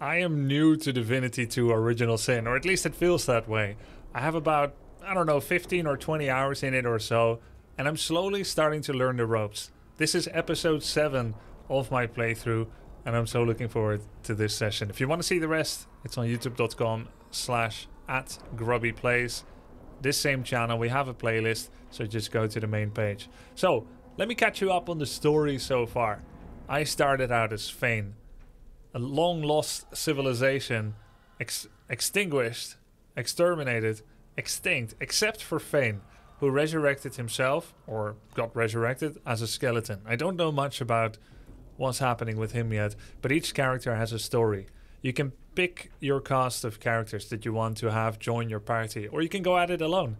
I am new to Divinity 2 Original Sin, or at least it feels that way. I have about, I don't know, 15 or 20 hours in it or so, and I'm slowly starting to learn the ropes. This is episode 7 of my playthrough, and I'm so looking forward to this session. If you want to see the rest, it's on youtube.com/@GrubbyPlays. This same channel, we have a playlist, so just go to the main page. So, let me catch you up on the story so far. I started out as Fane, a long-lost civilization, extinguished, exterminated, extinct, except for Fane, who resurrected himself, or got resurrected, as a skeleton. I don't know much about what's happening with him yet, but each character has a story. You can pick your cast of characters that you want to have join your party, or you can go at it alone.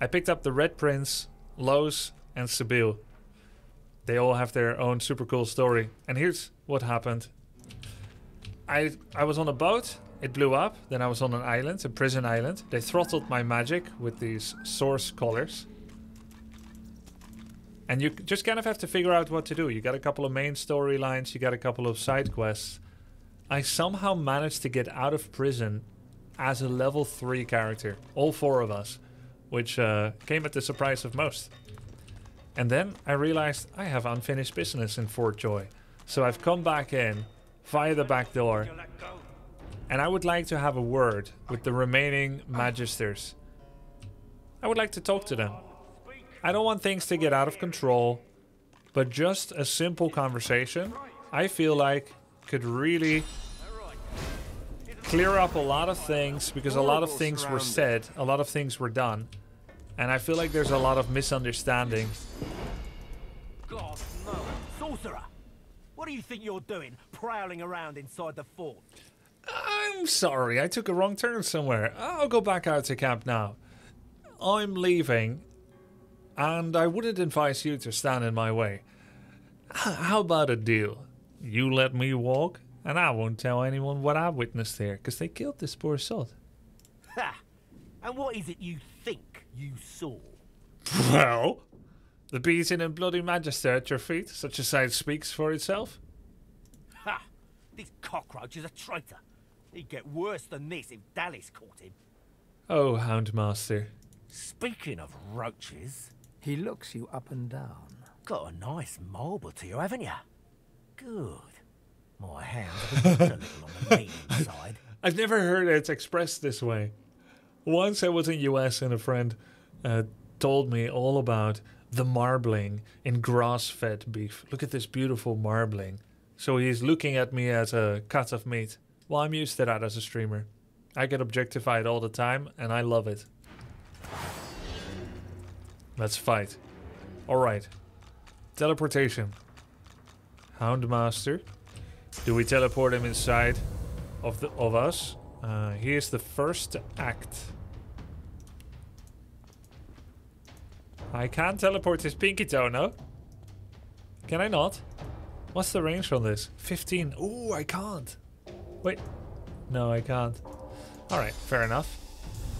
I picked up the Red Prince, Lohse, and Sebille. They all have their own super cool story. And here's what happened. I was on a boat, it blew up, then I was on an island, a prison island. They throttled my magic with these source collars. And you just kind of have to figure out what to do. You got a couple of main storylines, you got a couple of side quests. I somehow managed to get out of prison as a level 3 character, all 4 of us, which came at the surprise of most. And then I realized I have unfinished business in Fort Joy. So I've come back in via the back door, and I would like to have a word with the remaining magisters. I would like to talk to them. I don't want things to get out of control, but just a simple conversation, I feel like, could really clear up a lot of things, because a lot of things were said, a lot of things were done, and I feel like there's a lot of misunderstanding. God, no. Sorcerer, what do you think you're doing, prowling around inside the fort? I'm sorry, I took a wrong turn somewhere. I'll go back out to camp now. I'm leaving, and I wouldn't advise you to stand in my way. How about a deal? You let me walk, and I won't tell anyone what I witnessed here, because they killed this poor sod. Ha! And what is it you think you saw? Well, the beaten and bloody magister at your feet. Such a sight speaks for itself. Ha! This cockroach is a traitor. He'd get worse than this if Dallis caught him. Oh, Houndmaster. Speaking of roaches... He looks you up and down. Got a nice marble to you, haven't you? Good. My hands are a little on the mean side. I've never heard it expressed this way. Once I was in the US and a friend told me all about the marbling in grass-fed beef. Look at this beautiful marbling. So he's looking at me as a cut of meat. Well, I'm used to that as a streamer. I get objectified all the time, and I love it. Let's fight. Alright. Teleportation. Houndmaster. Do we teleport him inside of us? He is the first to act. I can't teleport his pinky toe, no? Can I not? What's the range on this? 15. Ooh, I can't. Wait. No, I can't. Alright, fair enough.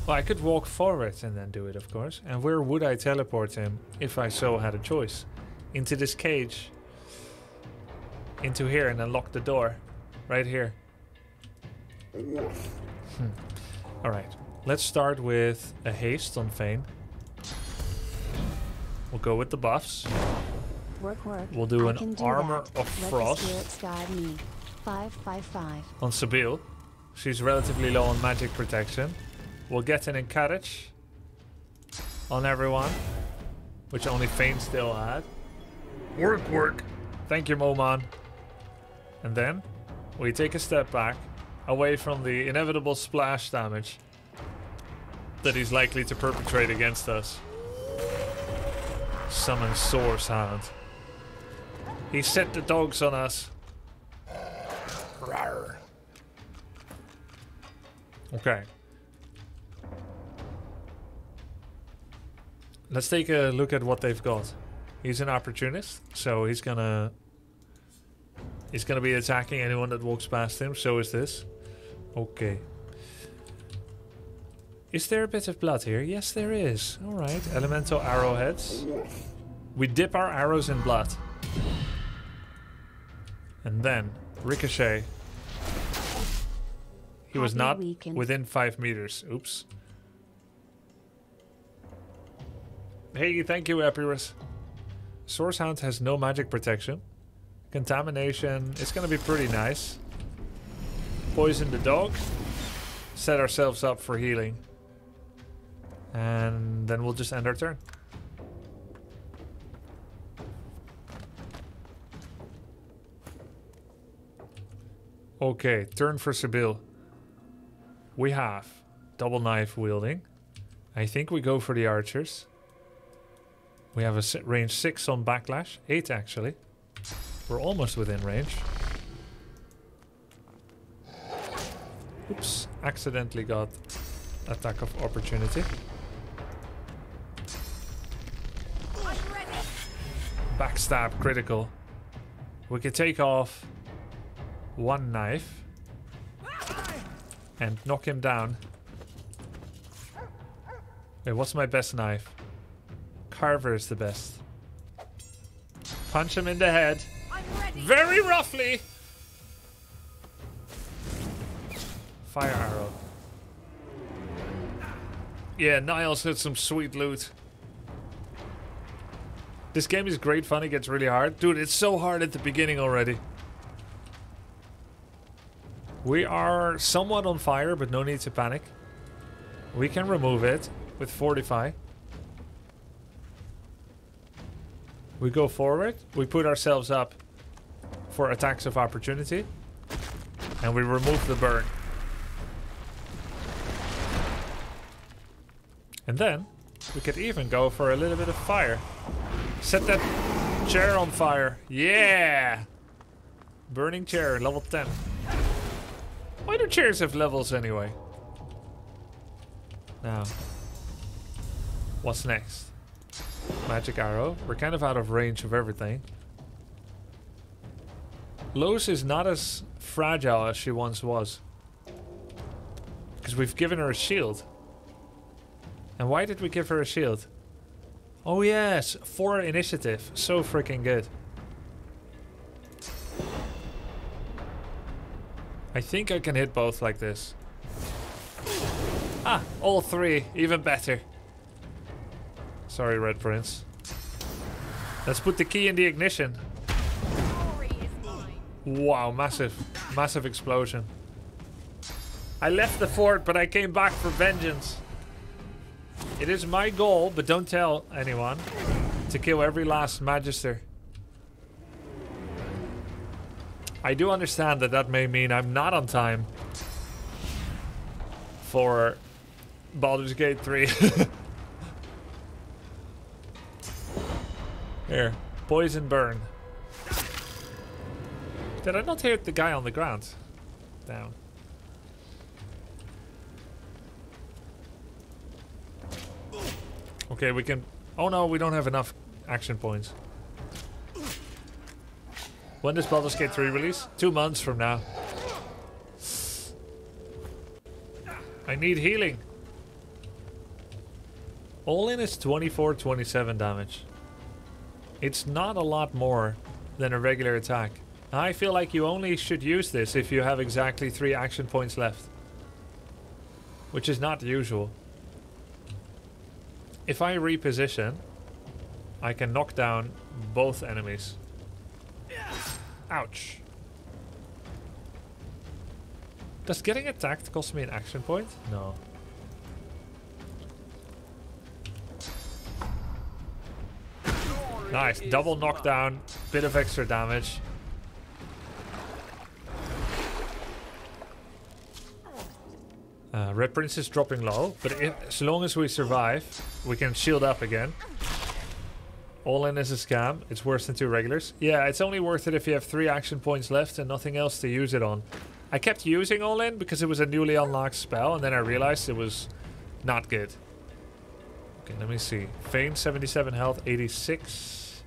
Well, I could walk forward and then do it, of course. And where would I teleport him if I so had a choice? Into this cage. Into here and then lock the door. Right here. Alright. Let's start with a haste on Fane. We'll go with the buffs. Work. We'll do an armor of frost. On Sebille. She's relatively low on magic protection. We'll get an encourage on everyone. Which only Fane still had. Work. Thank you, Moman. And then we take a step back, away from the inevitable splash damage that he's likely to perpetrate against us. Summon Source Hound. He set the dogs on us. Rawr. Okay. Let's take a look at what they've got. He's an opportunist, so he's gonna be attacking anyone that walks past him. So is this. Okay. Is there a bit of blood here? Yes, there is. All right. Elemental arrowheads. We dip our arrows in blood, and then ricochet. He was not within 5 meters. Oops. Hey, thank you, Epirus. Sourcehound has no magic protection. Contamination is going to be pretty nice. Poison the dog. Set ourselves up for healing. And then we'll just end our turn. Okay, turn for Sebille. We have double knife wielding. I think we go for the archers. We have a range 6 on backlash. 8 actually. We're almost within range. Oops, accidentally got attack of opportunity. Backstab, critical. We could take off one knife and knock him down. Wait, what's my best knife? Carver is the best. Punch him in the head. Very roughly. Fire arrow. Yeah, Niles had some sweet loot. This game is great fun. It gets really hard. Dude, it's so hard at the beginning already. We are somewhat on fire, but no need to panic. We can remove it with Fortify. We go forward. We put ourselves up for attacks of opportunity. And we remove the burn. And then we could even go for a little bit of fire. Set that chair on fire. Yeah! Burning chair, level 10. Why do chairs have levels anyway? Now, what's next? Magic arrow. We're kind of out of range of everything. Lohse is not as fragile as she once was. Because we've given her a shield. And why did we give her a shield? Oh yes, 4 initiative. So freaking good. I think I can hit both like this. Ah, all 3. Even better. Sorry, Red Prince. Let's put the key in the ignition. Wow, massive. Massive explosion. I left the fort, but I came back for vengeance. It is my goal, but don't tell anyone, to kill every last Magister. I do understand that that may mean I'm not on time for Baldur's Gate 3. Here, poison burn. Did I not hit the guy on the ground? Down. Okay, we can... Oh no, we don't have enough action points. When does Baldur's Gate 3 release? 2 months from now. I need healing. All in is 24, 27 damage. It's not a lot more than a regular attack. I feel like you only should use this if you have exactly 3 action points left. Which is not usual. If I reposition, I can knock down both enemies. Ouch. Does getting attacked cost me an action point? No. Nice, double knockdown, bit of extra damage. Red Prince is dropping low, but as long as we survive, we can shield up again. All in is a scam. It's worse than 2 regulars. Yeah, it's only worth it if you have 3 action points left and nothing else to use it on. I kept using all in because it was a newly unlocked spell, and then I realized it was not good. Okay, let me see. Fane, 77 health, 86.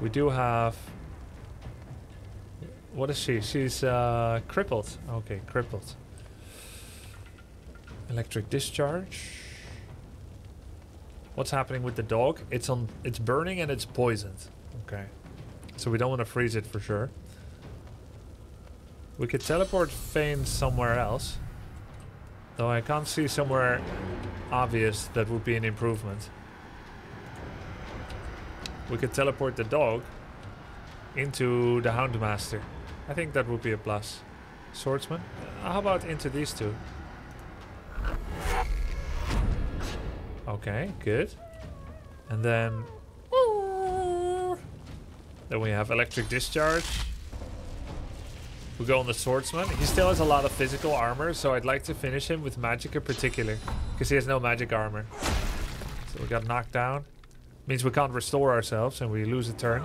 We do have... What is she? She's crippled. Okay, crippled. Electric discharge. What's happening with the dog? It's burning and it's poisoned. Okay. So we don't want to freeze it for sure. We could teleport Fane somewhere else. Though I can't see somewhere obvious that would be an improvement. We could teleport the dog into the Houndmaster. I think that would be a plus. Swordsman? How about into these two? Okay, good. And then... then we have Electric Discharge. We go on the Swordsman. He still has a lot of physical armor, so I'd like to finish him with magic in particular. Because he has no magic armor. So we got knocked down. Means we can't restore ourselves and we lose a turn.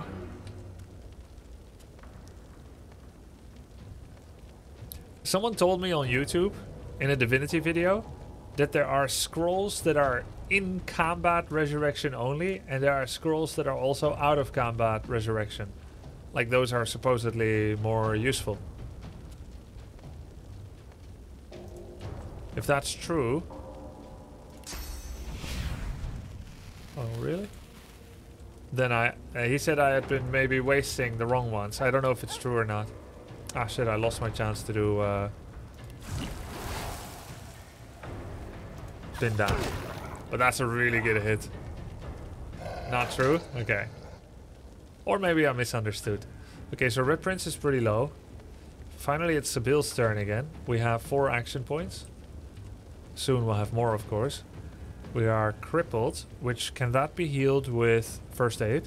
Someone told me on YouTube, in a Divinity video, that there are scrolls that are in combat resurrection only, and there are scrolls that are also out of combat resurrection. Like those are supposedly more useful. If that's true... Oh, really? Then he said I had been maybe wasting the wrong ones. I don't know if it's true or not. Ah shit, I lost my chance to do spin down. But that's a really good hit. Not true? Okay. Or maybe I misunderstood. Okay, so Red Prince is pretty low. Finally, it's Sebille's turn again. We have 4 action points. Soon we'll have more, of course. We are crippled, which can that be healed with first aid?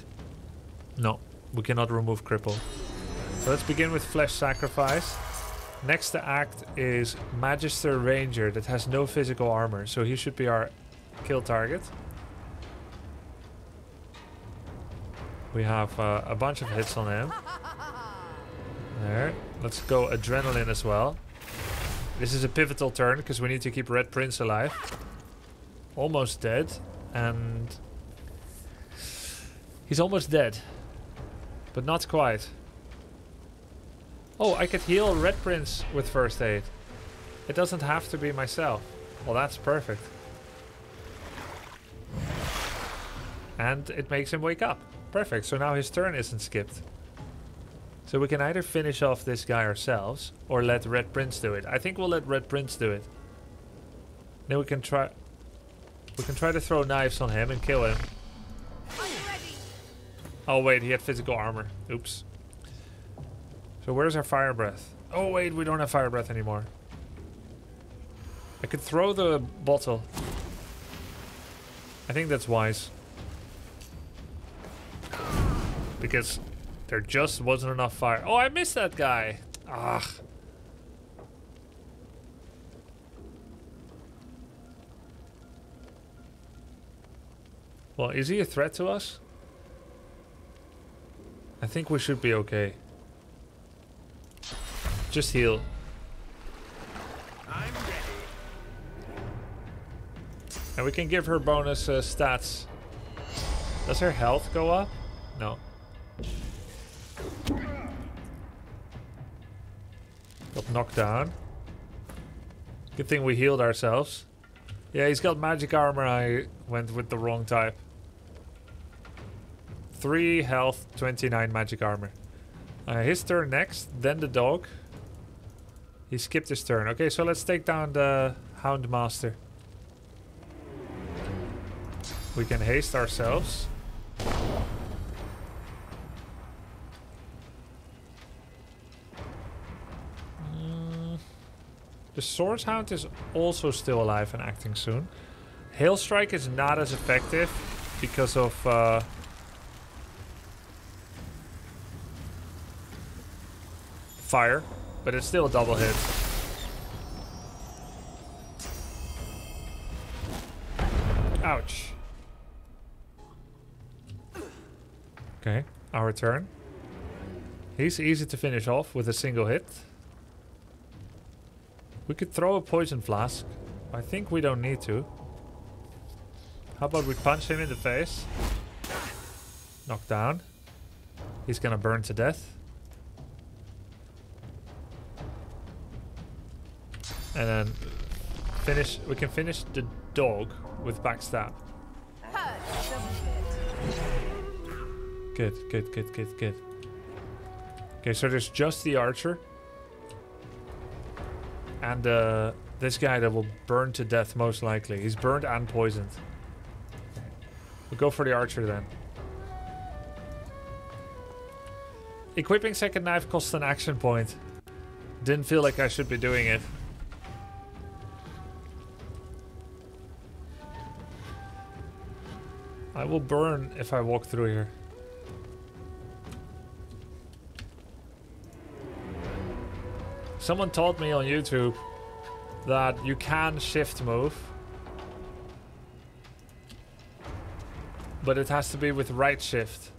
No, we cannot remove cripple. So let's begin with Flesh Sacrifice. Next to act is Magister Ranger that has no physical armor, so he should be our kill target. We have a bunch of hits on him. There, let's go Adrenaline as well. This is a pivotal turn because we need to keep Red Prince alive. Almost dead, and he's almost dead, but not quite. Oh, I could heal Red Prince with first aid. It doesn't have to be myself. Well, that's perfect. And it makes him wake up. Perfect, so now his turn isn't skipped. So we can either finish off this guy ourselves or let Red Prince do it. I think we'll let Red Prince do it. Then we can try to throw knives on him and kill him. Oh wait, he had physical armor. Oops. So where's our fire breath? Oh wait, we don't have fire breath anymore. I could throw the bottle. I think that's wise. Because there just wasn't enough fire. Oh, I missed that guy. Ugh. Well, is he a threat to us? I think we should be okay. Just heal. I'm ready. And we can give her bonus stats. Does her health go up? No. Got knocked down. Good thing we healed ourselves. Yeah, he's got magic armor. I went with the wrong type. 3 health, 29 magic armor. His turn next, then the dog. He skipped his turn. Okay, so let's take down the Houndmaster. We can haste ourselves. The Swordshound is also still alive and acting soon. Hail Strike is not as effective because of... fire, but it's still a double hit. Ouch. Okay, our turn. He's easy to finish off with a single hit. We could throw a poison flask. I think we don't need to. How about we punch him in the face? Knock down. He's gonna burn to death. And then finish. We can finish the dog with backstab. Good. Okay, so there's just the archer. And this guy that will burn to death most likely. He's burned and poisoned. We'll go for the archer then. Equipping second knife costs an action point. Didn't feel like I should be doing it. I will burn if I walk through here. Someone taught me on YouTube that you can shift move, but it has to be with right shift.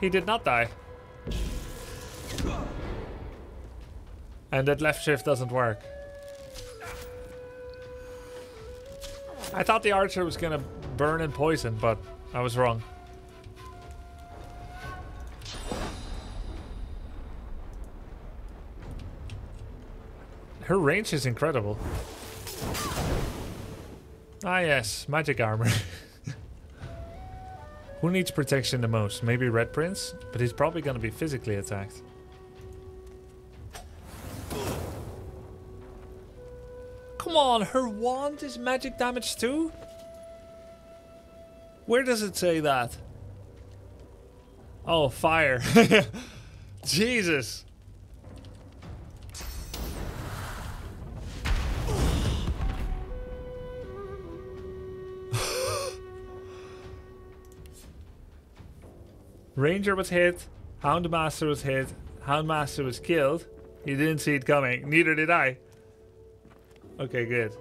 He did not die. And that left shift doesn't work. I thought the archer was gonna burn and poison, but I was wrong. Her range is incredible. Ah yes, magic armor. Who needs protection the most? Maybe Red Prince? But he's probably gonna be physically attacked. Come on, her wand is magic damage too? Where does it say that? Oh, fire. Jesus. Ranger was hit, Houndmaster was hit, Houndmaster was killed. He didn't see it coming, neither did I. Okay, good.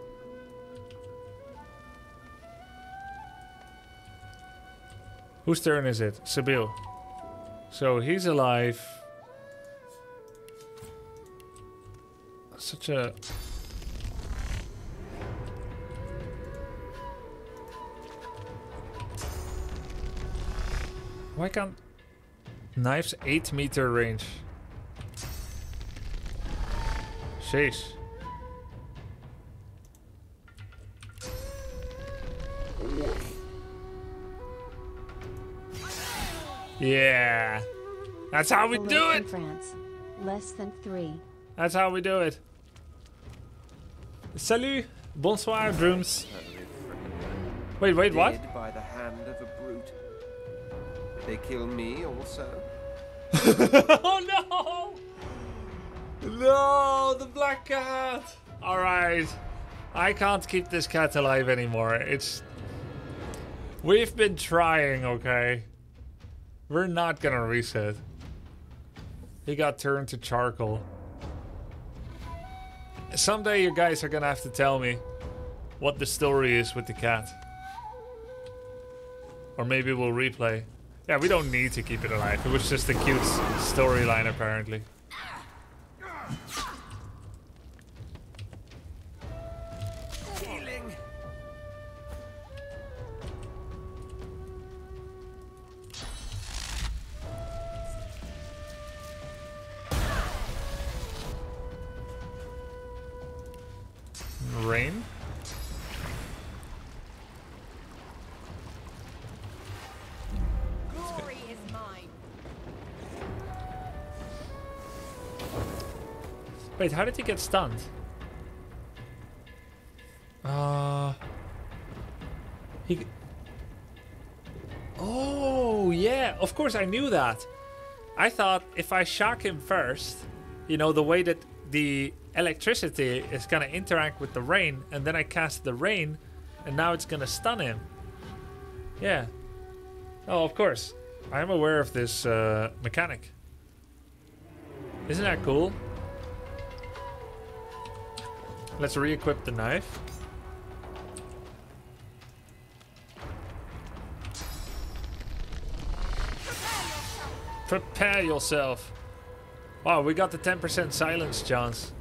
Whose turn is it? Sebille. So he's alive. Such a... Why can't... Knives 8 meter range. Sheesh. Yeah. That's how we do it. France. Less than 3. That's how we do it. Salut, bonsoir, drooms. Wait, what? By the hand of a brute. They kill me also. Oh no! No, the black cat! Alright. I can't keep this cat alive anymore. It's... We've been trying, okay? We're not gonna reset. He got turned to charcoal. Someday you guys are gonna have to tell me what the story is with the cat. Or maybe we'll replay. Yeah, we don't need to keep it alive. It was just a cute storyline apparently. Rain? Glory is mine. Wait, how did he get stunned? He... Oh, yeah, of course I knew that. I thought if I shock him first, you know, the way that the electricity is gonna interact with the rain, and then I cast the rain and now it's gonna stun him. Yeah. Oh, of course. I'm aware of this mechanic. Isn't that cool? Let's re-equip the knife. Prepare yourself. Wow, we got the 10% silence chance.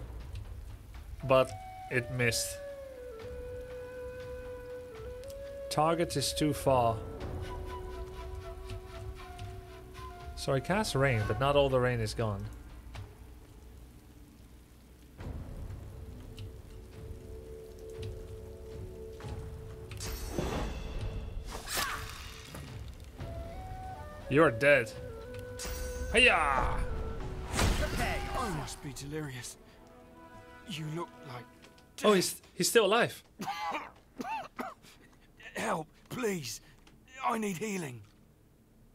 But it missed. Target is too far. So I cast rain, but not all the rain is gone. You're dead. Hiya! You must be delirious. You look like death. Oh, he's still alive. Help, please. I need healing.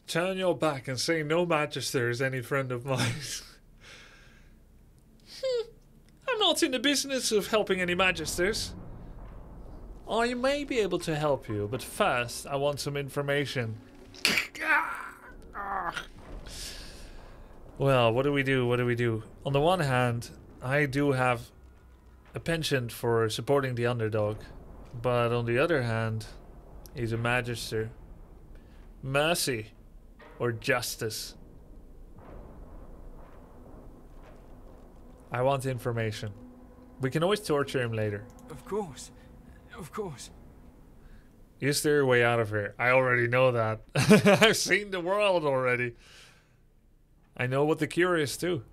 Turn your back and say no magister is any friend of mine. I'm not in the business of helping any magisters. I may be able to help you, but first I want some information. Well, what do we do? What do we do? On the one hand, I do have a penchant for supporting the underdog, but on the other hand, he's a magister. Mercy or justice? I want information. We can always torture him later. Of course. Of course. Is there a way out of here? I already know that. I've seen the world already. I know what the cure is too.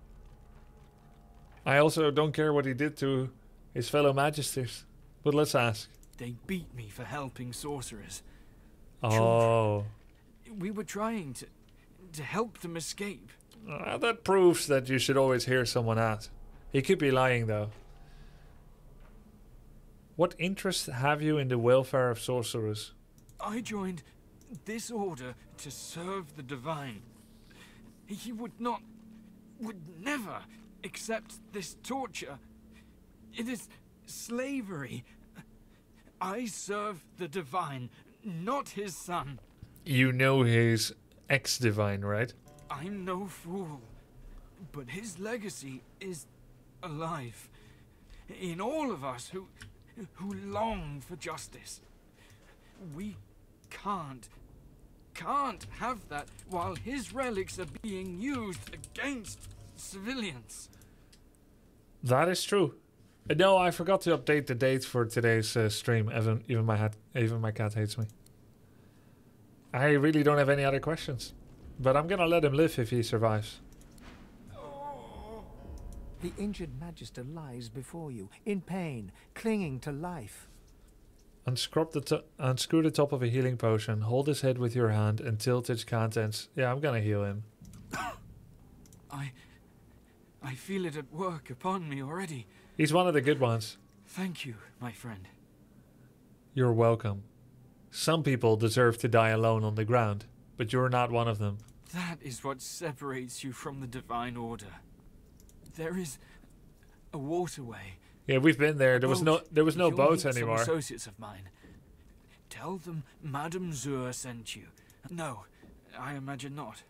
I also don't care what he did to his fellow magisters. But let's ask. They beat me for helping sorcerers. Oh. Children. We were trying to help them escape. That proves that you should always hear someone out. He could be lying though. What interest have you in the welfare of sorcerers? I joined this order to serve the divine. He would never accept this torture. It is slavery. I serve the divine, not his son. You know his ex-divine, right? I'm no fool, but his legacy is alive in all of us who long for justice. We can't have that while his relics are being used against civilians. That is true. No, I forgot to update the date for today's stream. Even my cat hates me. I really don't have any other questions, but I'm gonna let him live if he survives. The injured magister lies before you, in pain, clinging to life. Unscrew the top of a healing potion, hold his head with your hand, and tilt its contents. Yeah, I'm gonna heal him. I feel it at work upon me already. He's one of the good ones. Thank you, my friend. You're welcome. Some people deserve to die alone on the ground, but you're not one of them. That is what separates you from the divine order. There is a waterway. Yeah, we've been there. There was no boat anymore. Some associates of mine. Tell them Madame Zora sent you. No, I imagine not.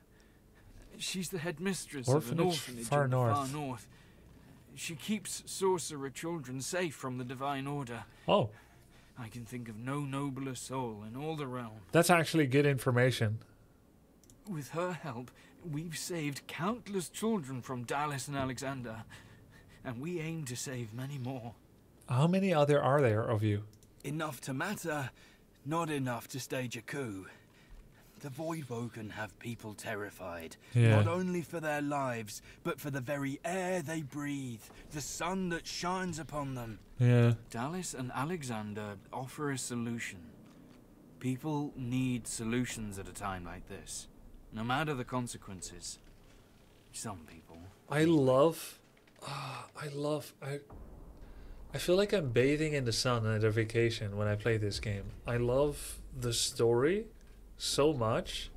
She's the headmistress of an orphanage far north. She keeps sorcerer children safe from the divine order. Oh. I can think of no nobler soul in all the realm. That's actually good information. With her help, we've saved countless children from Dallis and Alexander, and we aim to save many more. How many other are there of you? Enough to matter, not enough to stage a coup. The Voivokan have people terrified, not only for their lives, but for the very air they breathe, the sun that shines upon them. Yeah. Dallis and Alexander offer a solution. People need solutions at a time like this. No matter the consequences, some people. I feel like I'm bathing in the sun at a vacation when I play this game. I love the story so much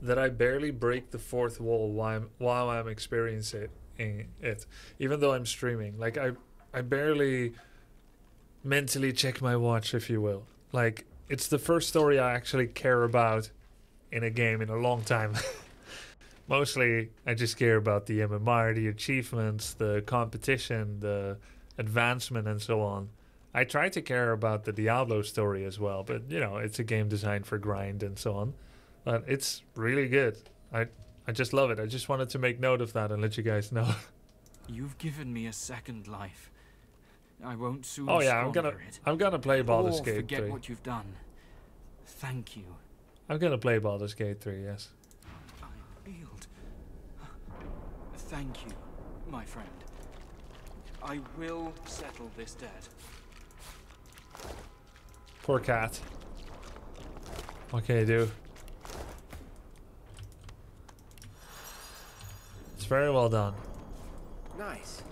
that I barely break the fourth wall while I'm experiencing it, even though I'm streaming. Like I barely mentally check my watch, if you will. Like it's the first story I actually care about in a game in a long time. Mostly I just care about the MMR, the achievements, the competition, the advancement and so on. I try to care about the Diablo story as well, but you know, it's a game designed for grind and so on. But it's really good. I just love it. I just wanted to make note of that and let you guys know. You've given me a second life. I won't soon. Oh yeah, I'm gonna play Baldur's Gate 3. Forget what you've done. Thank you. I'm gonna play Baldur's Gate 3, yes. I yield. Thank you, my friend. I will settle this debt. Poor cat. What can you do? It's very well done. Nice.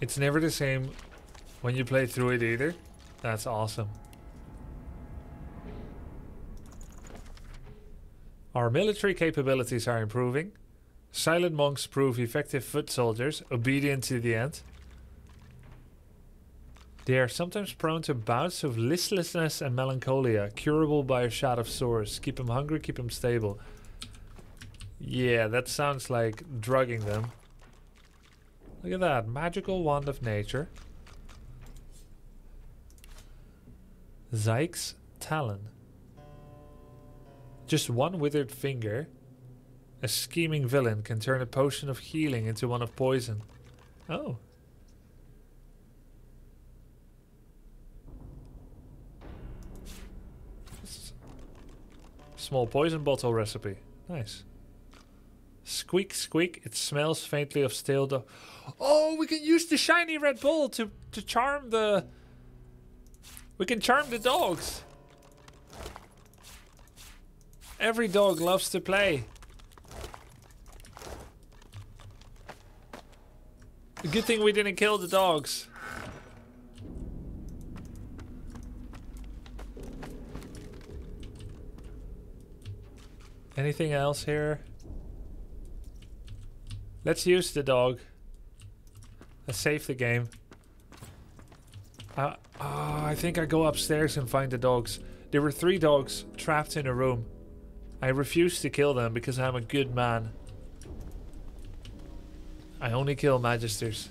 It's never the same when you play through it either. That's awesome. Our military capabilities are improving. Silent monks prove effective foot soldiers, obedient to the end. They are sometimes prone to bouts of listlessness and melancholia, curable by a shot of sores. Keep them hungry, keep them stable. Yeah, that sounds like drugging them. Look at that, magical wand of nature. Zyke's talon. Just one withered finger. A scheming villain can turn a potion of healing into one of poison. Oh. Small poison bottle recipe. Nice. Squeak, squeak. It smells faintly of stale dough. Oh, we can use the shiny red ball to charm the... We can charm the dogs. Every dog loves to play. Good thing we didn't kill the dogs. Anything else here? Let's use the dog. Let's save the game. I think I go upstairs and find the dogs. There were 3 dogs trapped in a room. I refuse to kill them because I'm a good man. I only kill magisters.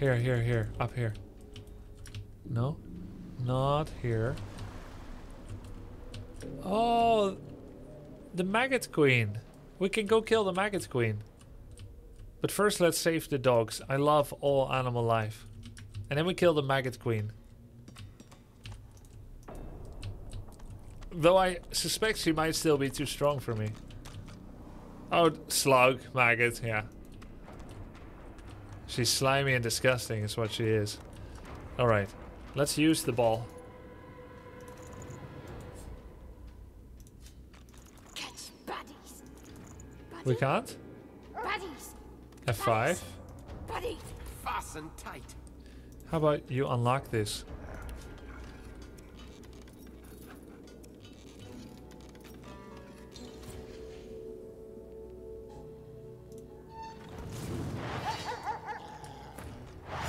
Here, here, here. Up here. No. Not here. Oh, the maggot queen. We can go kill the maggot queen. But first let's save the dogs. I love all animal life. And then we kill the maggot queen. Though I suspect she might still be too strong for me. Oh, slug, maggot, yeah. She's slimy and disgusting is what she is. Alright, let's use the ball. Catch buddies. We can't? Buddies. F5. Buddies. Fasten tight. How about you unlock this?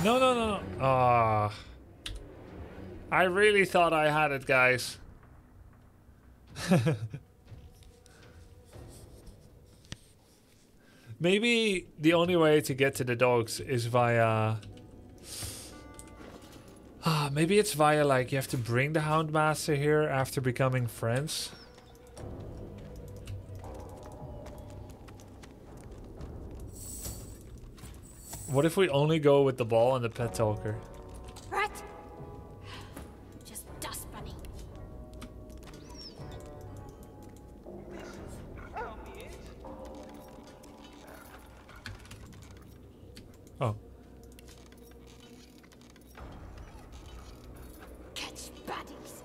No, no, no, no. Ah. Oh, I really thought I had it, guys. Maybe the only way to get to the dogs is via... maybe it's via, like, you have to bring the Houndmaster here after becoming friends. What if we only go with the ball and the pet talker? What? Just dust bunny. Oh. Catch buddies.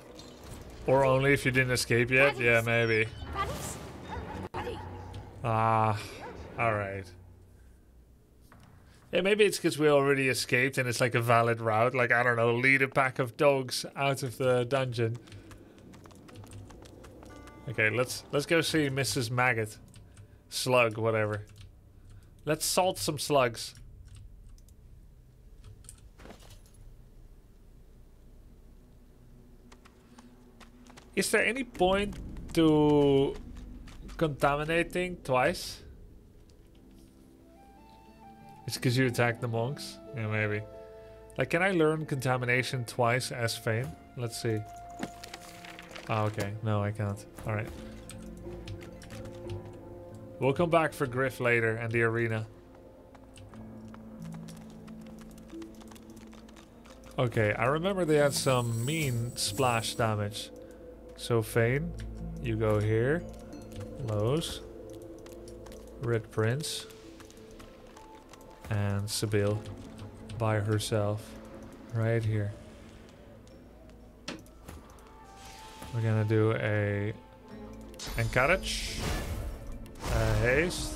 Or only if you didn't escape yet? Buddies. Yeah, maybe. Ah, all right. Yeah, maybe it's because we already escaped and it's like a valid route. Like, I don't know, lead a pack of dogs out of the dungeon. Okay, let's go see Mrs. Maggot. Slug, whatever. Let's salt some slugs. Is there any point to contaminating twice? It's because you attack the monks? Yeah, maybe. Like, can I learn contamination twice as Fane? Let's see. Oh, okay. No, I can't. Alright. We'll come back for Griff later and the arena. Okay, I remember they had some mean splash damage. So, Fane, you go here. Lohse. Red Prince. And Sebille by herself right here. We're gonna do a encourage, a haste.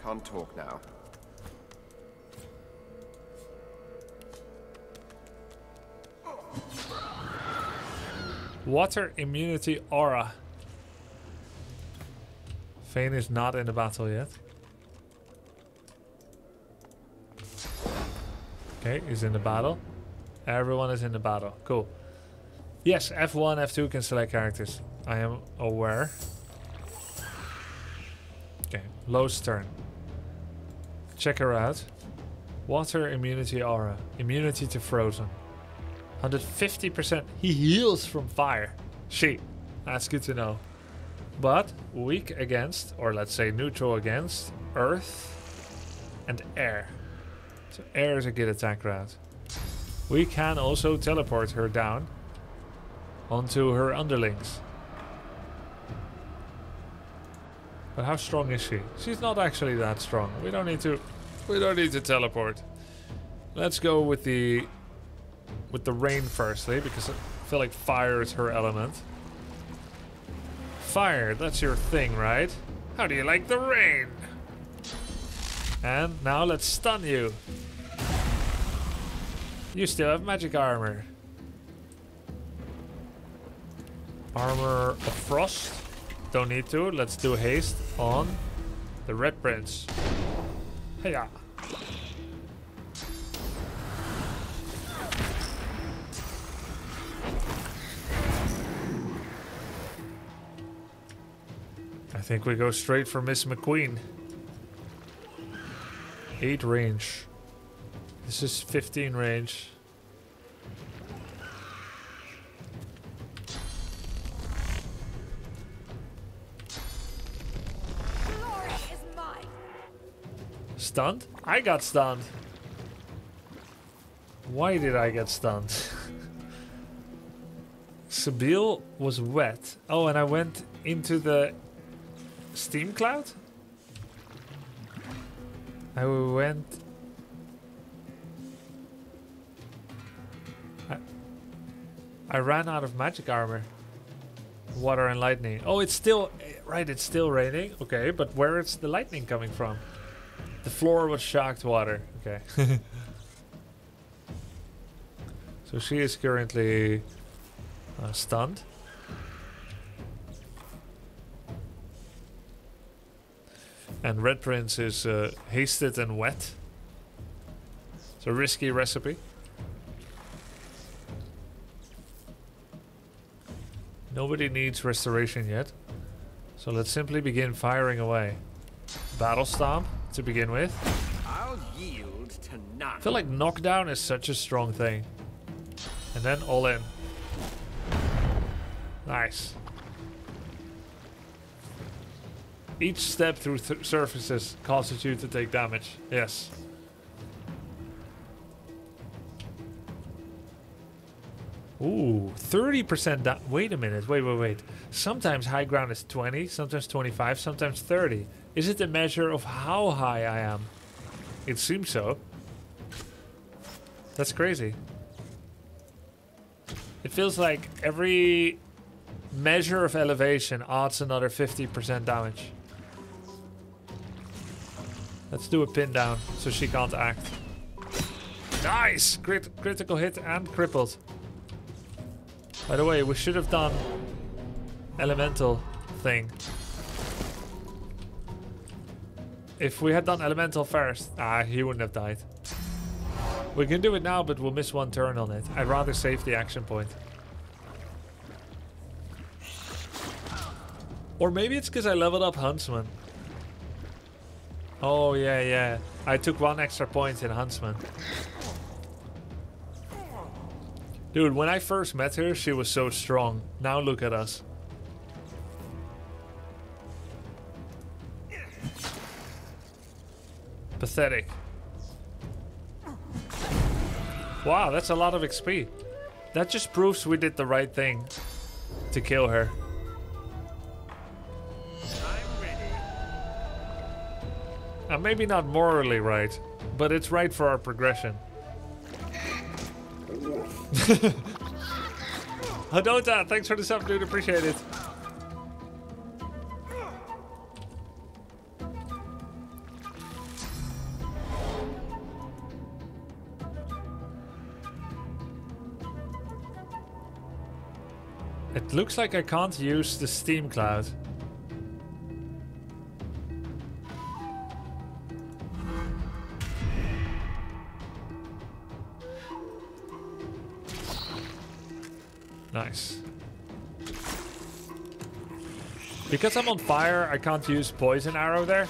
Can't talk now. Water immunity aura. Fane is not in the battle yet. Okay, he's in the battle. Everyone is in the battle. Cool. Yes, F1, F2 can select characters. I am aware. Okay, Lohse's turn. Check her out. Water immunity aura. Immunity to frozen. 150%. He heals from fire. She. That's good to know. But weak against, or let's say neutral against, earth and air. So air is a good attack route. We can also teleport her down onto her underlings. But how strong is she? She's not actually that strong. We don't need to teleport. Let's go with the rain firstly, because I feel like fire is her element. Fire, that's your thing, right? How do you like the rain? And now let's stun you. You still have magic armor. Armor of frost. Don't need to. Let's do haste on the Red Prince. Hiya. I think we go straight for Miss McQueen. 8 range. This is 15 range. Glory is mine. Stunned? I got stunned. Why did I get stunned? Sebille was wet. Oh, and I went into the steam cloud? I ran out of magic armor. Water and lightning. Oh, it's still... Right, it's still raining. Okay, but where is the lightning coming from? The floor was shocked water. Okay. So she is currently stunned. And Red Prince is hasted and wet. It's a risky recipe. Nobody needs restoration yet. So let's simply begin firing away. Battle stomp to begin with. I'll yield to none. I feel like knockdown is such a strong thing. And then all in. Nice. Each step through surfaces causes you to take damage. Yes. Ooh, 30% down. Wait a minute. Wait. Sometimes high ground is 20, sometimes 25, sometimes 30. Is it a measure of how high I am? It seems so. That's crazy. It feels like every measure of elevation adds another 50% damage. Let's do a pin down so she can't act. Nice! Critical hit and crippled. By the way, we should have done elemental thing. If we had done elemental first, he wouldn't have died. We can do it now, but we'll miss one turn on it. I'd rather save the action point. Or maybe it's because I leveled up Huntsman. Oh, yeah. I took 1 extra point in Huntsman. Dude, when I first met her, she was so strong. Now look at us. Pathetic. Wow, that's a lot of XP. That just proves we did the right thing to kill her. I'm ready. Maybe not morally right, but it's right for our progression. Hadota, thanks for the sub, dude. Appreciate it. It looks like I can't use the steam cloud. Nice. Because I'm on fire, I can't use poison arrow there.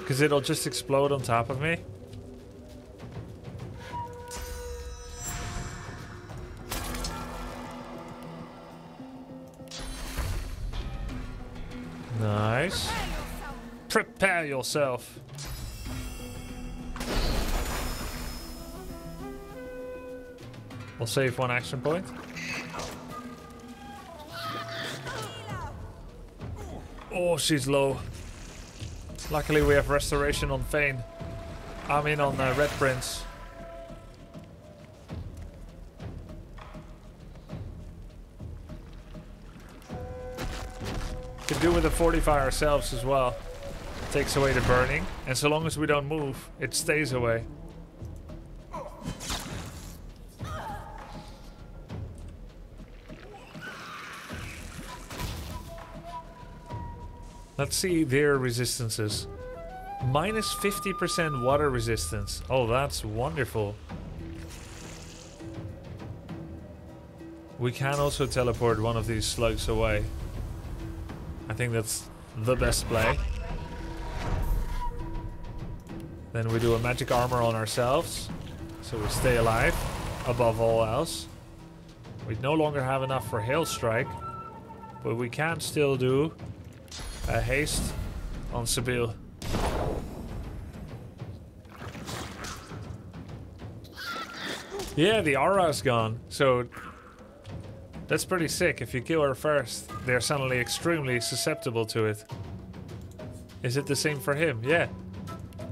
Because it'll just explode on top of me. Nice. Prepare yourself. We'll save one action point. Oh, she's low. Luckily we have restoration on Fane. I mean on Red Prince. Could do with a fortify ourselves as well. Takes away the burning, and so long as we don't move, it stays away. Let's see their resistances. Minus 50% water resistance. Oh, that's wonderful. We can also teleport one of these slugs away. I think that's the best play. Then we do a magic armor on ourselves, so we stay alive above all else. We no longer have enough for hail strike, but we can still do a haste on Sebille. Yeah, the aura's gone, so that's pretty sick. If you kill her first, they're suddenly extremely susceptible to it. Is it the same for him? Yeah.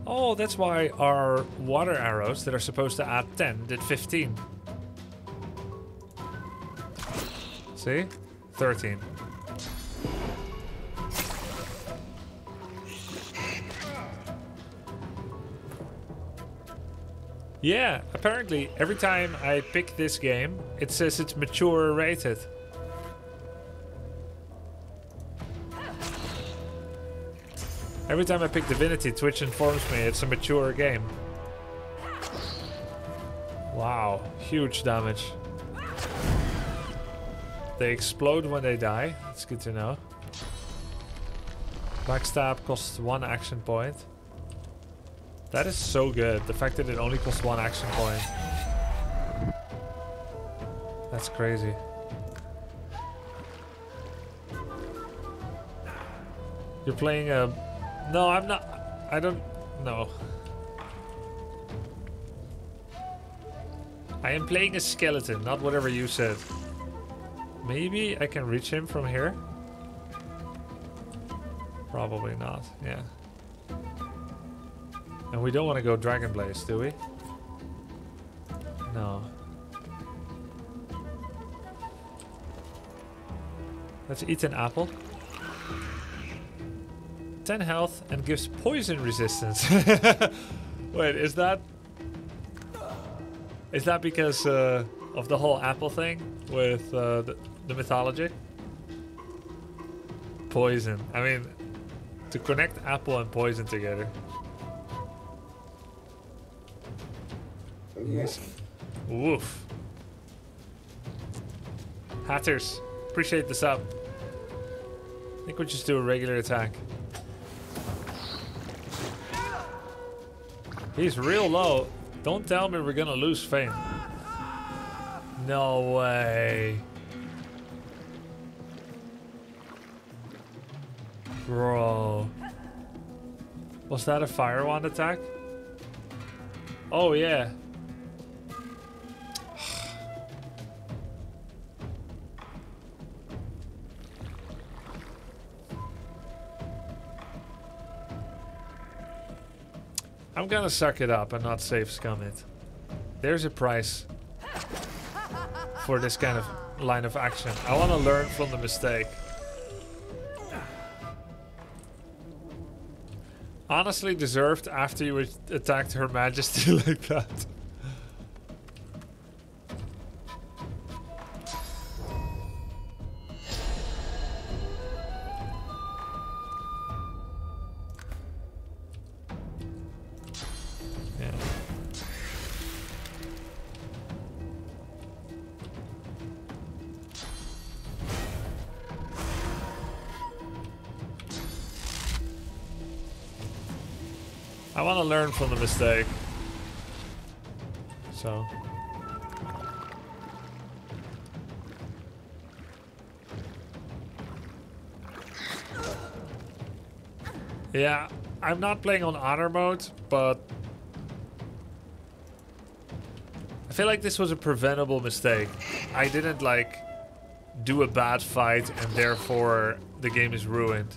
Oh, that's why our water arrows that are supposed to add 10 did 15. See? 13. Yeah, apparently every time I pick this game, it says it's mature rated. Every time I pick Divinity, Twitch informs me it's a mature game. Wow, huge damage. They explode when they die, that's good to know. Backstab costs 1 action point. That is so good, the fact that it only costs 1 action point. That's crazy. You're playing a... No, I'm not... I don't... No. I am playing a skeleton, not whatever you said. Maybe I can reach him from here? Probably not, yeah. And we don't want to go Dragon Blaze, do we? No. Let's eat an apple. 10 health and gives poison resistance. Wait, is that because of the whole apple thing with the mythology? Poison. I mean, to connect apple and poison together. Yes. Woof. Hatters, appreciate the sub. I think we'll just do a regular attack. He's real low. Don't tell me we're gonna lose Fane. No way. Bro. Was that a fire wand attack? Oh yeah. I'm gonna suck it up and not save scum it. There's a price for this kind of line of action. I wanna learn from the mistake. Honestly deserved after you attacked Her Majesty like that. Learn from the mistake. So yeah, I'm not playing on honor mode, but I feel like this was a preventable mistake. I didn't like do a bad fight and therefore the game is ruined.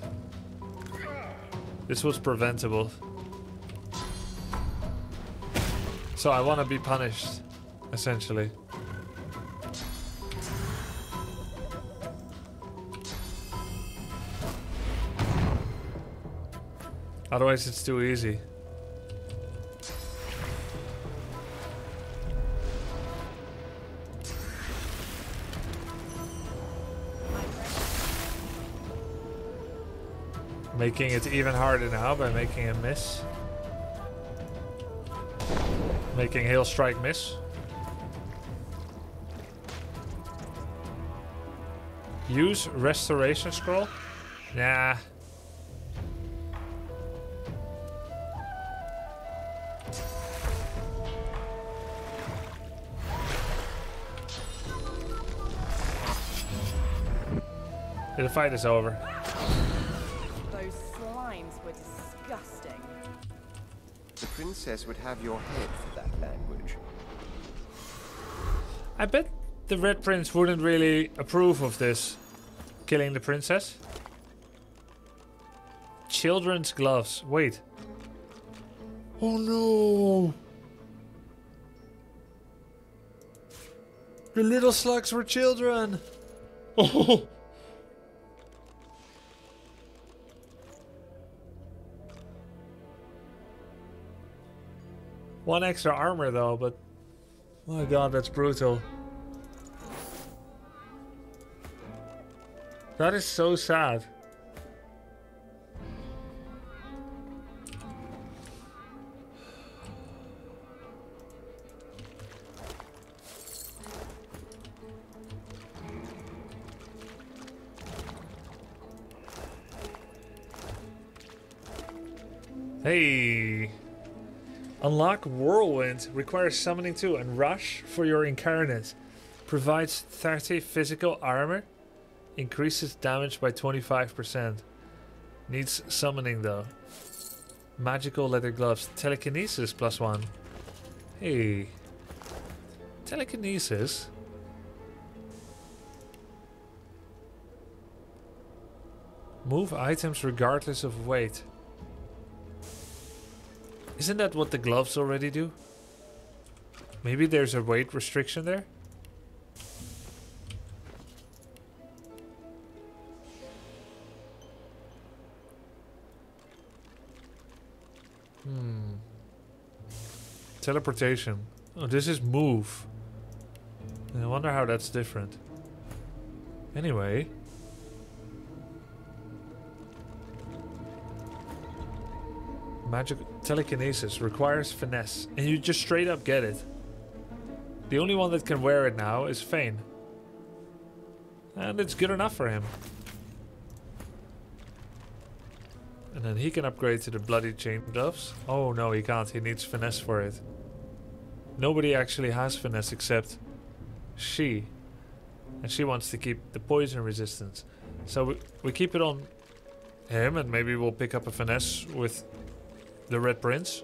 This was preventable. So I want to be punished, essentially. Otherwise it's too easy. Making it even harder now by making a miss. Making hail strike miss. Use restoration scroll? Nah. The fight is over. Those slimes were disgusting. The princess would have your head for that language. I bet the Red Prince wouldn't really approve of this. Killing the princess. Children's gloves. Wait. Oh no. The little slugs were children. Oh. One extra armor though, but my god, that's brutal. That is so sad. Hey. Unlock Whirlwind requires summoning 2 and rush for your incarnate. Provides 30 physical armor. Increases damage by 25%. Needs summoning though. Magical leather gloves. Telekinesis +1. Hey. Telekinesis? Move items regardless of weight. Isn't that what the gloves already do? Maybe there's a weight restriction there? Hmm. Teleportation. Oh, this is move. I wonder how that's different. Anyway. Magic telekinesis requires finesse, and you just straight up get it. The only one that can wear it now is Fane, and it's good enough for him. And then he can upgrade to the bloody chain gloves. Oh no, he can't. He needs finesse for it. Nobody actually has finesse except she, and she wants to keep the poison resistance. So we keep it on him, and maybe we'll pick up a finesse with the Red Prince.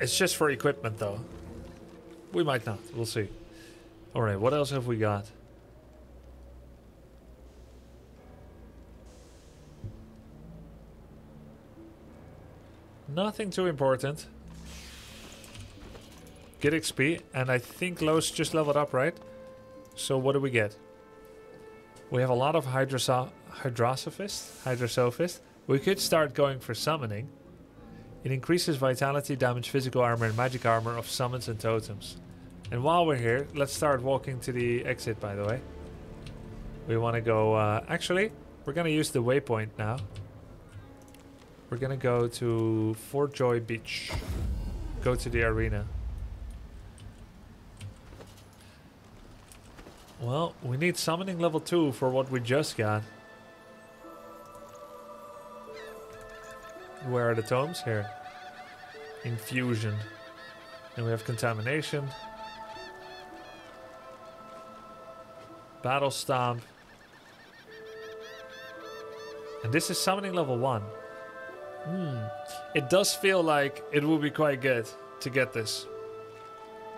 It's just for equipment though. We might not. We'll see. Alright, what else have we got? Nothing too important. Get XP, and I think Lohse just leveled up, right? So what do we get? We have a lot of Hydrosophists. We could start going for summoning. It increases vitality, damage, physical armor, and magic armor of summons and totems. And while we're here, let's start walking to the exit, by the way. We want to go... actually, we're going to use the waypoint now. We're going to go to Fort Joy Beach. Go to the arena. Well, we need summoning level 2 for what we just got. Where are the tomes here? Infusion. And we have contamination. Battle stomp. And this is summoning level 1. It does feel like it will be quite good to get this.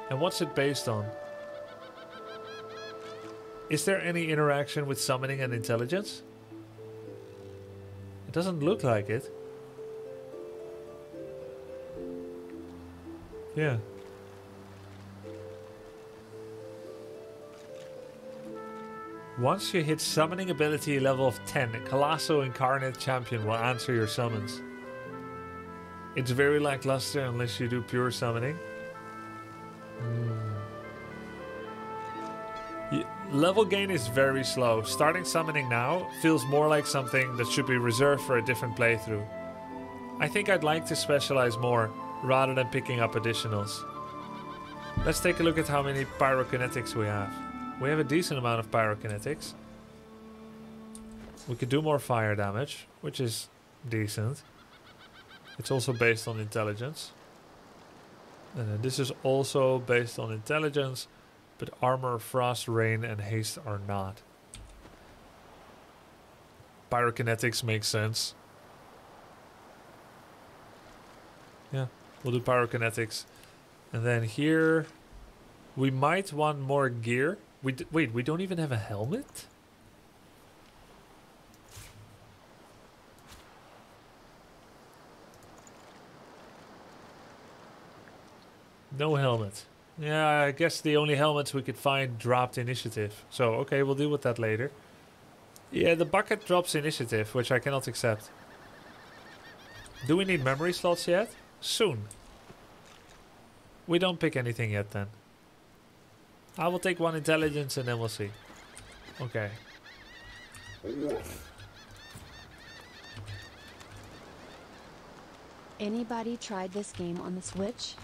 And what's it based on? Is there any interaction with summoning and intelligence? It doesn't look like it. Yeah. Once you hit summoning ability level of 10, a colossal incarnate champion will answer your summons. It's very lackluster unless you do pure summoning. Level gain is very slow. Starting summoning now feels more like something that should be reserved for a different playthrough. I think I'd like to specialize more rather than picking up additionals. Let's take a look at how many pyrokinetics we have. We have a decent amount of pyrokinetics. We could do more fire damage, which is decent. It's also based on intelligence. And then this is also based on intelligence, but armor, frost, rain, and haste are not. Pyrokinetics makes sense. Yeah, we'll do pyrokinetics. And then here, we might want more gear. Wait, we don't even have a helmet? No helmet. Yeah, I guess the only helmets we could find dropped initiative. So, okay, we'll deal with that later. Yeah, the bucket drops initiative, which I cannot accept. Do we need memory slots yet? Soon. We don't pick anything yet then. I will take one intelligence and then we'll see. Okay. Anybody tried this game on the Switch?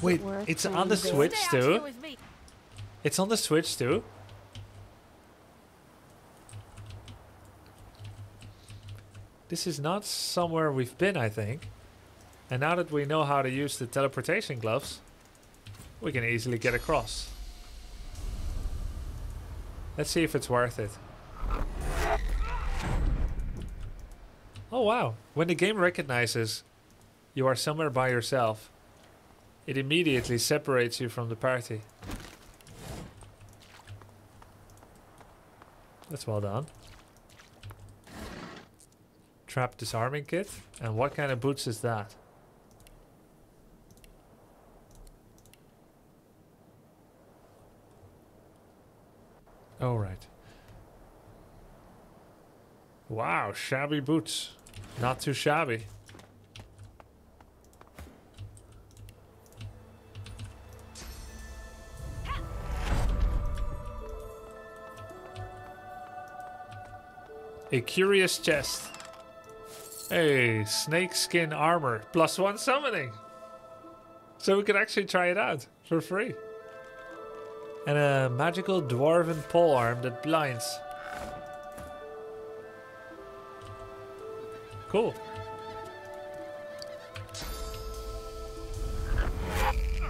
Wait, it's on the Switch too? It's on the Switch too? This is not somewhere we've been, I think. And now that we know how to use the teleportation gloves, we can easily get across. Let's see if it's worth it. Oh wow, when the game recognizes you are somewhere by yourself, it immediately separates you from the party. That's well done. Trap disarming kit, and what kind of boots is that? Oh, right. Wow, shabby boots. Not too shabby. A curious chest. Hey, snake skin armor. +1 summoning. So we could actually try it out for free. And a magical dwarven polearm that blinds. Cool. And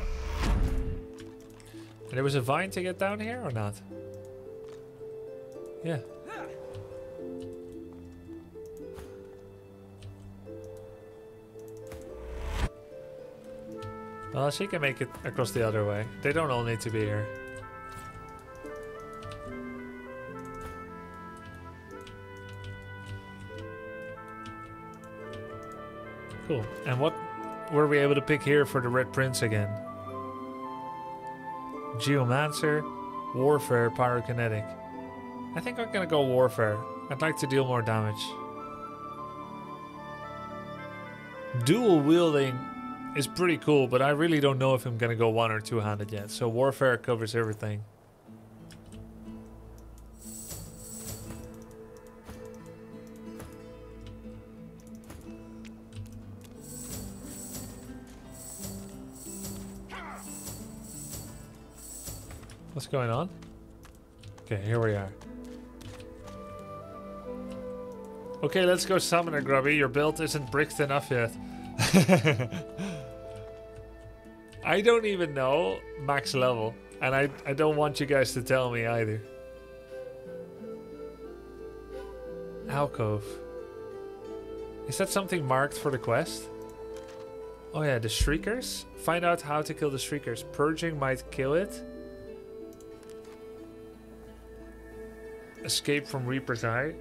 there was a vine to get down here or not? Yeah. Well, she can make it across the other way. They don't all need to be here. Cool. And what were we able to pick here for the Red Prince again? Geomancer, Warfare, pyrokinetic. I think I'm gonna go warfare. I'd like to deal more damage. Dual wielding is pretty cool, but I really don't know if I'm gonna go one or two handed yet. So warfare covers everything. What's going on? Okay, here we are. Okay, let's go summoner, Grubby. Your build isn't bricked enough yet. I don't even know max level, and I don't want you guys to tell me either. Alcove. Is that something marked for the quest? Oh yeah, the Shriekers? Find out how to kill the Shriekers. Purging might kill it. Escape from Reaper's Eye.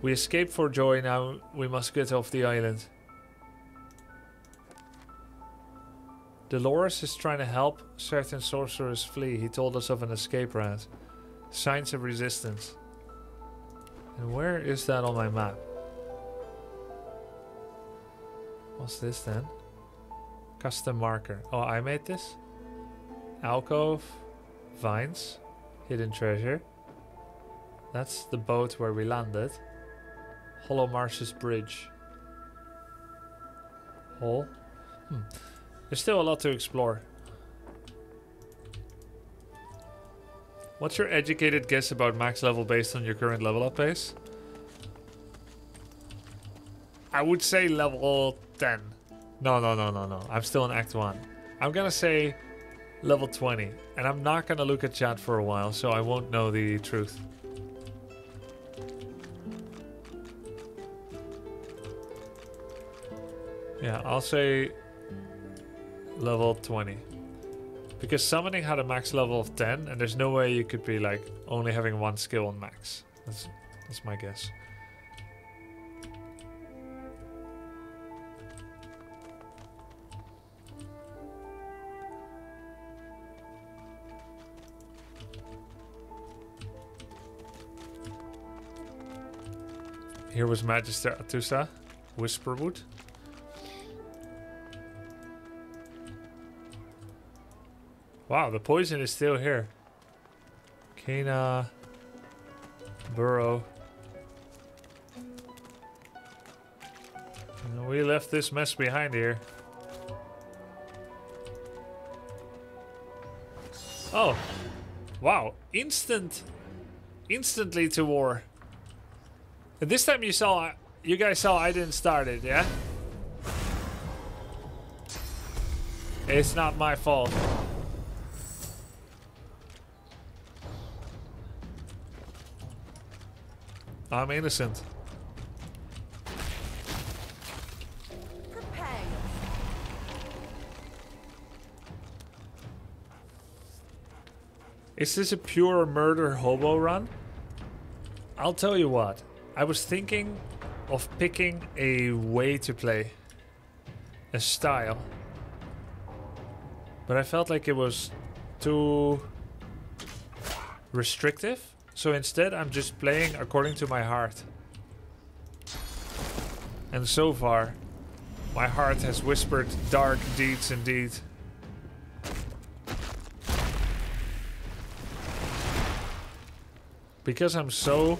We escaped for joy, now we must get off the island. Dolores is trying to help certain sorcerers flee. He told us of an escape route. Signs of resistance. And where is that on my map? What's this then? Custom marker. Oh, I made this? Alcove. Vines. Hidden treasure. That's the boat where we landed. Hollow Marshes Bridge. Hole. There's still a lot to explore. What's your educated guess about max level based on your current level up pace? I would say level 10. No. I'm still in Act 1. I'm gonna say level 20. And I'm not gonna look at chat for a while, so I won't know the truth. Yeah, I'll say level 20. Because summoning had a max level of 10, and there's no way you could be like only having one skill on max. That's my guess. Here was Magister Atusa, Whisperwood. Wow, the poison is still here. Kena. Burrow. And we left this mess behind here. Oh. Wow. Instantly to war. And this time you guys saw I didn't start it, yeah? It's not my fault. I'm innocent. Prepare. Is this a pure murder hobo run? I'll tell you what. I was thinking of picking a way to play. A style. But I felt like it was too restrictive. So instead, I'm just playing according to my heart. And so far, my heart has whispered dark deeds indeed. Because I'm so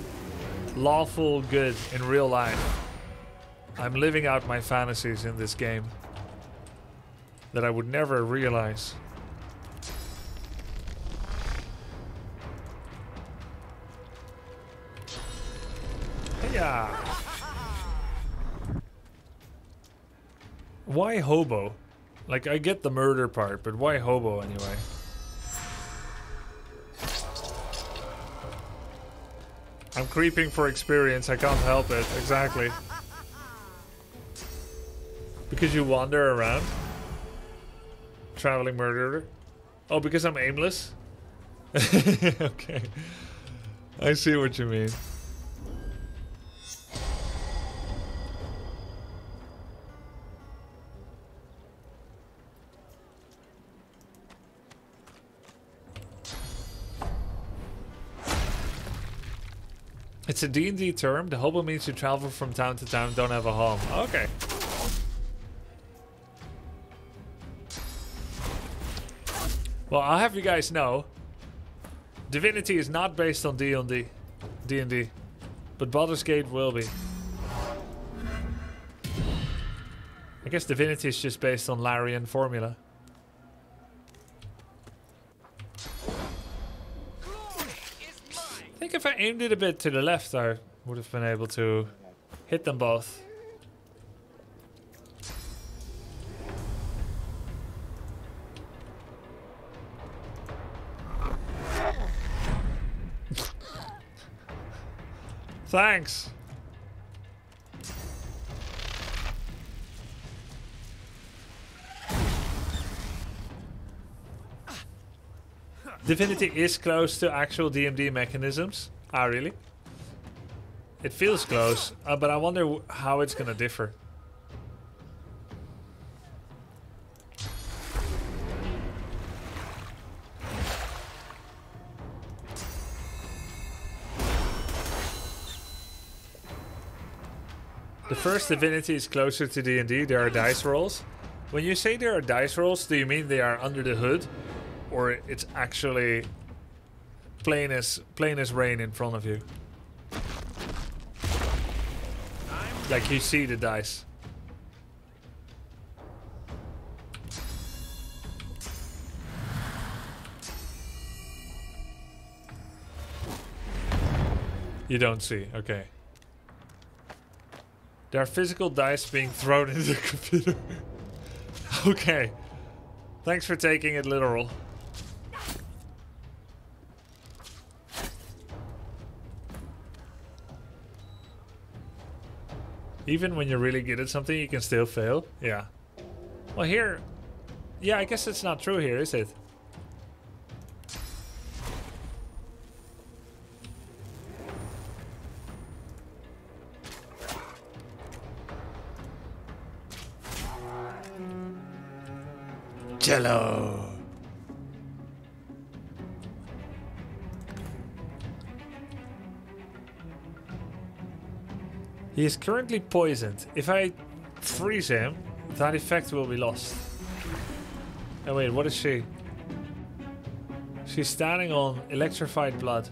lawful good in real life, I'm living out my fantasies in this game that I would never realize. Yeah. Why hobo? Like, I get the murder part, but why hobo anyway? I'm creeping for experience, I can't help it. Exactly. Because you wander around? Traveling murderer? Oh, because I'm aimless? Okay. I see what you mean. It's a D&D term. The hobo means you travel from town to town, don't have a home. Okay. Well, I'll have you guys know, Divinity is not based on D&D, but Baldur's Gate will be. I guess Divinity is just based on Larian formula. I think if I aimed it a bit to the left, I would have been able to hit them both. Thanks. Divinity is close to actual DMD mechanisms. Ah, really? It feels close, but I wonder how it's gonna differ. The first Divinity is closer to D&D. There are dice rolls. When you say there are dice rolls, do you mean they are under the hood? Or it's actually plain as rain in front of you? Like you see the dice. You don't see, okay. There are physical dice being thrown into the computer. Okay. Thanks for taking it literal. Even when you're really good at something, you can still fail. Yeah. Well, here... yeah, I guess it's not true here, is it? Hello. He is currently poisoned. If I freeze him, that effect will be lost. Oh wait, what is she? She's standing on electrified blood.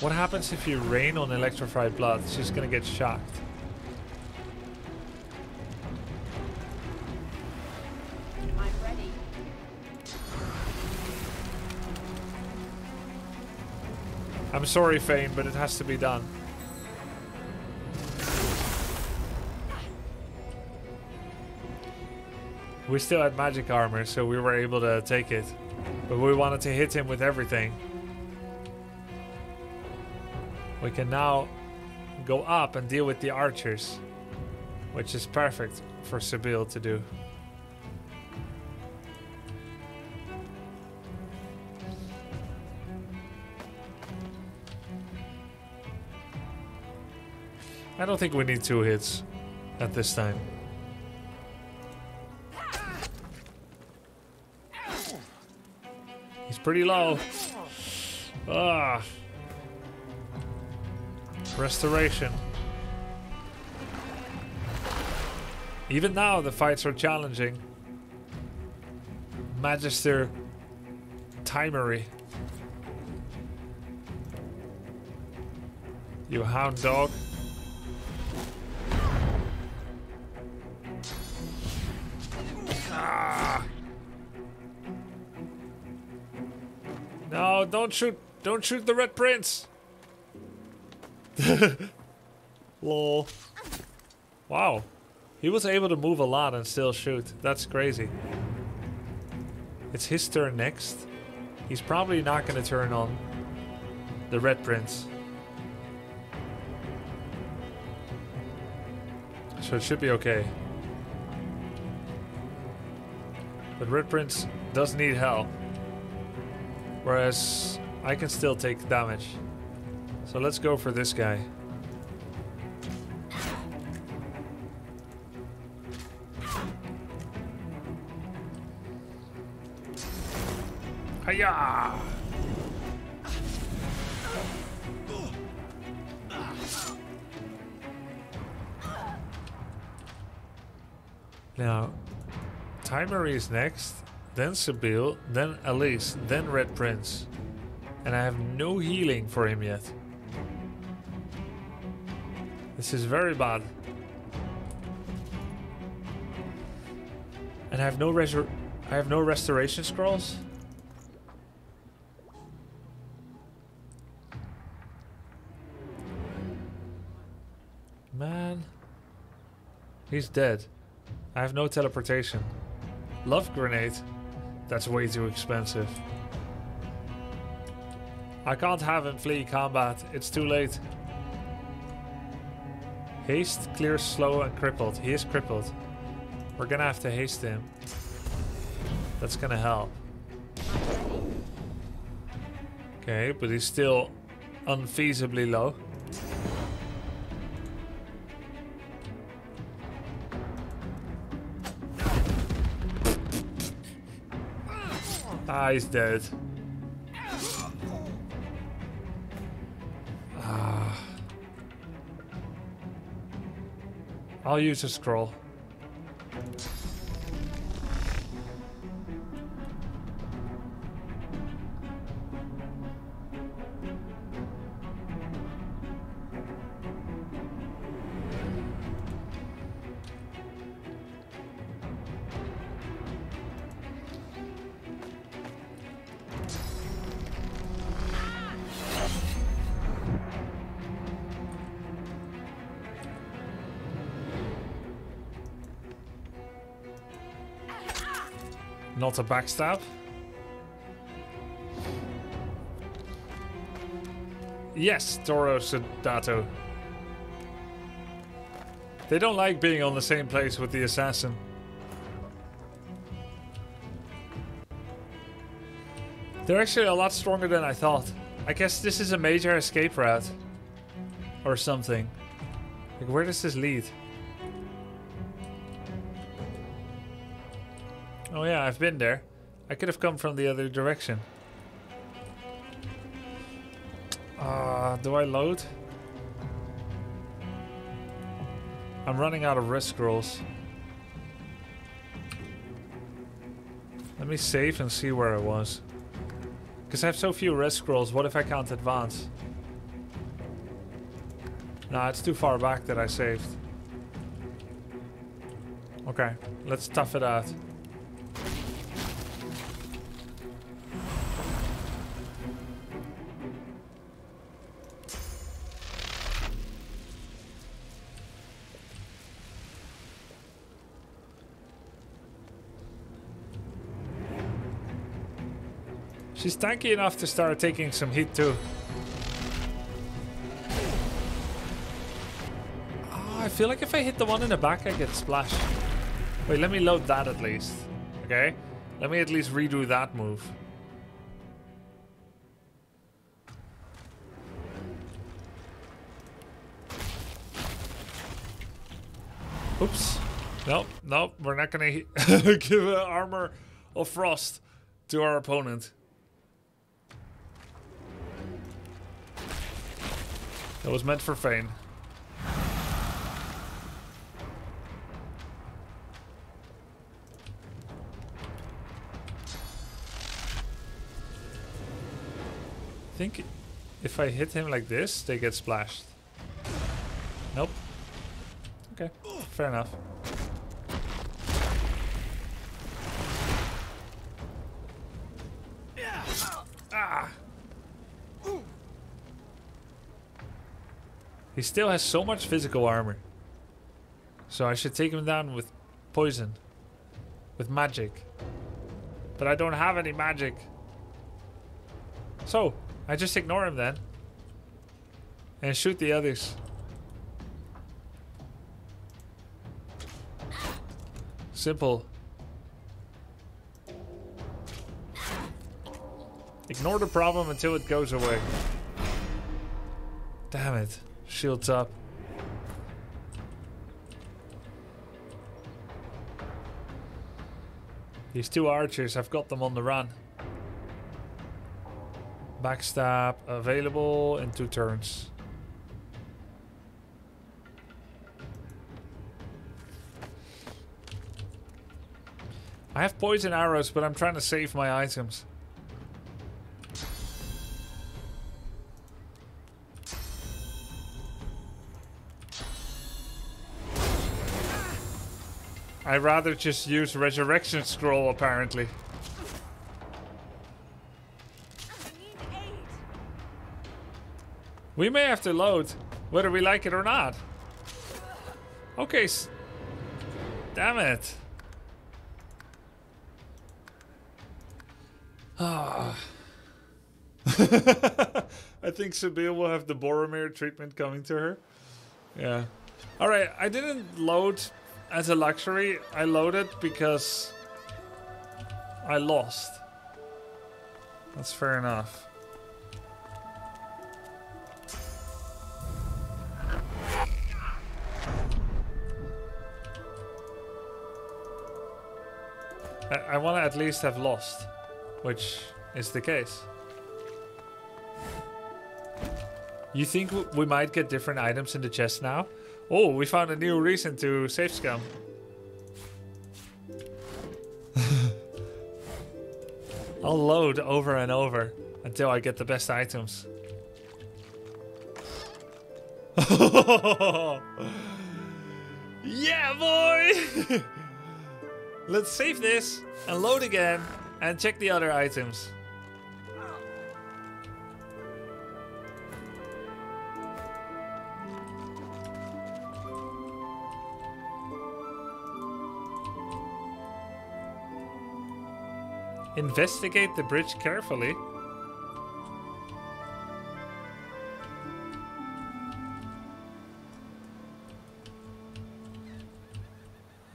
What happens if you rain on electrified blood? She's gonna get shocked. I'm sorry, Fane, but it has to be done. We still had magic armor, so we were able to take it. But we wanted to hit him with everything. We can now go up and deal with the archers, which is perfect for Sebille to do. I don't think we need 2 hits at this time. He's pretty low. Ah. Restoration. Even now the fights are challenging. Magister Timery. You hound dog. No, don't shoot the Red Prince. Lol. Wow. He was able to move a lot and still shoot. That's crazy. It's his turn next. He's probably not going to turn on the Red Prince. So it should be okay. But Red Prince does need help. Whereas I can still take damage. So let's go for this guy. Hiya! Now, Tymeri is next, then Sebille, then Elise, then Red Prince. And I have no healing for him yet. This is very bad. And I have no restoration scrolls. Man. He's dead. I have no teleportation. Love grenade? That's way too expensive. I can't have him flee combat. It's too late. Haste, clear, slow, and crippled. He is crippled. We're gonna have to haste him. That's gonna help. Okay, but he's still unfeasibly low. Ah, he's dead. I'll use a scroll. Not a backstab. Yes, Toro Sedato. They don't like being on the same place with the assassin. They're actually a lot stronger than I thought. I guess this is a major escape route. Or something. Like, where does this lead? Oh yeah, I've been there. I could have come from the other direction. Do I load? I'm running out of rest scrolls. Let me save and see where I was. Because I have so few rest scrolls, what if I can't advance? Nah, it's too far back that I saved. Okay, let's tough it out. She's tanky enough to start taking some heat too. Oh, I feel like if I hit the one in the back, I get splashed. Wait, let me load that at least. Okay? Let me at least redo that move. Oops. Nope, nope. We're not gonna give an armor of frost to our opponent. That was meant for Fane. I think if I hit him like this, they get splashed. Nope. Okay, fair enough. Ah! He still has so much physical armor. So I should take him down with poison. With magic. But I don't have any magic. So, I just ignore him then. And shoot the others. Simple. Ignore the problem until it goes away. Damn it. Shields up. These two archers, I've got them on the run. Backstab available in 2 turns. I have poison arrows, but I'm trying to save my items. I'd rather just use Resurrection Scroll, apparently. We may have to load, whether we like it or not. Okay. Damn it. Ah. I think Sebille will have the Boromir treatment coming to her. Yeah. Alright, I didn't load as a luxury. I loaded because I lost. That's fair enough. I want to at least have lost, which is the case. You think we might get different items in the chest now? Oh, we found a new reason to save scam. I'll load over and over until I get the best items. Yeah, boy! Let's save this and load again and check the other items. Investigate the bridge carefully.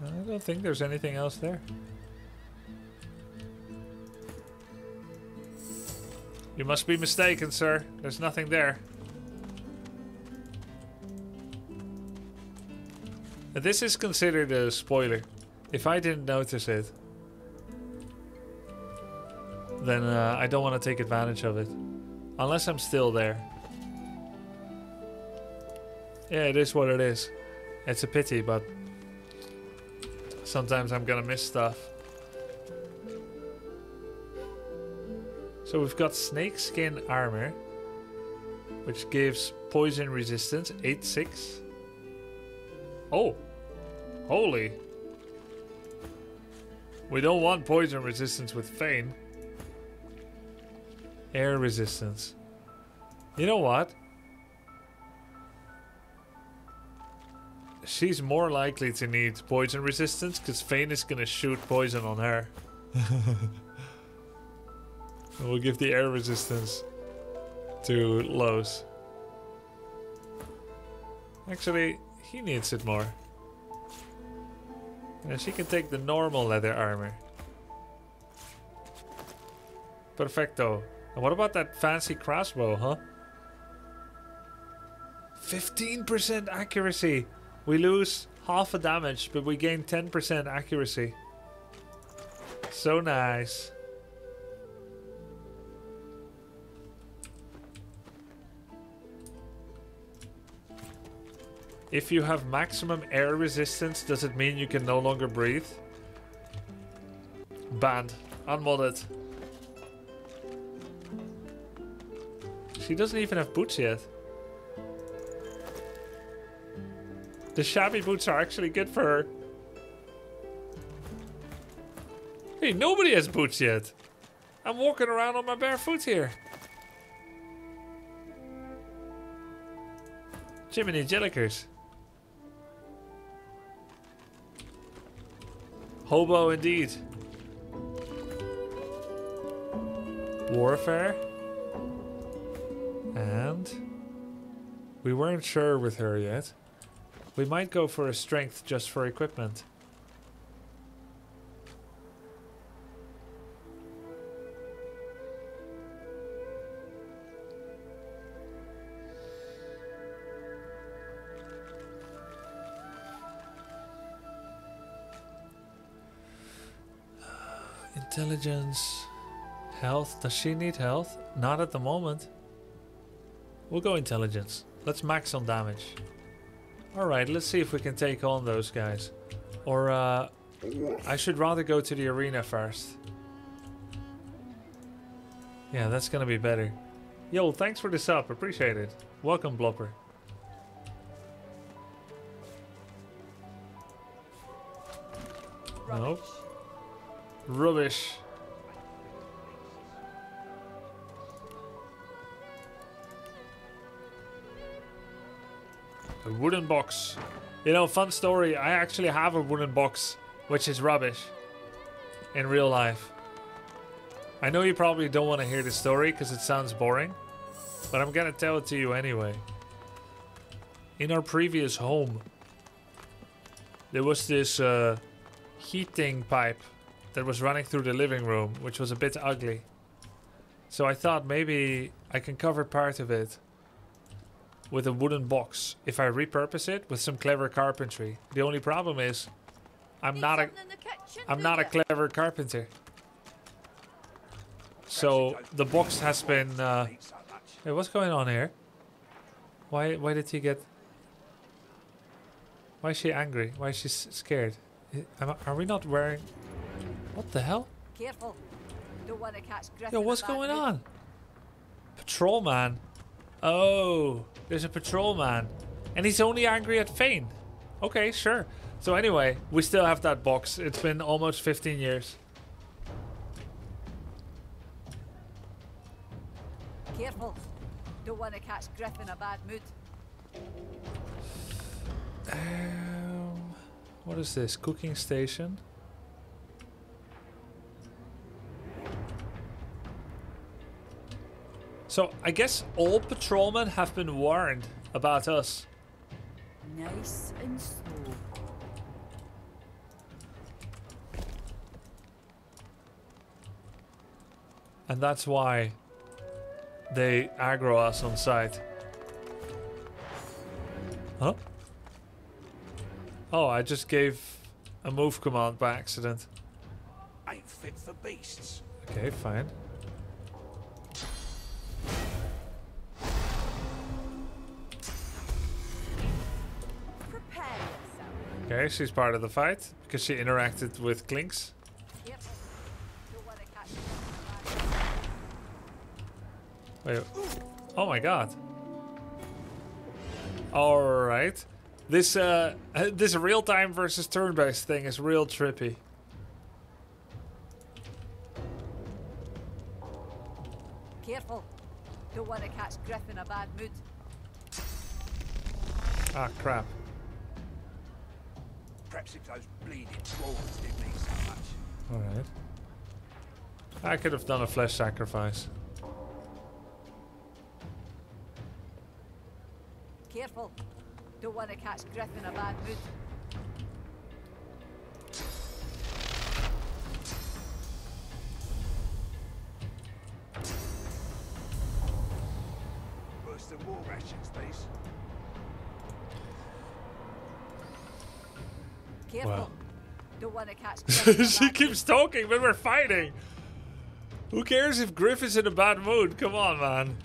I don't think there's anything else there. You must be mistaken, sir. There's nothing there. This is considered a spoiler. If I didn't notice it, then I don't want to take advantage of it. Unless I'm still there. Yeah, it is what it is. It's a pity, but sometimes I'm gonna miss stuff. So we've got snakeskin armor, which gives poison resistance, 8-6. Oh, holy. We don't want poison resistance with Fane. Air resistance. You know what? She's more likely to need poison resistance because Fane is going to shoot poison on her. We'll give the air resistance to Lohse. Actually, he needs it more. And she can take the normal leather armor. Perfecto. And what about that fancy crossbow, huh? 15% accuracy! We lose half a damage, but we gain 10% accuracy. So nice. If you have maximum air resistance, does it mean you can no longer breathe? Banned. Unmodded. She doesn't even have boots yet. The shabby boots are actually good for her. Hey, nobody has boots yet. I'm walking around on my bare foot here. Jiminy Jellikers. Hobo indeed. Warfare. And we weren't sure with her yet. We might go for a strength just for equipment. Intelligence, health. Does she need health? Not at the moment. We'll go intelligence. Let's max on damage. All right, let's see if we can take on those guys, or I should rather go to the arena first. Yeah, that's gonna be better. Yo, thanks for the sub, appreciate it. Welcome, Blopper. Nope. Rubbish. A wooden box. You know, fun story, I actually have a wooden box, which is rubbish in real life. I know you probably don't want to hear the story because it sounds boring, but I'm gonna tell it to you anyway. In our previous home, there was this heating pipe that was running through the living room, which was a bit ugly. So I thought maybe I can cover part of it with a wooden box if I repurpose it with some clever carpentry. The only problem is I'm not a clever carpenter. So the box has been hey, what's going on here? Why did he get? Why is she angry? Why is she scared? Are we not wearing? What the hell? Careful. Don't want to catch Griff. Yo, what's going on? Patrolman. Oh, there's a patrolman, and he's only angry at Fane. Okay, sure. So anyway, we still have that box. It's been almost 15 years. Careful. Don't want to catch Griff in a bad mood. What is this? Cooking station? So, I guess all patrolmen have been warned about us. Nice and slow. And that's why they aggro us on sight. Huh? Oh, I just gave a move command by accident. Ain't fit for beasts. Okay, fine. Okay, she's part of the fight because she interacted with Klinks. Wait. Oh my god. Alright. This this real-time versus turn-based thing is real trippy. Careful. Don't want to catch Griff in a bad mood. Ah, crap. Perhaps if those bleeding claws didn't mean so much. Alright. I could have done a flesh sacrifice. Careful. Don't want to catch Griff in a bad mood. Worse than war rations, these. Careful. Wow. Don't want to catch Griff in a bad she keeps talking when we're fighting. Who cares if Griff is in a bad mood? Come on, man.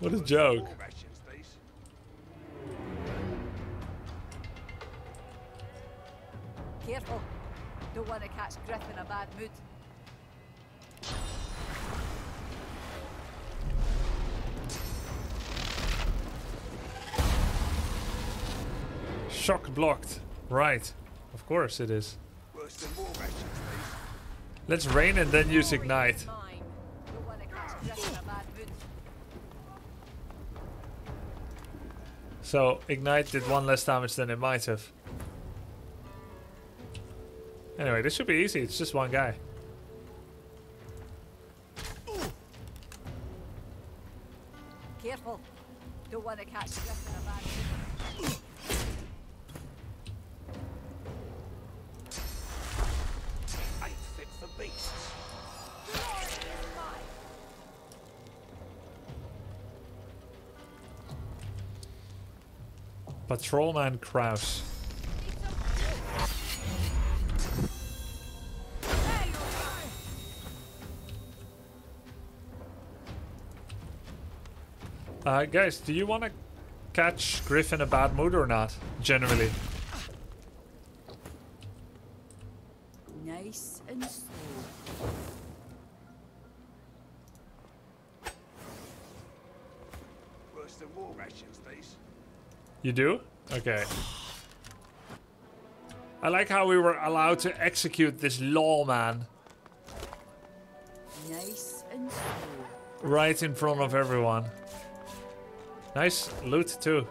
What a joke. Careful. Don't want to catch Griff in a bad mood. Shock blocked. Right. Of course it is. Let's rain and then use ignite. So, ignite did one less damage than it might have. Anyway, this should be easy. It's just one guy. Careful. Don't want to catch Griff in a bad mood. I fit for beasts. Patrolman Kraus. Guys, do you want to catch Griff in a bad mood or not, generally. Nice and slow. Worse than war rations, these. You do? Okay. I like how we were allowed to execute this lawman. Nice and slow. Right in front of everyone. Nice loot too.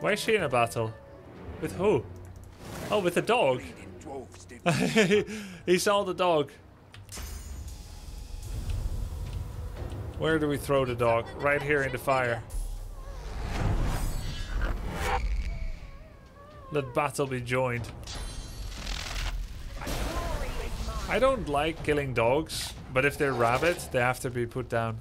Why is she in a battle? With who? Oh, with the dog. He saw the dog. Where do we throw the dog? Right here in the fire. Let battle be joined. I don't like killing dogs, but if they're rabid, they have to be put down.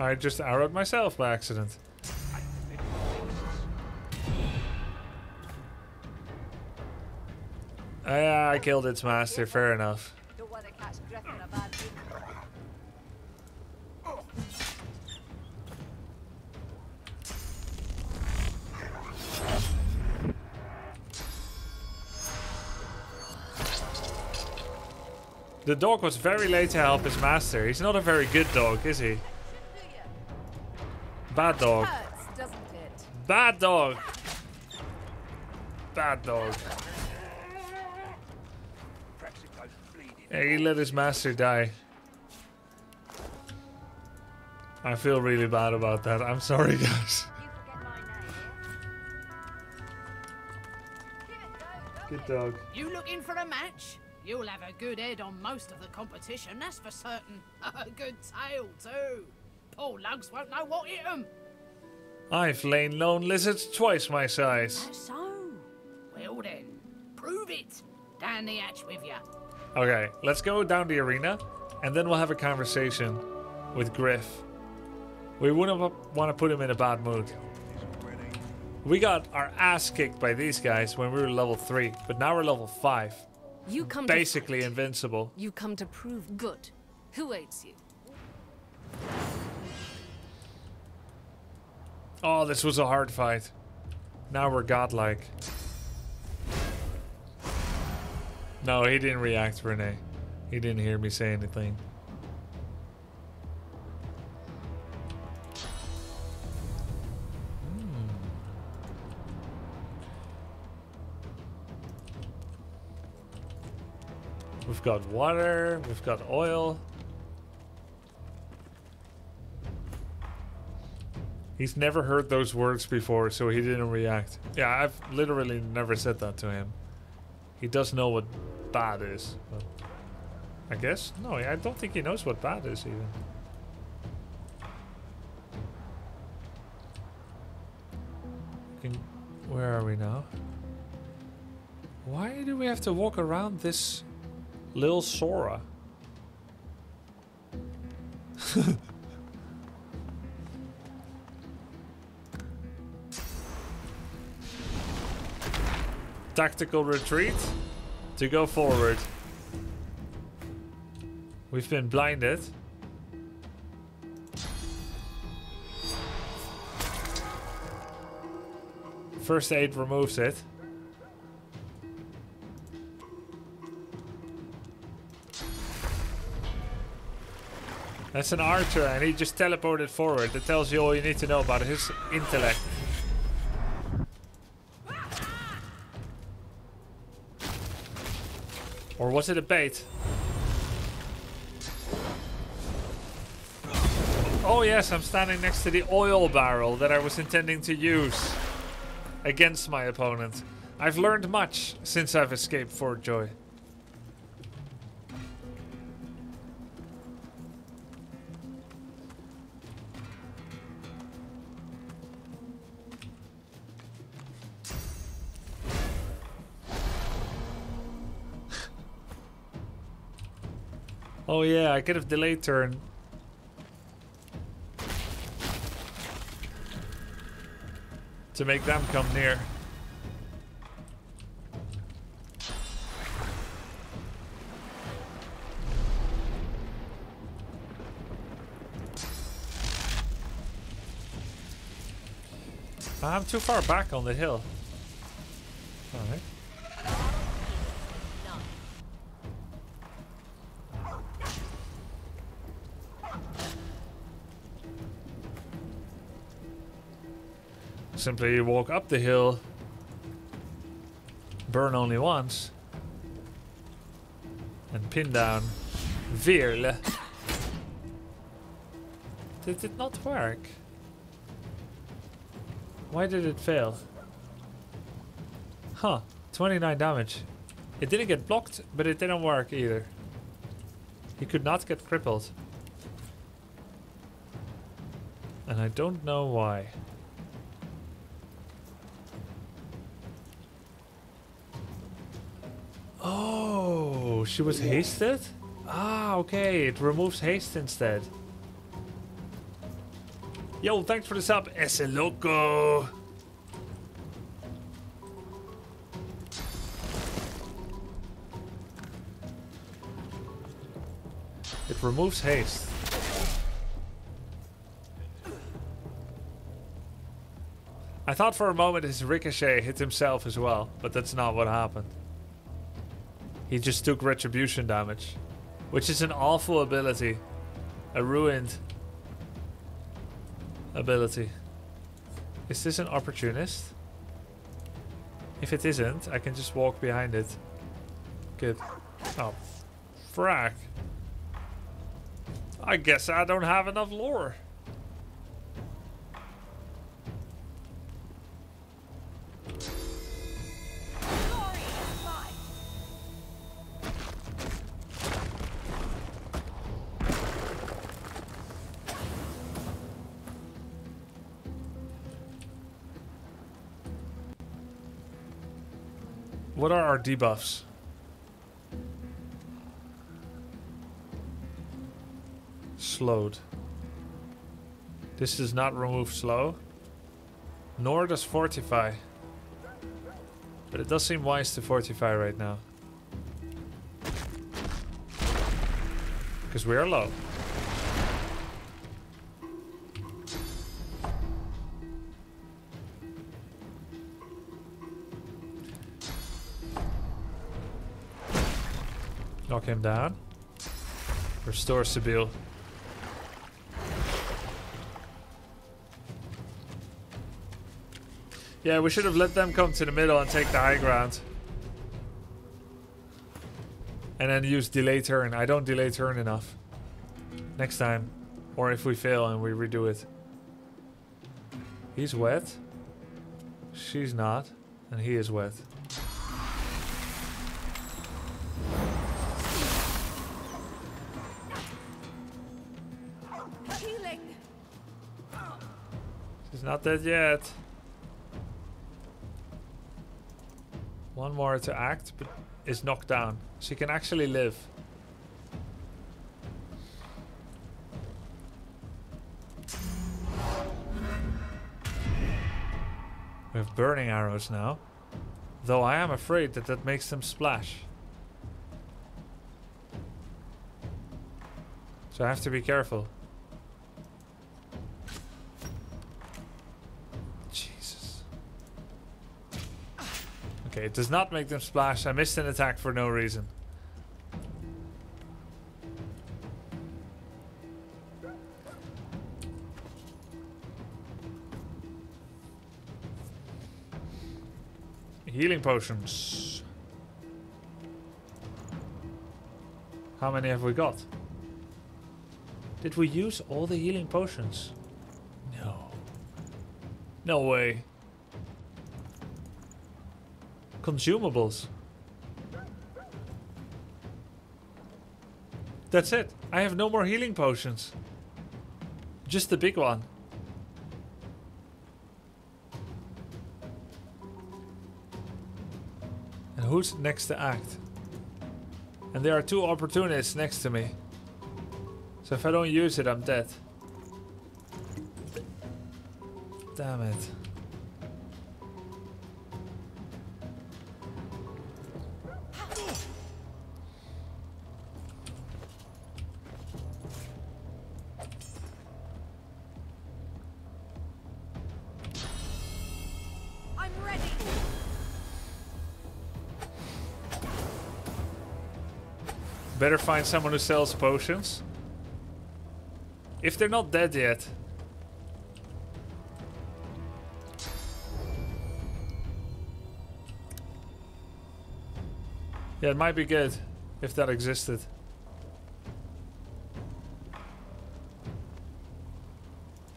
I just arrowed myself by accident. I killed its master, fair enough. The dog was very late to help his master. He's not a very good dog, is he? Bad dog. Bad dog. Bad dog. Yeah, he let his master die. I feel really bad about that. I'm sorry, guys. Good dog. You looking for a match? You'll have a good head on most of the competition, that's for certain. A good tail, too. Poor lugs won't know what hit them. I've lain lone lizards twice my size. That's so. Well then, prove it. Down the hatch with you. Okay, let's go down the arena, and then we'll have a conversation with Griff. We wouldn't want to put him in a bad mood. We got our ass kicked by these guys when we were level 3, but now we're level 5. You come basically to invincible. You come to prove good. Who aids you? Oh, this was a hard fight. Now we're godlike. No, he didn't react, Renee. He didn't hear me say anything. We've got water, we've got oil. He's never heard those words before, so he didn't react. Yeah, I've literally never said that to him. He does know what bad is, but I guess? No, I don't think he knows what bad is even. Where are we now? Why do we have to walk around this little Sora? Tactical retreat to go forward. We've been blinded. First aid removes it. That's an archer and he just teleported forward. That tells you all you need to know about his intellect. Or was it a bait? Oh yes, I'm standing next to the oil barrel that I was intending to use against my opponent. I've learned much since I've escaped Fort Joy. Oh yeah, I could have delayed turn. to make them come near. I'm too far back on the hill. Alright. Simply walk up the hill, burn only once, and pin down Virle. Did it not work? Why did it fail? Huh, 29 damage. It didn't get blocked, but it didn't work either. He could not get crippled. And I don't know why. Oh, she was hasted? Ah, okay, it removes haste instead. Yo, thanks for the sub, Ese Loco. It removes haste. I thought for a moment his ricochet hit himself as well, but that's not what happened. He just took retribution damage, which is an awful ability. A ruined ability. Is this an opportunist? If it isn't, I can just walk behind it. Good. Oh, frack. I guess I don't have enough lore. What are our debuffs? Slowed. This does not remove slow, nor does fortify. But it does seem wise to fortify right now. Because we are low. Knock him down. Restore Sebille. Yeah, we should have let them come to the middle and take the high ground. And then use delay turn. I don't delay turn enough. Next time. Or if we fail and we redo it. He's wet. She's not. And he is wet. Not dead yet. One more to act, but is knocked down. She can actually live. We have burning arrows now. Though I am afraid that that makes them splash. So I have to be careful. It does not make them splash. I missed an attack for no reason. Healing potions. How many have we got? Did we use all the healing potions? No. No way. Consumables. That's it. I have no more healing potions. Just the big one. And who's next to act? And there are two opportunists next to me. So if I don't use it, I'm dead. Damn it. Better find someone who sells potions. If they're not dead yet. Yeah, it might be good if that existed.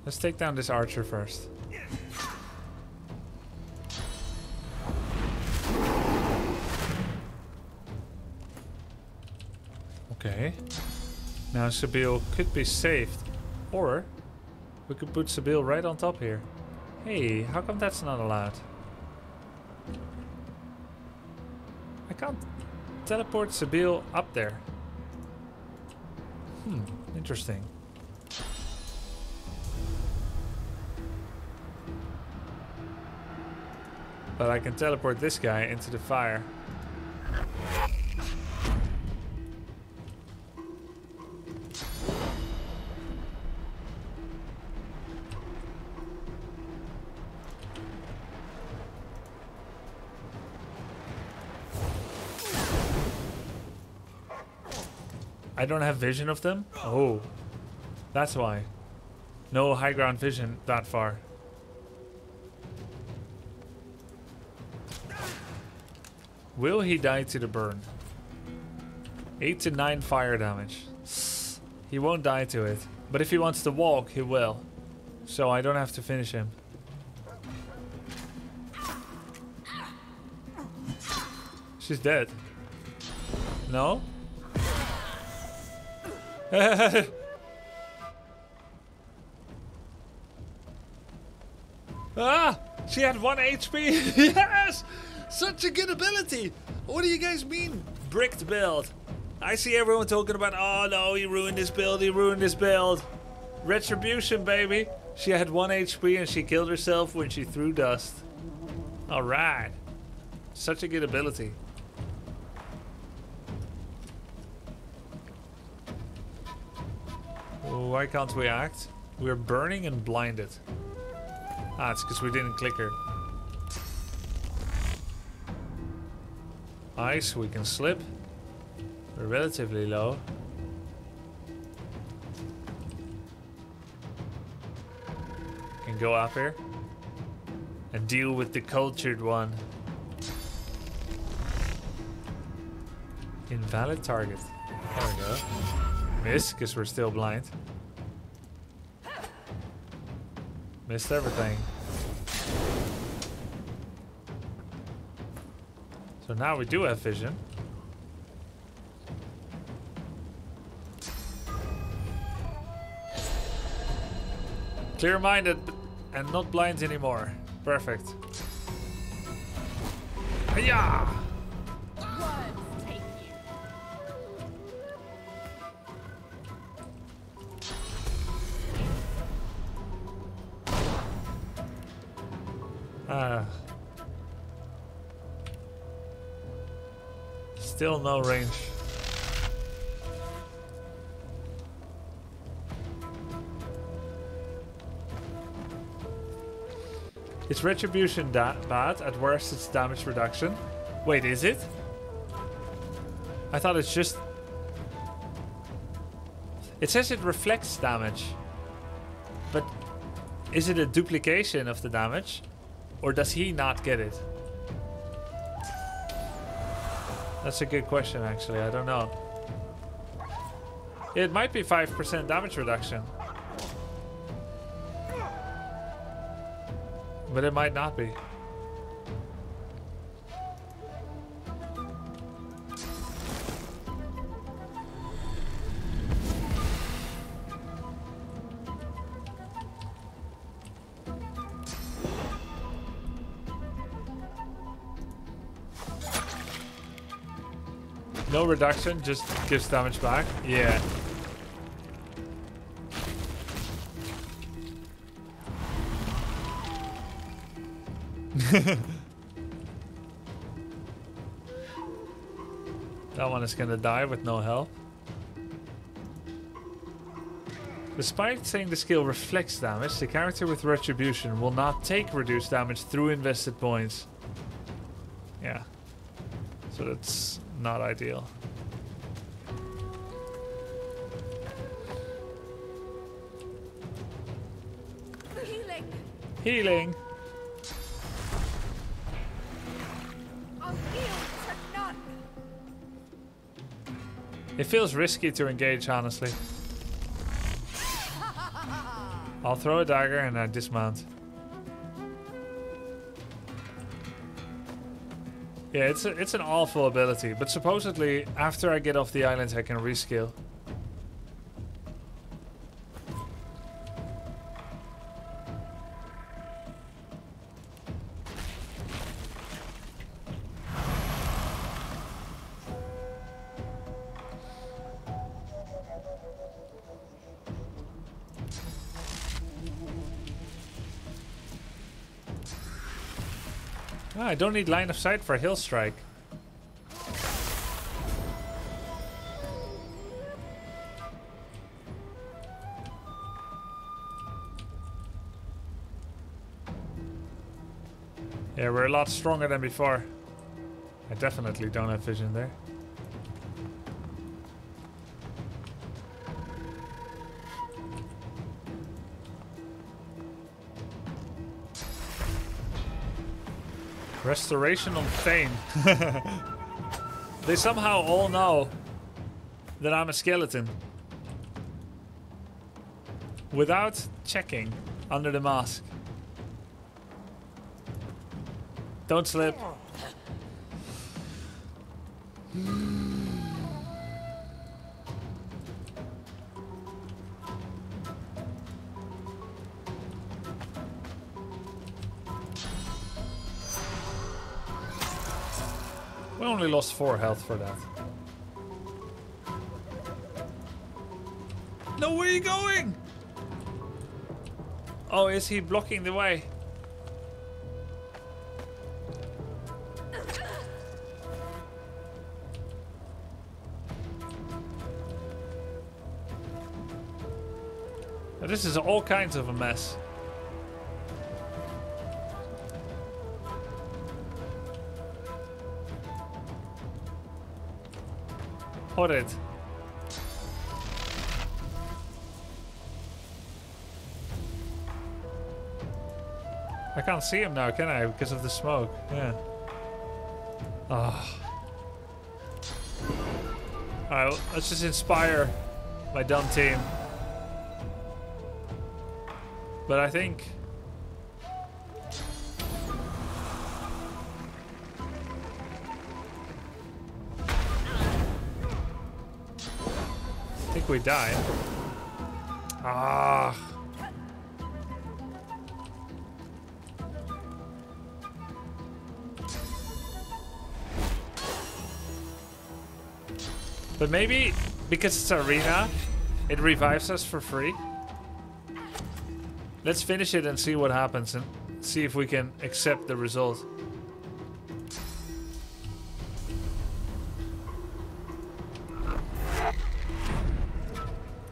Let's take down this archer first. Okay. Now Sebille could be saved. Or we could put Sebille right on top here. Hey, how come that's not allowed? I can't teleport Sebille up there. Hmm, interesting. But I can teleport this guy into the fire. I don't have vision of them? Oh, that's why. No high ground vision that far. Will he die to the burn? 8 to 9 fire damage. He won't die to it. But if he wants to walk, he will. So I don't have to finish him. She's dead. No? Ah! She had 1 HP! Yes! Such a good ability! What do you guys mean, bricked build? I see everyone talking about, oh no, he ruined this build, he ruined this build. Retribution, baby! She had 1 HP and she killed herself when she threw dust. Alright. Such a good ability. Why can't we act? We're burning and blinded. Ah, it's because we didn't click her. Ice, we can slip. We're relatively low. Can go up here and deal with the cultured one. Invalid target. There we go. Miss, because we're still blind. Missed everything. So now we do have vision. Clear-minded and not blind anymore. Perfect. Hiya! Words take you. Ah. Still no range. It's retribution that bad. At worst, it's damage reduction. Wait, is it? I thought it's just... It says it reflects damage. But is it a duplication of the damage? Or does he not get it? That's a good question, actually. I don't know. It might be 5% damage reduction. But it might not be. No reduction, just gives damage back. Yeah. That one is gonna die with no help. Despite saying the skill reflects damage, the character with retribution will not take reduced damage through invested points. Yeah. So that's... not ideal. Healing. It feels risky to engage, honestly. I'll throw a dagger and I dismount. Yeah, it's an awful ability, but supposedly after I get off the island I can reskill. I don't need line of sight for hill strike. Yeah, we're a lot stronger than before. I definitely don't have vision there. Restoration on Fane. They somehow all know that I'm a skeleton. Without checking under the mask. Don't slip. I only lost 4 health for that. No, where are you going? Oh, is he blocking the way? Now, this is all kinds of a mess. Horrid. I can't see him now, can I? Because of the smoke. Yeah. Oh. Alright, let's just inspire my dumb team. But I think... we die. Ah. But maybe because it's arena, it revives us for free. Let's finish it and see what happens and see if we can accept the result.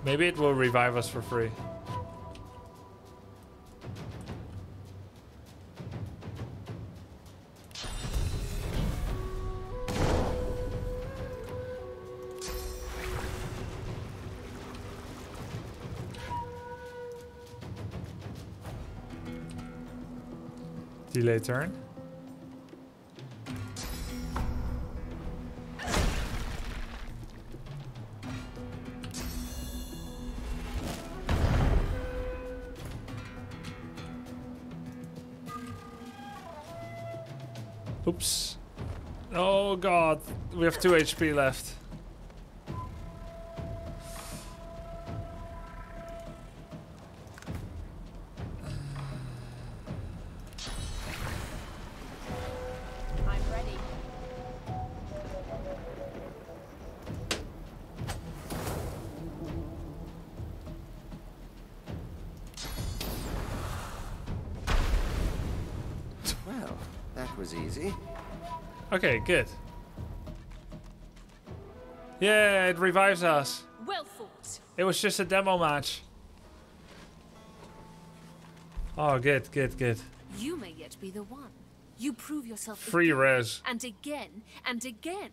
Maybe it will revive us for free. Delay turn. Oops. Oh god, we have 2 HP left. I'm ready. Well, that was easy. Okay, good. Yeah, it revives us. Well fought. It was just a demo match. Oh, good, good, good. You may yet be the one. You prove yourself. Free res. And again, and again.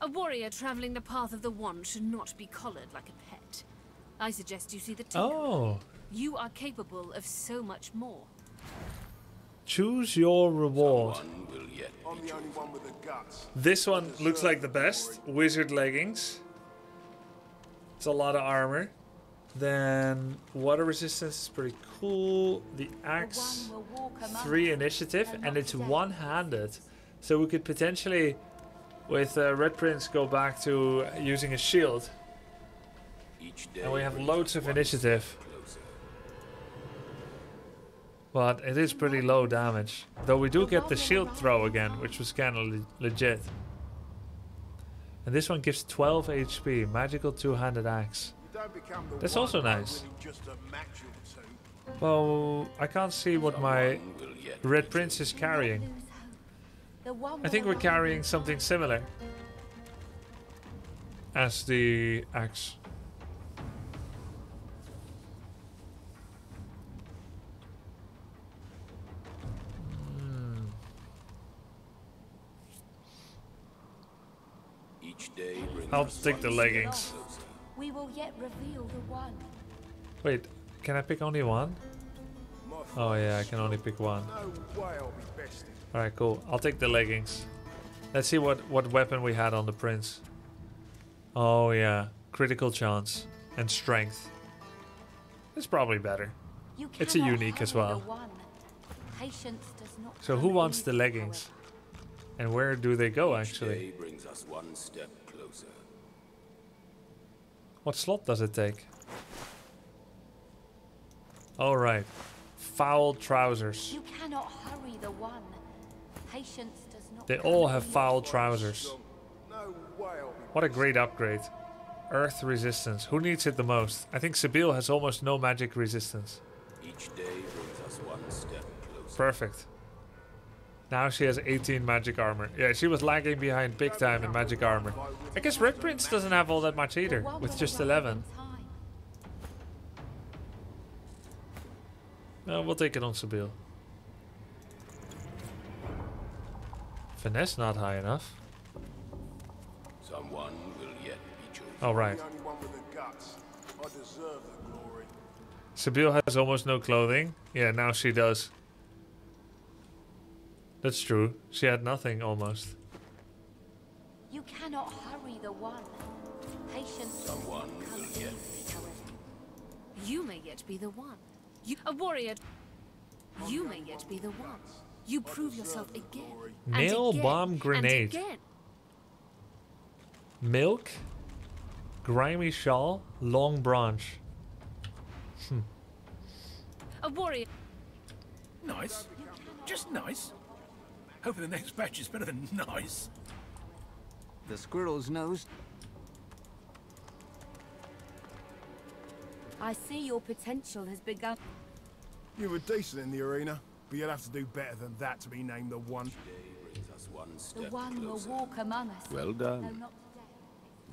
A warrior traveling the path of the wand should not be collared like a pet. I suggest you see the tale. Oh. You are capable of so much more. Choose your reward. This one looks like the best. Wizard leggings. It's a lot of armor. Then water resistance is pretty cool. The axe, 3 initiative, and it's one-handed. So we could potentially, with Red Prince, go back to using a shield. And we have loads of initiative. But it is pretty low damage. Though we do get the shield throw again, which was kind of legit. And this one gives 12 HP, magical two-handed axe. That's also nice. Well, I can't see what my Red Prince is carrying. I think we're carrying something similar as the axe. I'll take the leggings. We will yet reveal the one. Wait, can I pick only one? Oh yeah, I can only pick one. Alright, cool. I'll take the leggings. Let's see what weapon we had on the prince. Oh yeah, critical chance and strength. It's probably better. It's a unique as well. So who wants the leggings? And where do they go actually? Brings us one step closer. What slot does it take? Alright. Foul trousers. You cannot hurry the one. Patience does not. They all have foul trousers. What a great upgrade. Earth resistance. Who needs it the most? I think Sebille has almost no magic resistance. Each day brings us one step closer. Perfect. Now she has 18 magic armor. Yeah, she was lagging behind big time in magic armor. I guess Red Prince doesn't have all that much either, with just 11. No, we'll take it on Sebille. Finesse not high enough. Someone will yet be chosen. All right. Sebille has almost no clothing. Yeah, now she does. That's true. She had nothing almost. You cannot hurry the one. Patience. Someone will yet be chosen. You may yet be the one. You, a warrior. You may yet be the one. You prove yourself again. Nail bomb grenade. Milk. Grimy shawl. Long branch. A warrior. Nice. Just nice. Hope the next batch is better than nice. The squirrel's nose. I see your potential has begun. You were decent in the arena, but you'll have to do better than that to be named the one. The one will walk among us. Well done.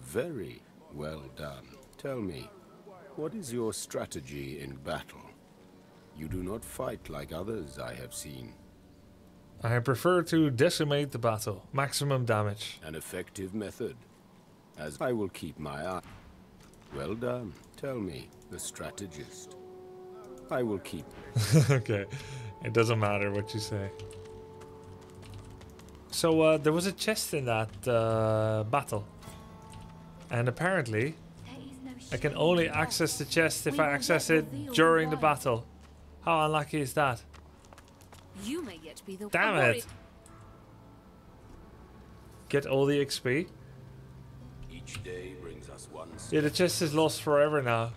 Very well done. Tell me, what is your strategy in battle? You do not fight like others I have seen. I prefer to decimate the battle. Maximum damage. An effective method. As I will keep my eye. Well done. Tell me, the strategist. I will keep. Okay. It doesn't matter what you say. So there was a chest in that battle. And apparently, I can only access the chest if I access it during the battle. How unlucky is that? You may yet be the damn one. It! Get all the XP. Each day brings us one. Yeah, the chest is lost forever now.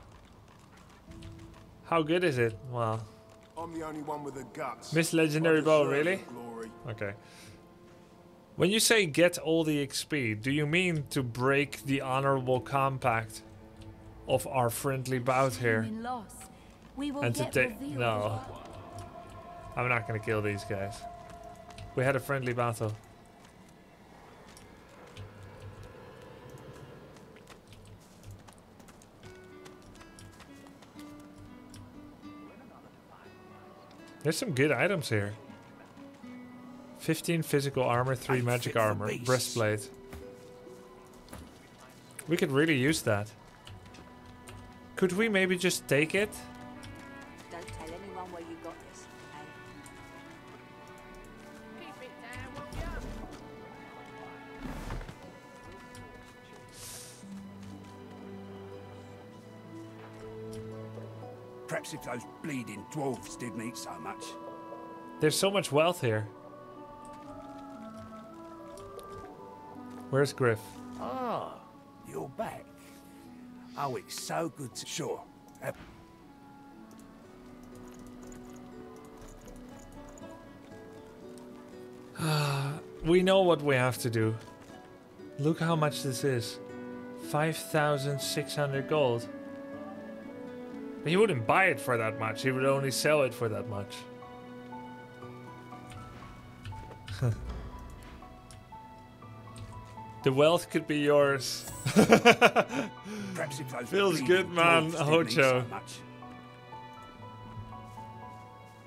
How good is it? Well, I'm the only one with the guts. Miss legendary bow, really? Okay. When you say get all the XP, do you mean to break the honorable compact of our friendly bout here? And to take no. I'm not gonna kill these guys. We had a friendly battle. There's some good items here. 15 physical armor, 3 magic armor, breastplate. We could really use that. Could we maybe just take it? Perhaps if those bleeding dwarves didn't eat so much. There's so much wealth here. Where's Griff? Ah, you're back. Oh, it's so good to... Sure. We know what we have to do. Look how much this is. 5,600 gold. He wouldn't buy it for that much. He would only sell it for that much. The wealth could be yours. Feels good, man. Hojo.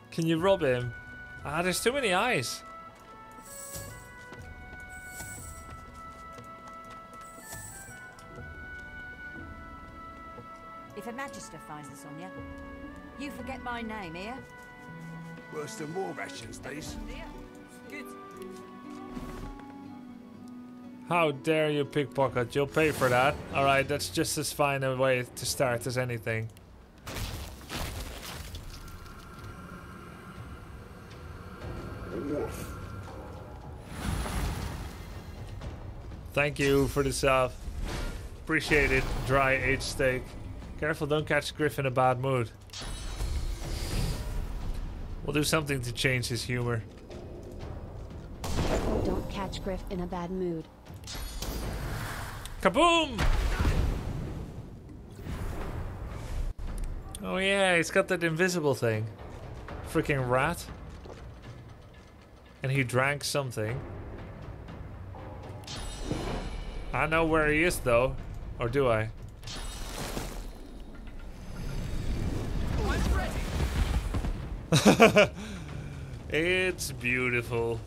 Can you rob him? Ah, there's too many eyes. If a magister finds this on you, you forget my name here. Worse than war rations, these. Good. How dare you pickpocket, you'll pay for that. Alright, that's just as fine a way to start as anything. Thank you for the sub. Appreciate it, dry aged steak. Careful, don't catch Griff in a bad mood. We'll do something to change his humor. Don't catch Griff in a bad mood. Kaboom! Oh yeah, he's got that invisible thing. Freaking rat. And he drank something. I know where he is though. Or do I? It's beautiful.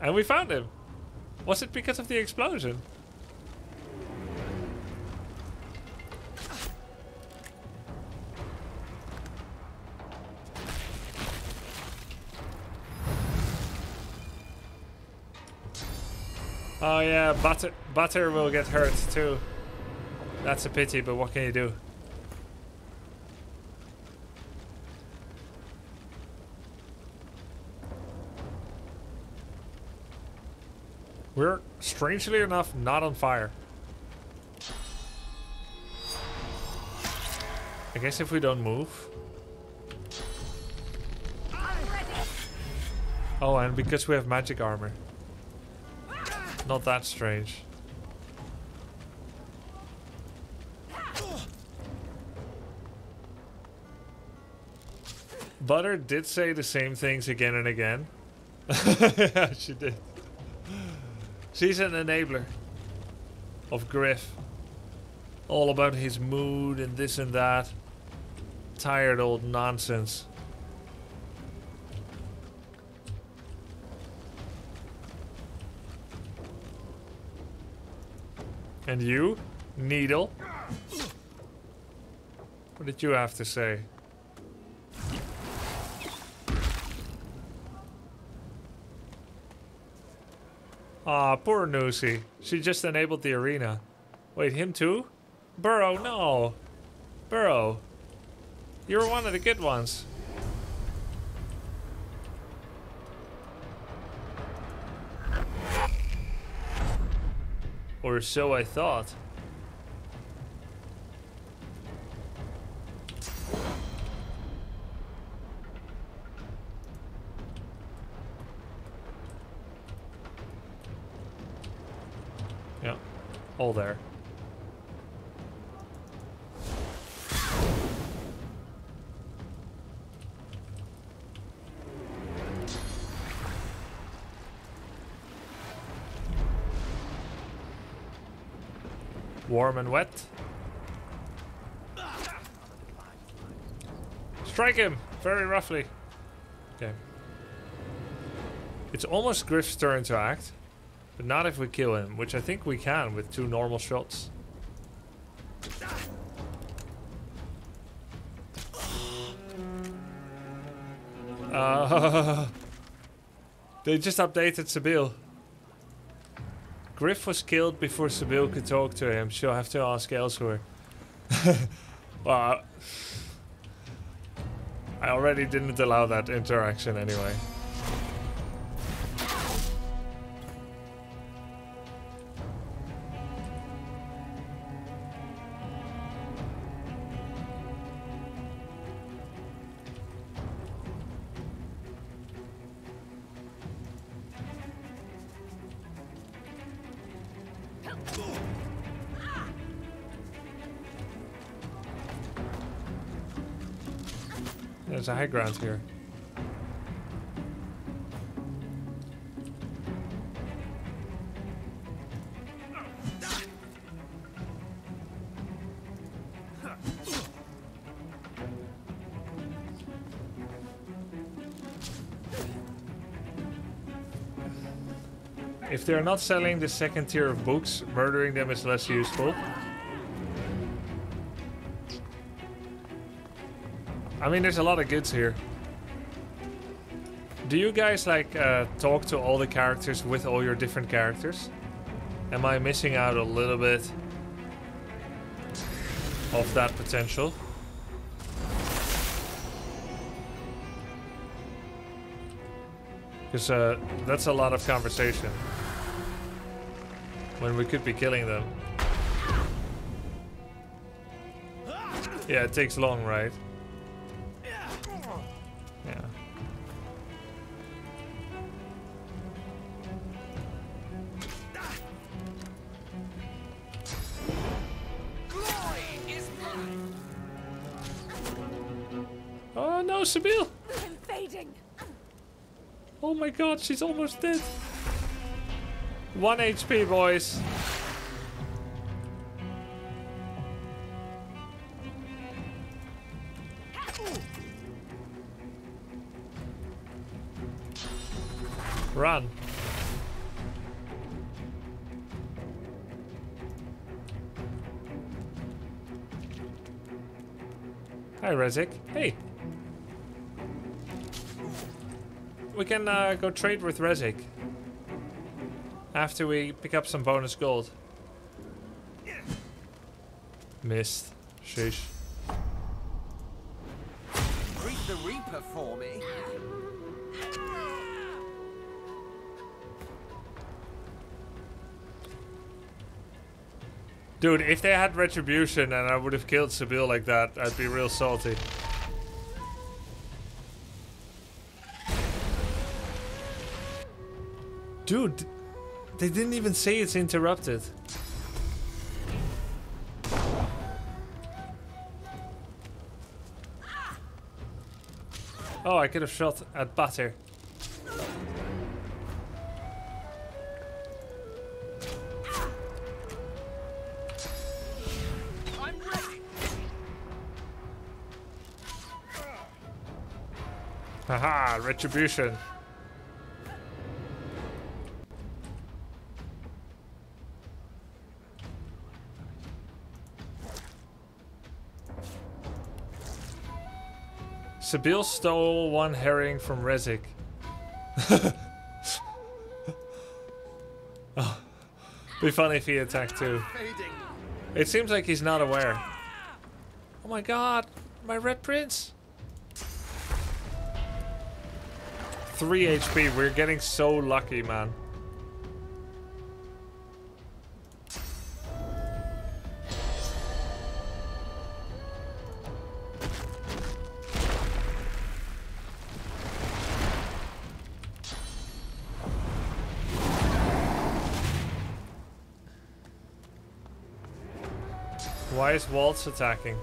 And we found him. Was it because of the explosion? Oh yeah, Butter will get hurt too. That's a pity, but what can you do? We're, strangely enough, not on fire. I guess if we don't move. Oh, and because we have magic armor. Not that strange. Butter did say the same things again and again. Yeah, she did. She's an enabler of Griff. All about his mood and this and that. Tired old nonsense. And you, Needle? What did you have to say? Aw, poor Noosie. She just enabled the arena. Wait, him too? Burrow, no. Burrow. You were one of the good ones. Or so I thought. All there. Warm and wet. Strike him very roughly. Okay. It's almost Griff's turn to act. But not if we kill him, which I think we can with two normal shots. They just updated Sebille. Griff was killed before Sebille could talk to him. She'll have to ask elsewhere. Well, I already didn't allow that interaction anyway. There's a high ground here. If they're not selling the second tier of books, murdering them is less useful. I mean, there's a lot of goods here. Do you guys, like, talk to all the characters with all your different characters? Am I missing out a little bit of that potential? Because that's a lot of conversation when we could be killing them. Yeah, it takes long, right? Sebille. I'm fading. Oh my god, she's almost dead. 1 HP, boys. Run. Hi, Rezik. Hey. We can go trade with Rezik after we pick up some bonus gold. Missed. Sheesh. Reap the Reaper for me. Dude, if they had retribution and I would have killed Sebille like that, I'd be real salty. Dude, they didn't even say it's interrupted. Oh, I could have shot at Butter. Haha, retribution. Sebille stole 1 herring from Rezik. Oh, be funny if he attacked too. It seems like he's not aware. Oh my god, my Red Prince! 3 HP, we're getting so lucky, man. Why is Waltz attacking?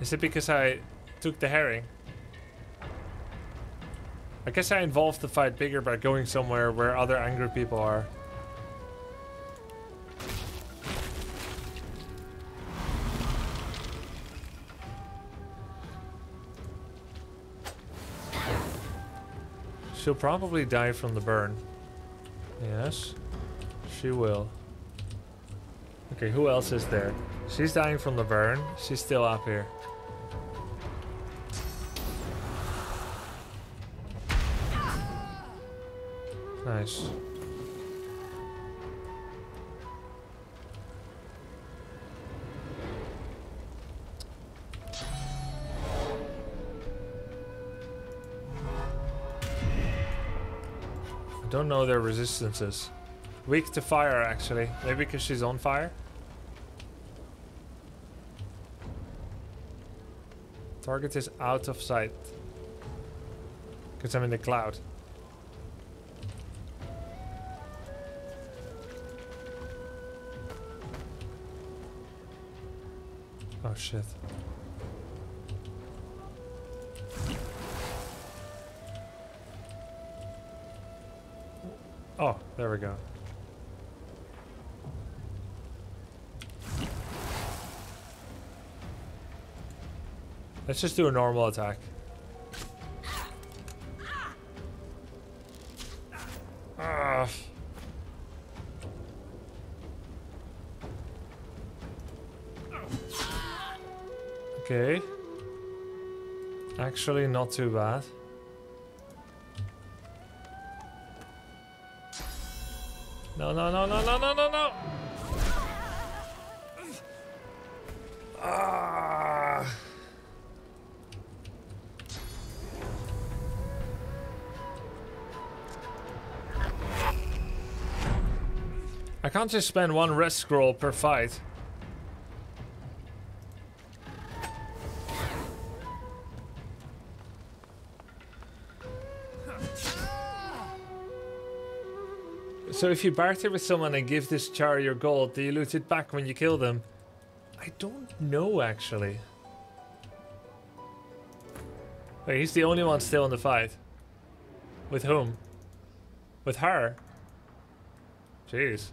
Is it because I took the herring? I guess I involved the fight bigger by going somewhere where other angry people are. She'll probably die from the burn. Yes, she will. Okay, who else is there? She's dying from the burn. She's still up here. Nice. Don't know their resistances. Weak to fire, actually. Maybe because she's on fire. Target is out of sight. Because I'm in the cloud. Oh shit. Oh, there we go. Let's just do a normal attack. Ugh. Okay. Actually, not too bad. No, no, no, no, no, no, no, no! Ah! I can't just spend one rest scroll per fight. So if you barter with someone and give this char your gold, do you loot it back when you kill them? I don't know, actually. Wait, he's the only one still in the fight. With whom? With her? Jeez.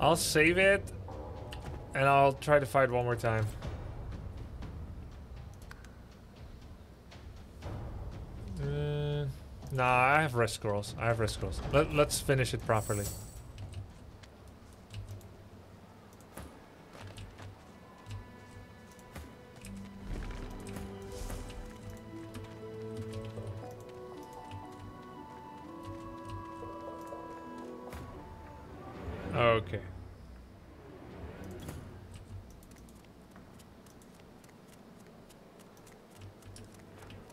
I'll save it, and I'll try to fight one more time. Nah, I have rest scrolls. I have rest scrolls. Let's finish it properly. Okay.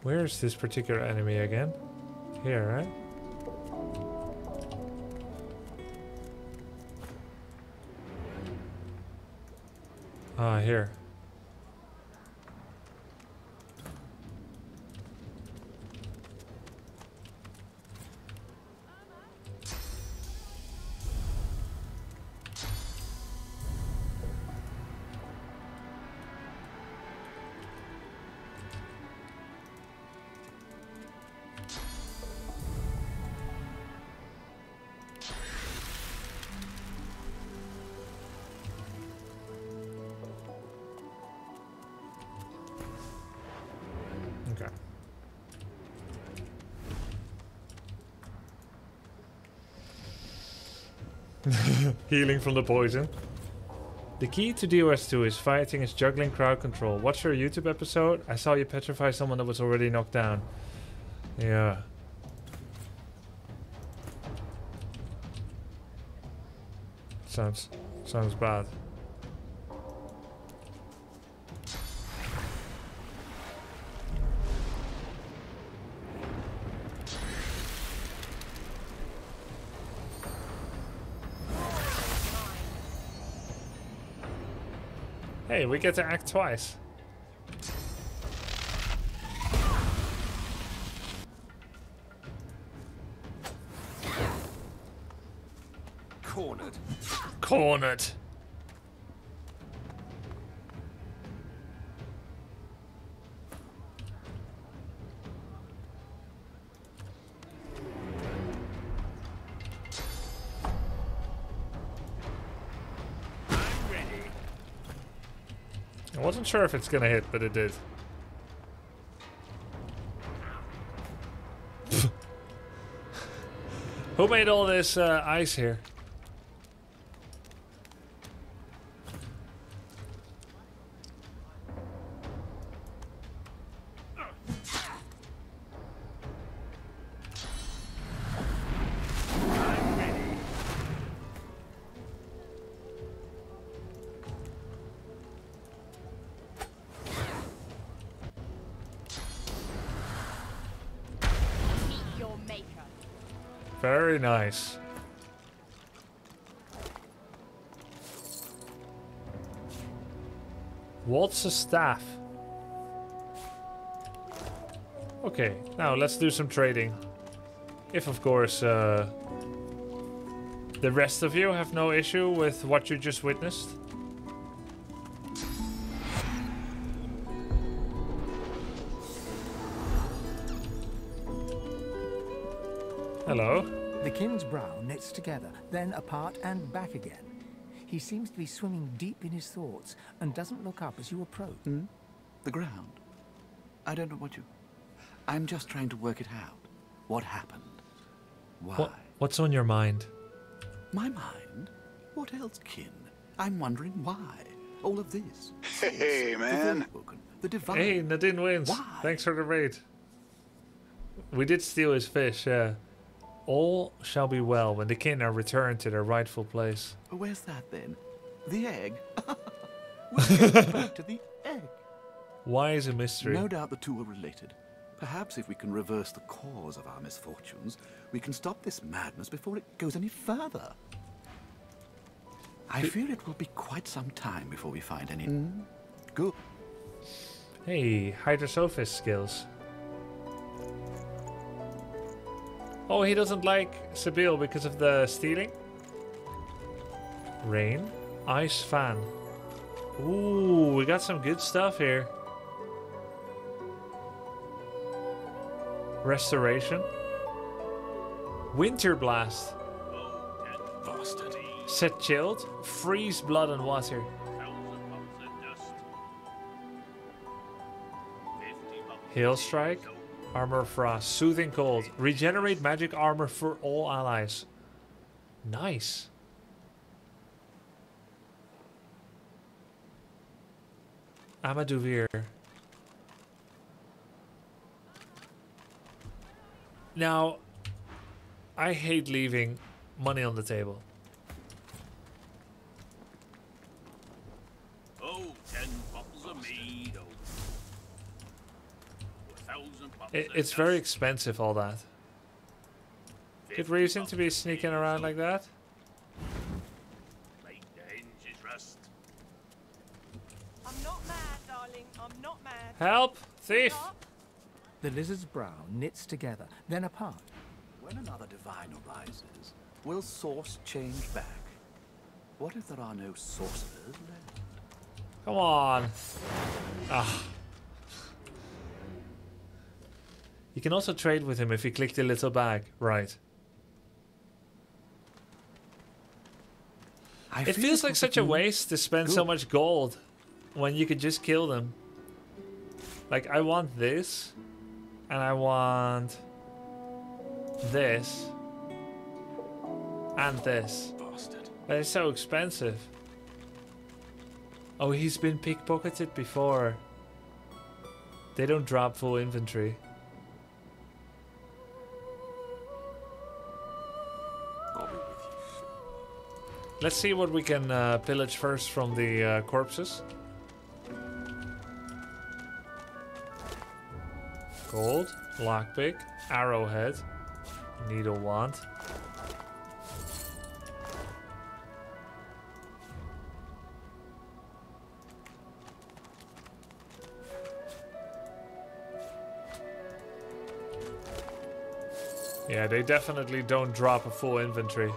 Where is this particular enemy again? Here, right? Ah, here. Healing from the poison. The key to DOS2 is fighting is juggling crowd control. Watch your YouTube episode. I saw you petrify someone that was already knocked down. Yeah. Sounds bad. Hey, we get to act twice. Cornered. I'm sure if it's gonna hit, but it did. Who made all this ice here? Very nice. Waltz's staff. Okay, now let's do some trading. If, of course, the rest of you have no issue with what you just witnessed. Hello. The Kin's brow knits together, then apart and back again. He seems to be swimming deep in his thoughts and doesn't look up as you approach. Hmm? The ground. I don't know what you... I'm just trying to work it out. What happened? Why? What's on your mind? My mind? What else, Kin? I'm wondering why. All of this. Hey, man. The divine. Hey, Nadine wins. Why? Thanks for the raid. We did steal his fish, yeah. All shall be well when the Kin are returned to their rightful place. Where's that then? The egg? We'll go back to the egg. Why is a mystery? No doubt the two are related. Perhaps if we can reverse the cause of our misfortunes, we can stop this madness before it goes any further. I fear it will be quite some time before we find any good. Hey, hydrosophist skills. Oh, he doesn't like Sebille because of the stealing? Rain, ice fan. Ooh, we got some good stuff here. Restoration. Winter blast. Oh, bastard. Set chilled. Freeze blood and water. Hail strike. Armor frost. Soothing cold. Regenerate magic armor for all allies. Nice. Amaduvir. Now, I hate leaving money on the table. Oh, 10 bottles of mead. Oh. 1,000 bottles. It's very expensive, all that. Good reason to be sneaking around like that. Make the hinges rust. I'm not mad, darling. I'm not mad. Help! Thief! The lizard's brow knits together, then apart. When another divine arises, will source change back? What if there are no sorcerers left? Come on. Ah. You can also trade with him if you click the little bag. Right. It feels like such a waste to spend so much gold when you could just kill them. Like, I want this. And I want this and this. Bastard. But it's so expensive. Oh, he's been pickpocketed before. They don't drop full inventory. I'll be with you. Let's see what we can pillage first from the corpses. Gold, lockpick, arrowhead, needle wand. Yeah, they definitely don't drop a full inventory.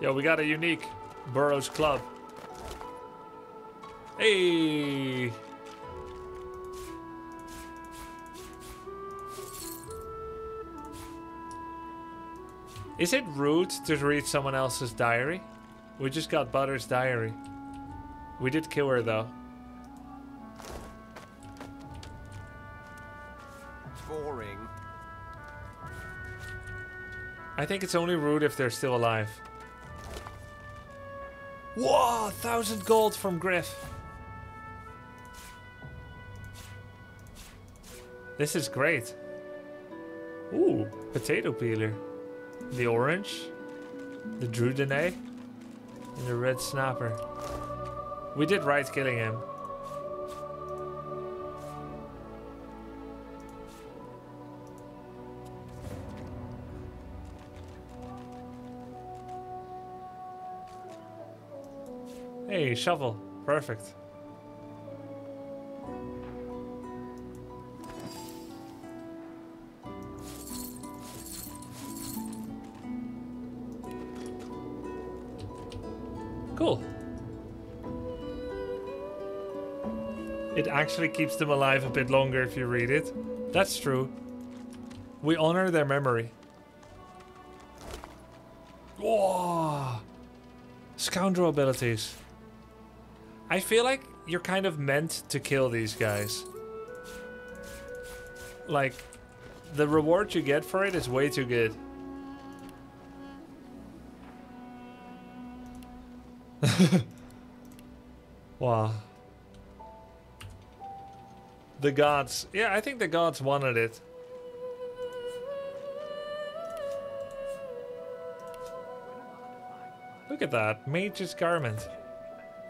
Yo, we got a unique Burrows Club. Hey! Is it rude to read someone else's diary? We just got Butter's diary. We did kill her though. Boring. I think it's only rude if they're still alive. Whoa, 1,000 gold from Griff. This is great. Ooh, potato peeler. The orange, the Drudenae, and the red snapper. We did right killing him. Hey, shovel. Perfect. Cool. It actually keeps them alive a bit longer if you read it. That's true. We honor their memory. Whoa! Scoundrel abilities. I feel like you're kind of meant to kill these guys. Like, the reward you get for it is way too good. Wow. The gods. Yeah, I think the gods wanted it. Look at that. Mage's Garment.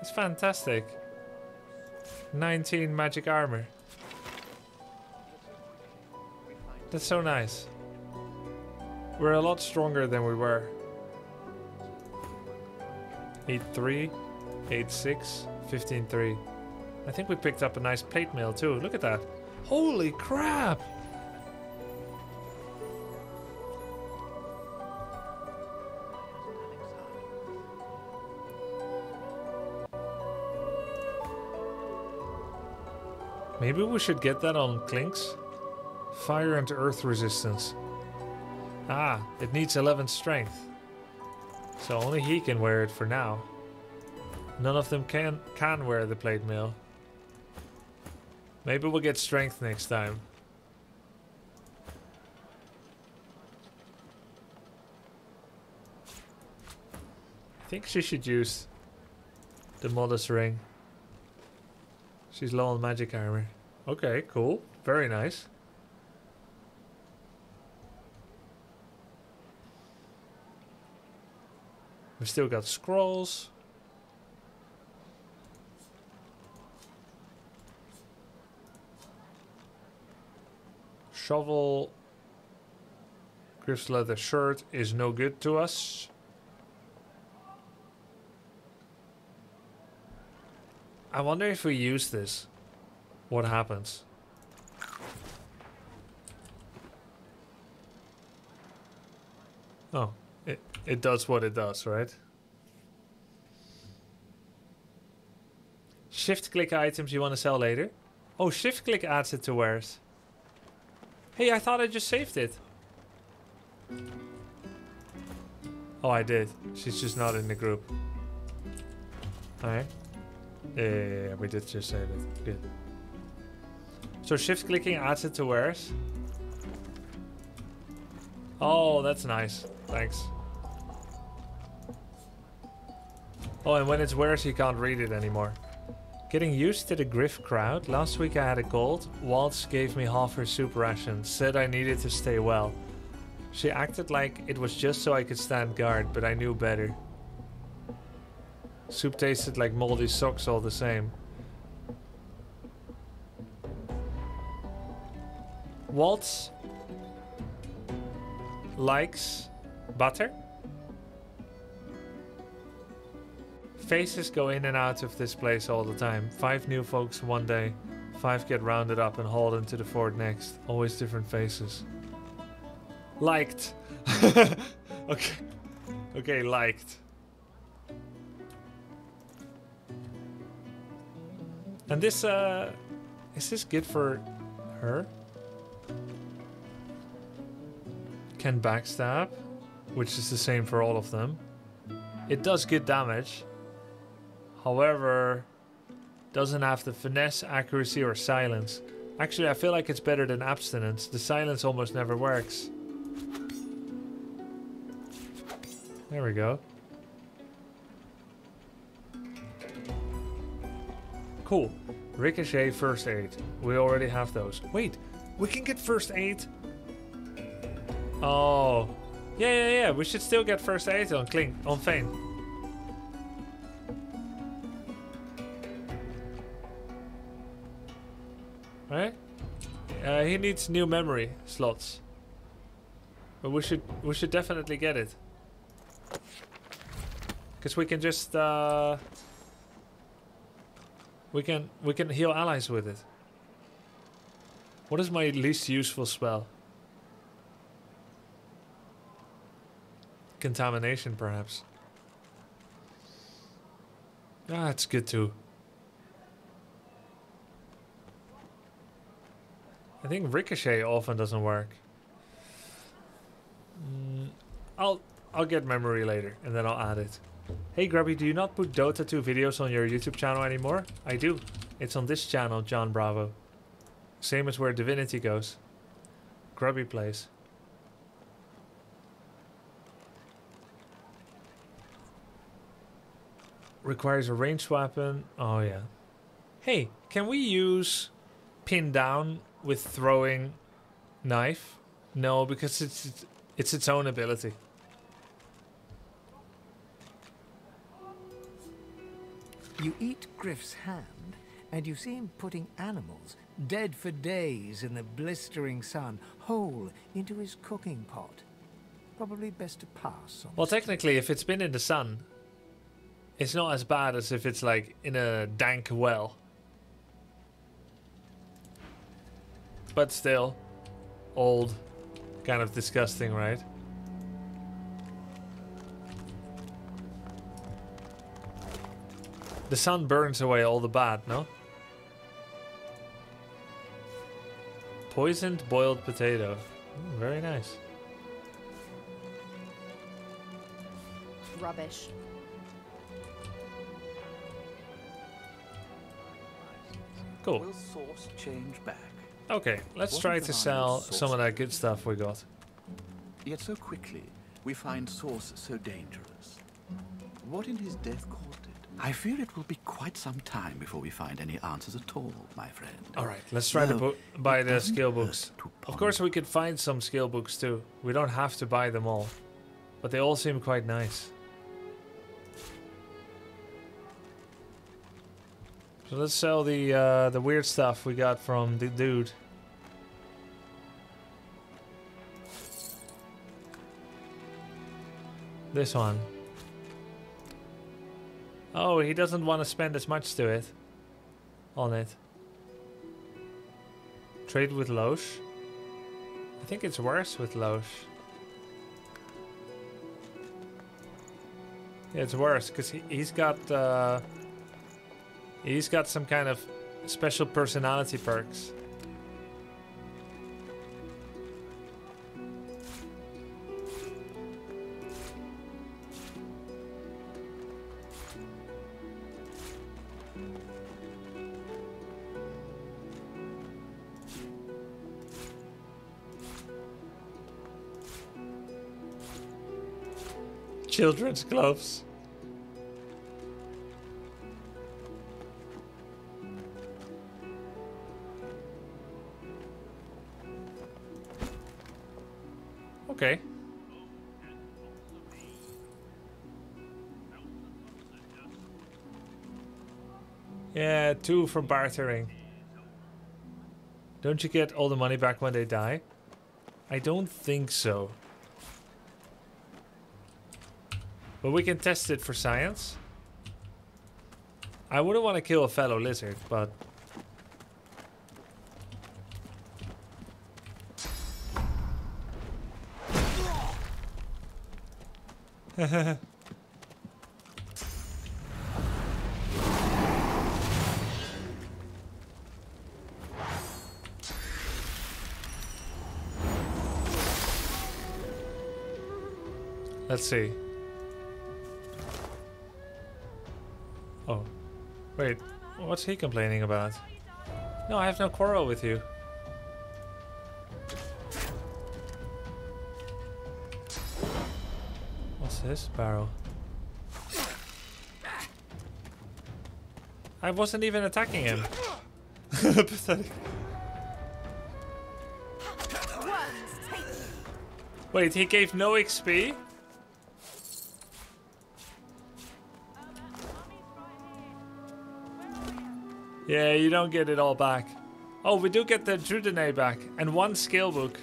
It's fantastic. 19 magic armor. That's so nice. We're a lot stronger than we were. 8-3, 8-6, 15-3. I think we picked up a nice plate mail too. Look at that. Holy crap! Maybe we should get that on Klinks. Fire and earth resistance. Ah, it needs 11 strength. So only he can wear it for now. None of them can wear the plate mail. Maybe we'll get strength next time. I think she should use the Modest Ring. She's low on magic armor. Okay, cool. Very nice. We still got scrolls. Shovel. Griff's leather shirt is no good to us. I wonder if we use this, what happens? Oh, it does what it does, right? Shift-click items you want to sell later. Oh, shift-click adds it to wares. Hey, I thought I just saved it. Oh, I did. She's just not in the group. Alright. Yeah, we did just save it. Good. So shift-clicking adds it to wares. Oh, that's nice. Thanks. Oh, and when it's wares, you can't read it anymore. Getting used to the Griff crowd. Last week I had a cold. Waltz gave me half her soup ration. Said I needed to stay well. She acted like it was just so I could stand guard, but I knew better. Soup tasted like moldy socks all the same. Waltz likes butter. Faces go in and out of this place all the time. 5 new folks one day. 5 get rounded up and hauled into the fort next. Always different faces. Liked. Okay. Okay, liked. And this, is this good for her? Can backstab, which is the same for all of them. It does good damage. However, doesn't have the finesse, accuracy, or silence. Actually, I feel like it's better than abstinence. The silence almost never works. There we go. Cool. Ricochet, first aid. We already have those. Wait, we can get first aid? Oh. Yeah. We should still get first aid on Fane. Right? He needs new memory slots. But we should definitely get it. Because we can just We can heal allies with it. What is my least useful spell? Contamination, perhaps. Ah, it's good too. I think ricochet often doesn't work. I'll get memory later and then I'll add it. Hey Grubby, do you not put Dota 2 videos on your YouTube channel anymore? I do. It's on this channel, John Bravo. Same as where Divinity goes. Grubby Plays. Requires a ranged weapon. Oh yeah. Hey, can we use pin down with throwing knife? No, because it's its own ability. You eat Griff's hand, and you see him putting animals, dead for days in the blistering sun, whole into his cooking pot. Probably best to pass on. Well, technically, if it's been in the sun, it's not as bad as if it's, like, in a dank well. But still, old, kind of disgusting, right? The sun burns away all the bad, no? Poisoned boiled potato. Ooh, very nice. Rubbish. Cool. Will source change back? Okay, let's try to sell some of that good stuff we got. Yet so quickly, we find source so dangerous. What in his death caused it? I fear it will be quite some time before we find any answers at all, my friend. All right, let's try to buy the skill books. Of course, we could find some skill books too. We don't have to buy them all, but they all seem quite nice. So let's sell the weird stuff we got from the dude. This one. Oh, he doesn't want to spend as much to it. On it. Trade with Lohse. I think it's worse with Lohse. Yeah, it's worse because he's got some kind of special personality perks. Children's gloves. Okay. Yeah, 2 for bartering. Don't you get all the money back when they die? I don't think so. But we can test it for science. I wouldn't want to kill a fellow lizard, but... Let's see. Wait, what's he complaining about? No, I have no quarrel with you. What's this barrel? I wasn't even attacking him. Pathetic. Wait, he gave no XP? Yeah, you don't get it all back. Oh, we do get the Drudenae back and 1 skill book.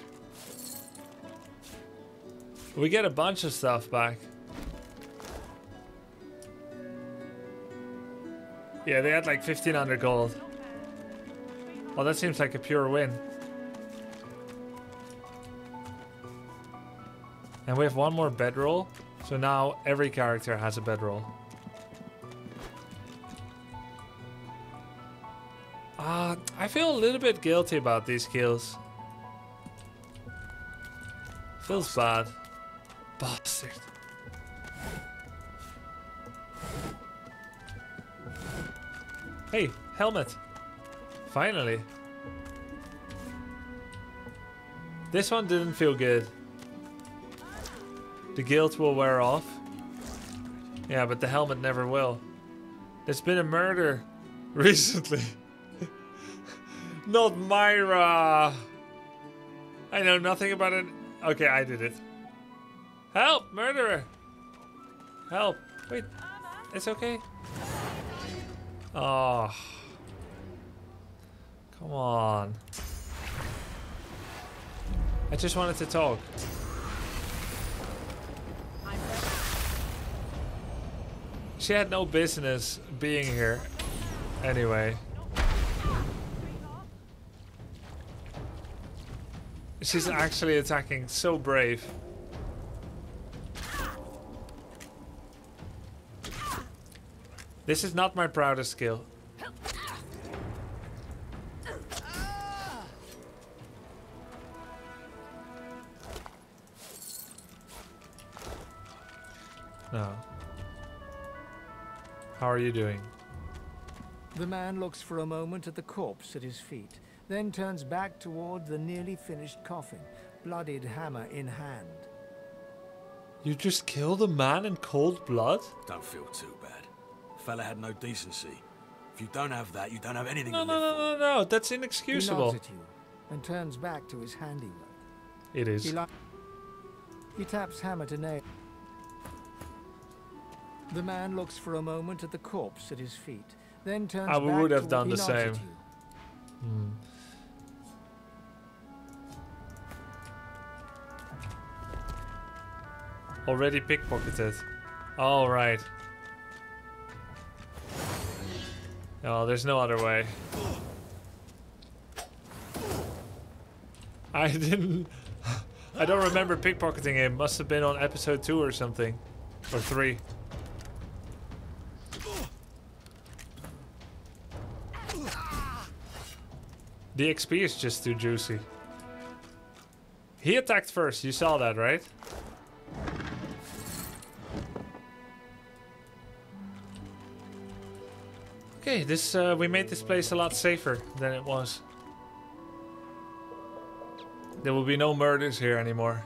We get a bunch of stuff back. Yeah, they had like 1,500 gold. Well, that seems like a pure win. And we have one more bedroll. So now every character has a bedroll. I feel a little bit guilty about these kills. Feels bad. Bastard. Hey, helmet. Finally. This one didn't feel good. The guilt will wear off. Yeah, but the helmet never will. There's been a murder recently. Not Myra. I know nothing about it. Okay, I did it. Help, murderer. Help. Wait, it's okay. Oh. Come on. I just wanted to talk. She had no business being here. Anyway. She's actually attacking. So brave. This is not my proudest skill. No. How are you doing? The man looks for a moment at the corpse at his feet, then turns back toward the nearly finished coffin, bloodied hammer in hand. You just killed a man in cold blood? Don't feel too bad. Fella had no decency. If you don't have that, you don't have anything. No, that's inexcusable. He nods at you and turns back to his handiwork. It is. He taps hammer to nail. The man looks for a moment at the corpse at his feet, then turns back. I would have done the same. Hmm. Already pickpocketed. All right. Oh, there's no other way. I didn't. I don't remember pickpocketing him. It must have been on episode 2 or something, or 3. The XP is just too juicy. He attacked first. You saw that, right? Okay, this we made this place a lot safer than it was. There will be no murders here anymore.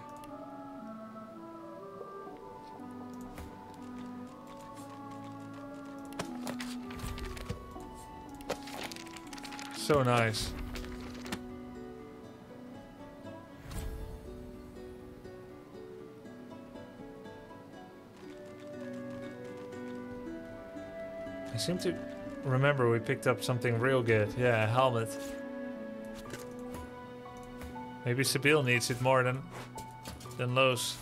So nice. I seem to remember we picked up something real good. Yeah, a helmet. Maybe Sebille needs it more than Lohse.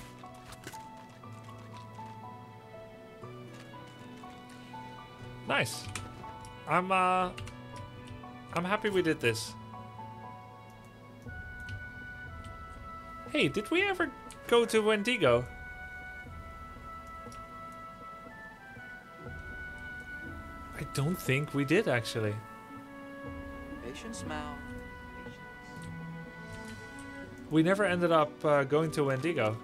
Nice. I'm happy we did this. Hey, did we ever go to Windego? I don't think we did, actually. Patience now. We never ended up going to Windego.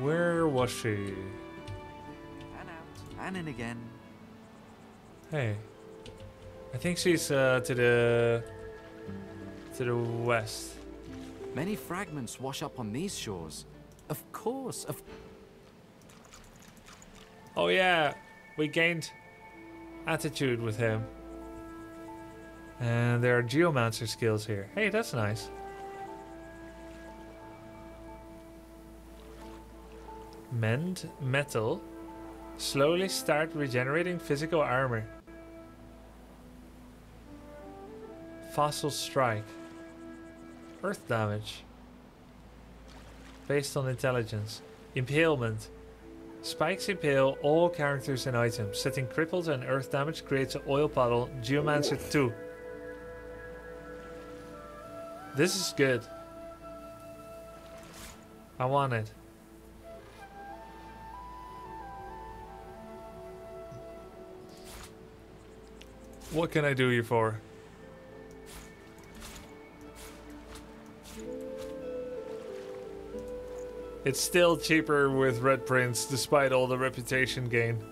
Where was she? And out and in again. Hey, I think she's to the west. Many fragments wash up on these shores. Of course, Oh yeah, we gained attitude with him. And there are geomancer skills here. Hey, that's nice. Mend metal. Slowly start regenerating physical armor. Fossil strike. Earth damage. based on intelligence. Impalement. Spikes impale all characters and items. Setting crippled and earth damage creates an oil puddle. Geomancer 2. This is good. I want it. What can I do you for? It's still cheaper with Red Prince, despite all the reputation gain.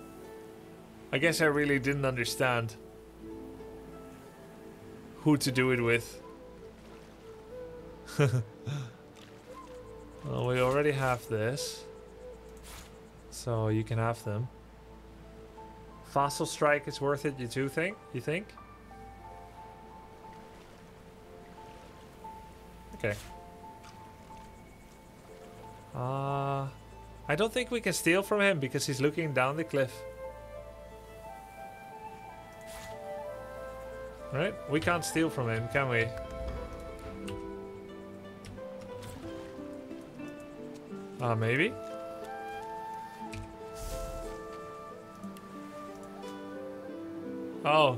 I guess I really didn't understand who to do it with. Well, we already have this, so you can have them. Fossil Strike is worth it, you think? Okay. I don't think we can steal from him because he's looking down the cliff. Right? We can't steal from him, can we? Maybe? Oh.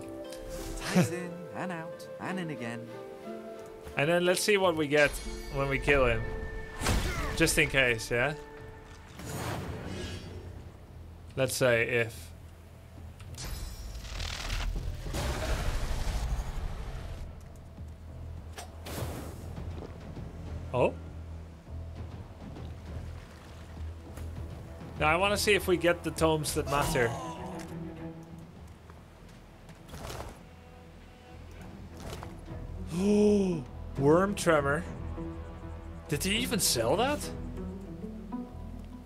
Ties in and out and in again. And then let's see what we get when we kill him. Just in case, yeah? Let's say if. Oh? Now I want to see if we get the tomes that matter. Ooh, Worm Tremor. Did he even sell that?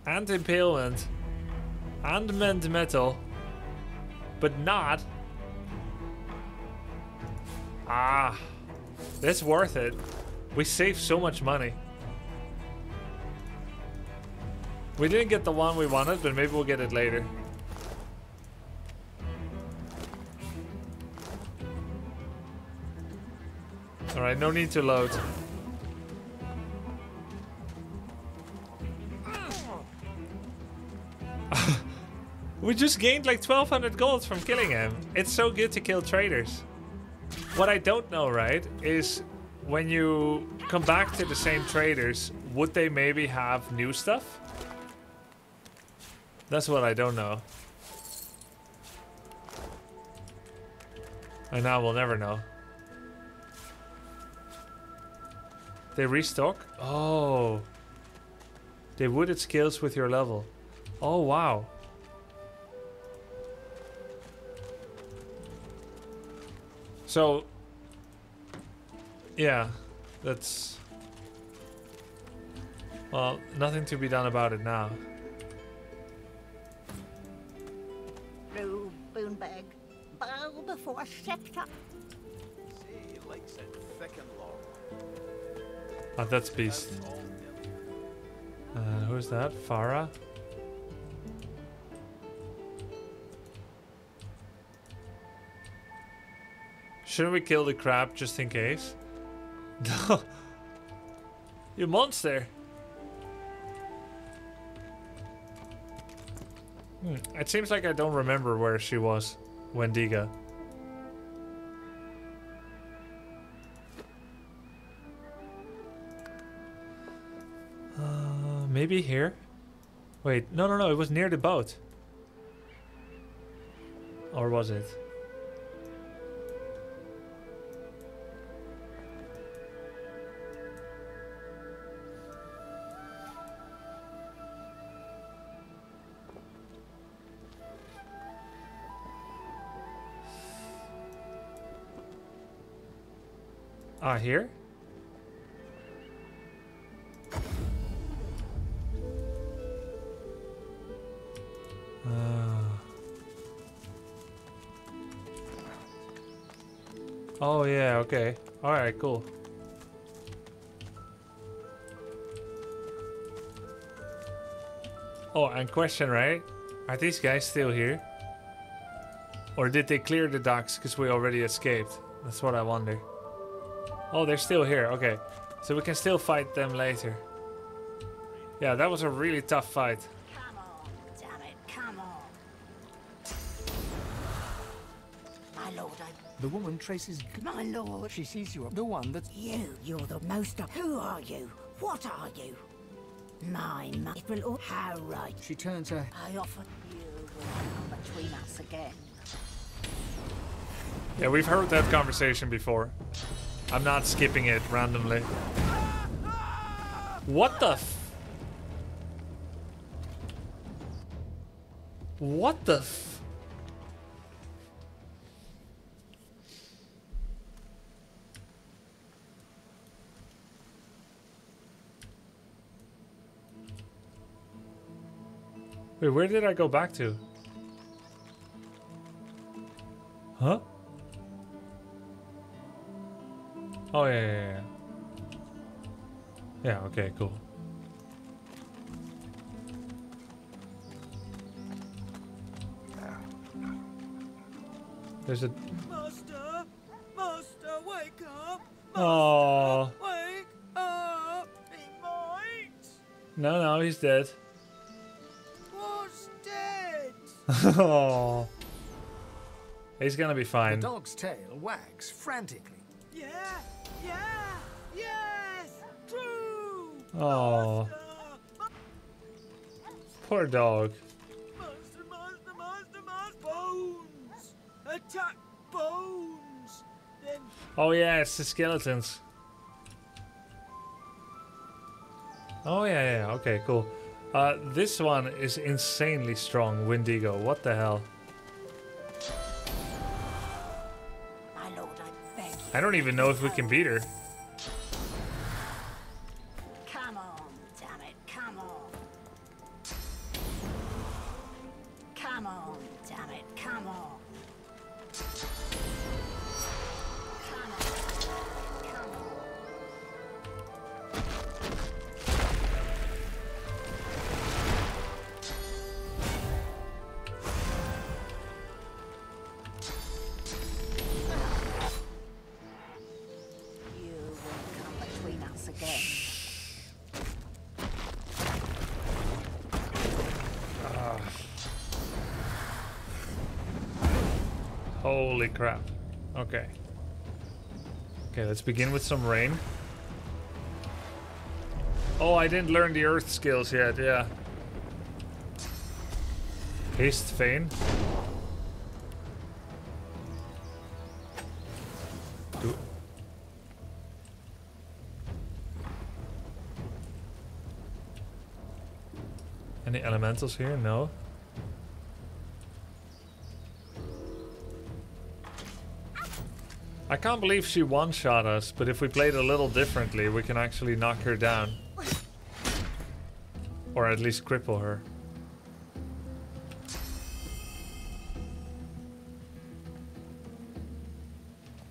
And Impalement. And Mend Metal. But not. Ah. That's worth it. We saved so much money. We didn't get the one we wanted, but maybe we'll get it later. Alright, no need to load. We just gained like 1200 gold from killing him. It's so good to kill traitors. What I don't know, right, is when you come back to the same traitors, would they maybe have new stuff? That's what I don't know. And now we'll never know. They restock? Oh. They wooded skills with your level. Oh, wow. So, yeah, that's, well, nothing to be done about it now. Blue Boonbag, bow before scepter. Say likes it thick and long. Ah, that's Beast. Who's that? Farah? Shouldn't we kill the crab just in case? No. You monster. It seems like I don't remember where she was. Windego. Maybe here? Wait, no, it was near the boat. Or was it? Here? Oh yeah, okay. Alright, cool. Oh, and question, right? Are these guys still here? Or did they clear the docks because we already escaped? That's what I wonder. Oh, they're still here. Okay. So we can still fight them later. Yeah, that was a really tough fight. Come on, damn it, come on. My lord, The woman traces... My lord. She sees you, the one that... You're the most... Who are you? What are you? It will all... How right? She turns her... I offer you will come between us again. Yeah, we've heard that conversation before. I'm not skipping it randomly. What the f... What the f... Wait, where did I go back to? Huh? Oh, yeah. Yeah, okay, cool. There's a... Master! Master, wake up! Master, wake up! He might! No, no, he's dead. Oh, he's gonna be fine. The dog's tail wags frantically. Yes, true. Oh, poor dog. Master, bones. Attack bones. Then... Oh yeah, it's the skeletons. Oh yeah. Okay, cool. This one is insanely strong, Windego. What the hell? My lord, I beg you. I don't even know if we can beat her. Come on, damn it! Come on! Come on, damn it! Come on! Come on! Come on! Holy crap. Okay. Okay, let's begin with some rain. Oh, I didn't learn the earth skills yet, yeah. Haste Fane. Any elementals here? No. I can't believe she one-shot us, but if we played a little differently, we can actually knock her down. Or at least cripple her.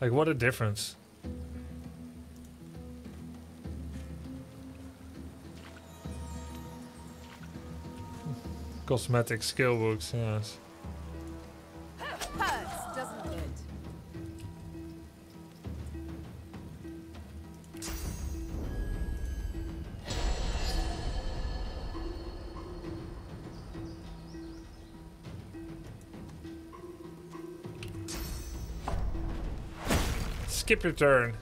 Like, what a difference. Cosmetic skill books, yes. Skip your turn.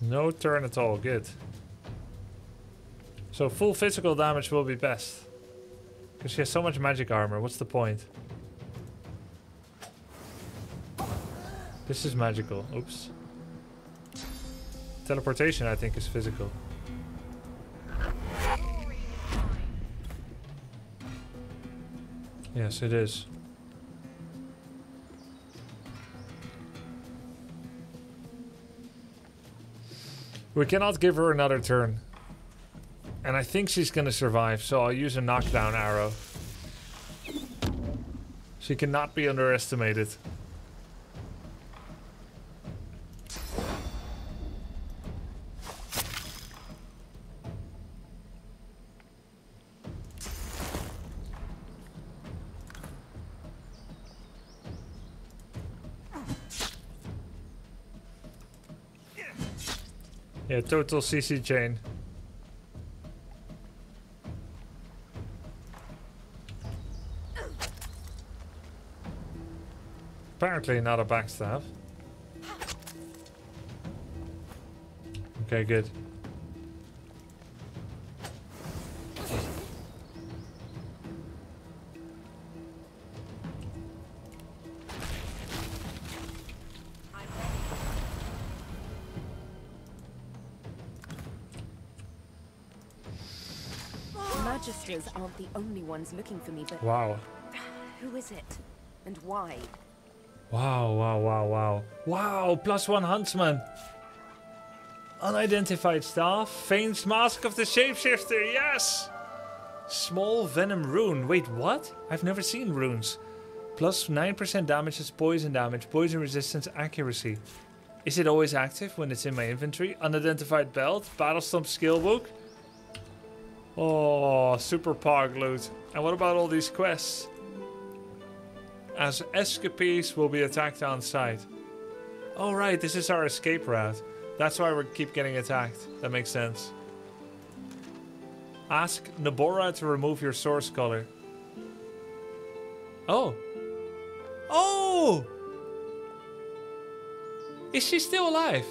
No turn at all, good. So full physical damage will be best. Because she has so much magic armor, what's the point? This is magical, oops. Teleportation I think is physical. Yes, it is. We cannot give her another turn. And I think she's gonna survive, so I'll use a knockdown arrow. She cannot be underestimated. Yeah, total CC chain. Apparently not a backstab. Okay, good. Magisters aren't the only ones looking for me, but wow. Who is it? And why? Wow, wow, wow, wow. Wow, +1 huntsman. Unidentified staff. Fain's Mask of the Shapeshifter, yes! Small venom rune. Wait, what? I've never seen runes. +9% damage is poison damage, poison resistance, accuracy. Is it always active when it's in my inventory? Unidentified belt, battle stomp skill book. Oh, super pog loot. And what about all these quests? As escapees will be attacked on sight. Oh right, this is our escape route. That's why we keep getting attacked. That makes sense. Ask Nabora to remove your source color. Oh. Oh! Is she still alive?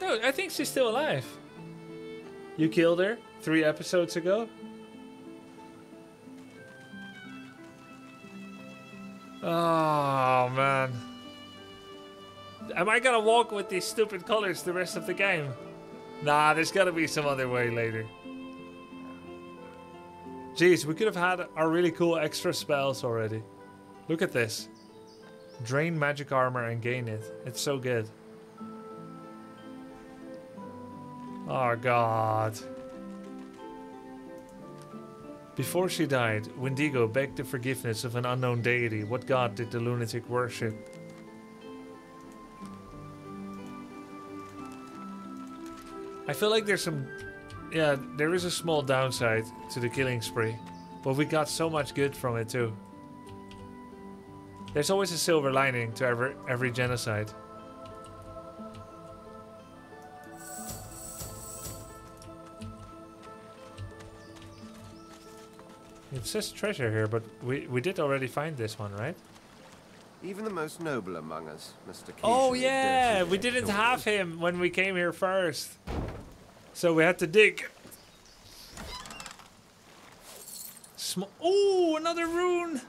No, I think she's still alive. You killed her 3 episodes ago. Oh man. Am I gonna walk with these stupid colors the rest of the game? Nah, there's gotta be some other way later. Jeez, we could have had our really cool extra spells already. Look at this. Drain magic armor and gain it. It's so good. Oh god. Before she died, Windego begged the forgiveness of an unknown deity. What god did the lunatic worship? I feel like there's some... Yeah, there is a small downside to the killing spree, but we got so much good from it too. There's always a silver lining to every genocide. It says treasure here, but we did already find this one, right? Even the most noble among us, Mr. Keishan. Oh yeah, we didn't have him when we came here first. So we had to dig. Oh, another rune!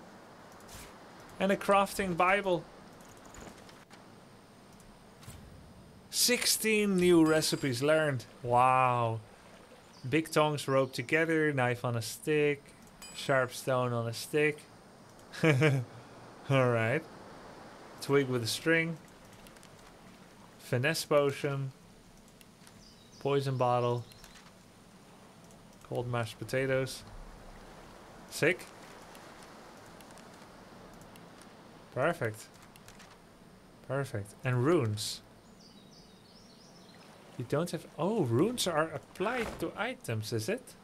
And a crafting Bible. 16 new recipes learned. Wow. Big tongs roped together, knife on a stick, sharp stone on a stick. Alright. Twig with a string. Finesse potion. Poison bottle. Cold mashed potatoes. Sick. Perfect. Perfect. And runes. You don't have... Oh, runes are applied to items, is it?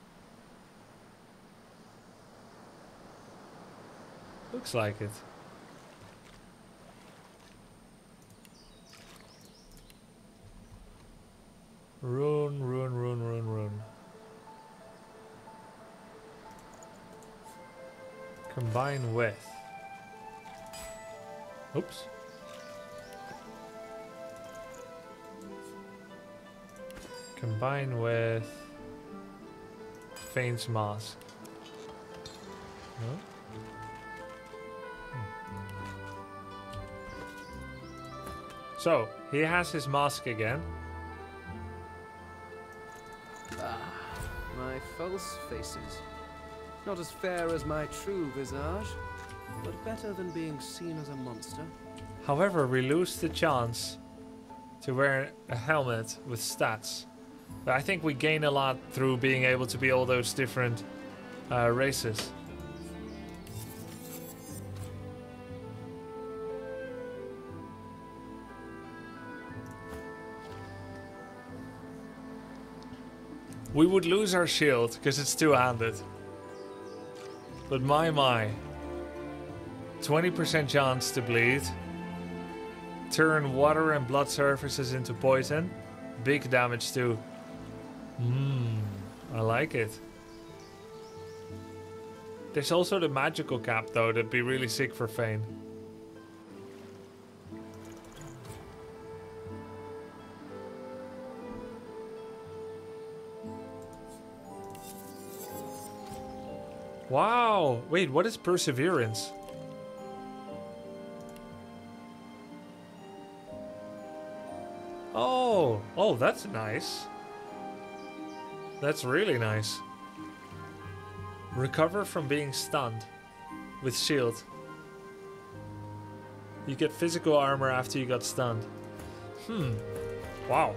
Looks like it. Rune, rune, rune, rune, rune. Combine with. Oops. Combine with. Fain's Mask. No? Hmm. So, he has his mask again. My false faces. Not as fair as my true visage, but better than being seen as a monster. However, we lose the chance to wear a helmet with stats. But I think we gain a lot through being able to be all those different races. We would lose our shield because it's two-handed. But my. 20% chance to bleed. Turn water and blood surfaces into poison. Big damage too. I like it. There's also the magical cap though, that'd be really sick for Fane. Wow! Wait, what is perseverance? Oh, that's nice. That's really nice. Recover from being stunned with shield. You get physical armor after you got stunned. Wow.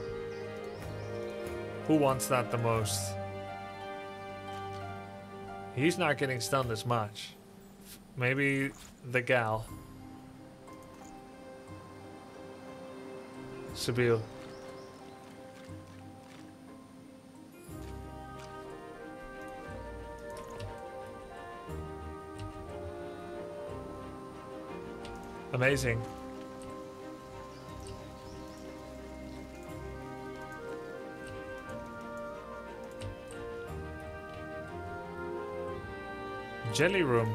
Who wants that the most? He's not getting stunned as much. Maybe the gal. Sebille. Amazing. Jelly room.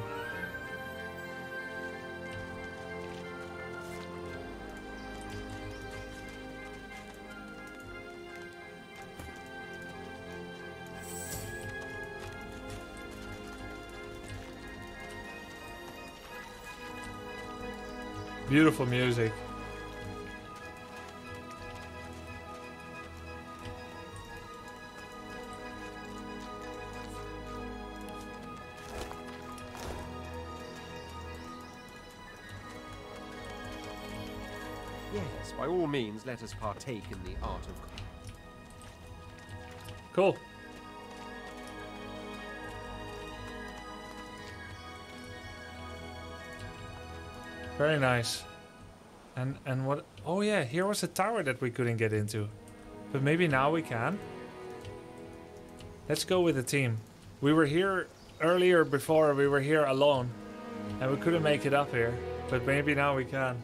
Beautiful music. Yes, by all means, let us partake in the art of... Cool. Very nice. And what... Oh yeah, here was a tower that we couldn't get into. But maybe now we can. Let's go with the team. We were here earlier before, we were here alone. And we couldn't make it up here. But maybe now we can.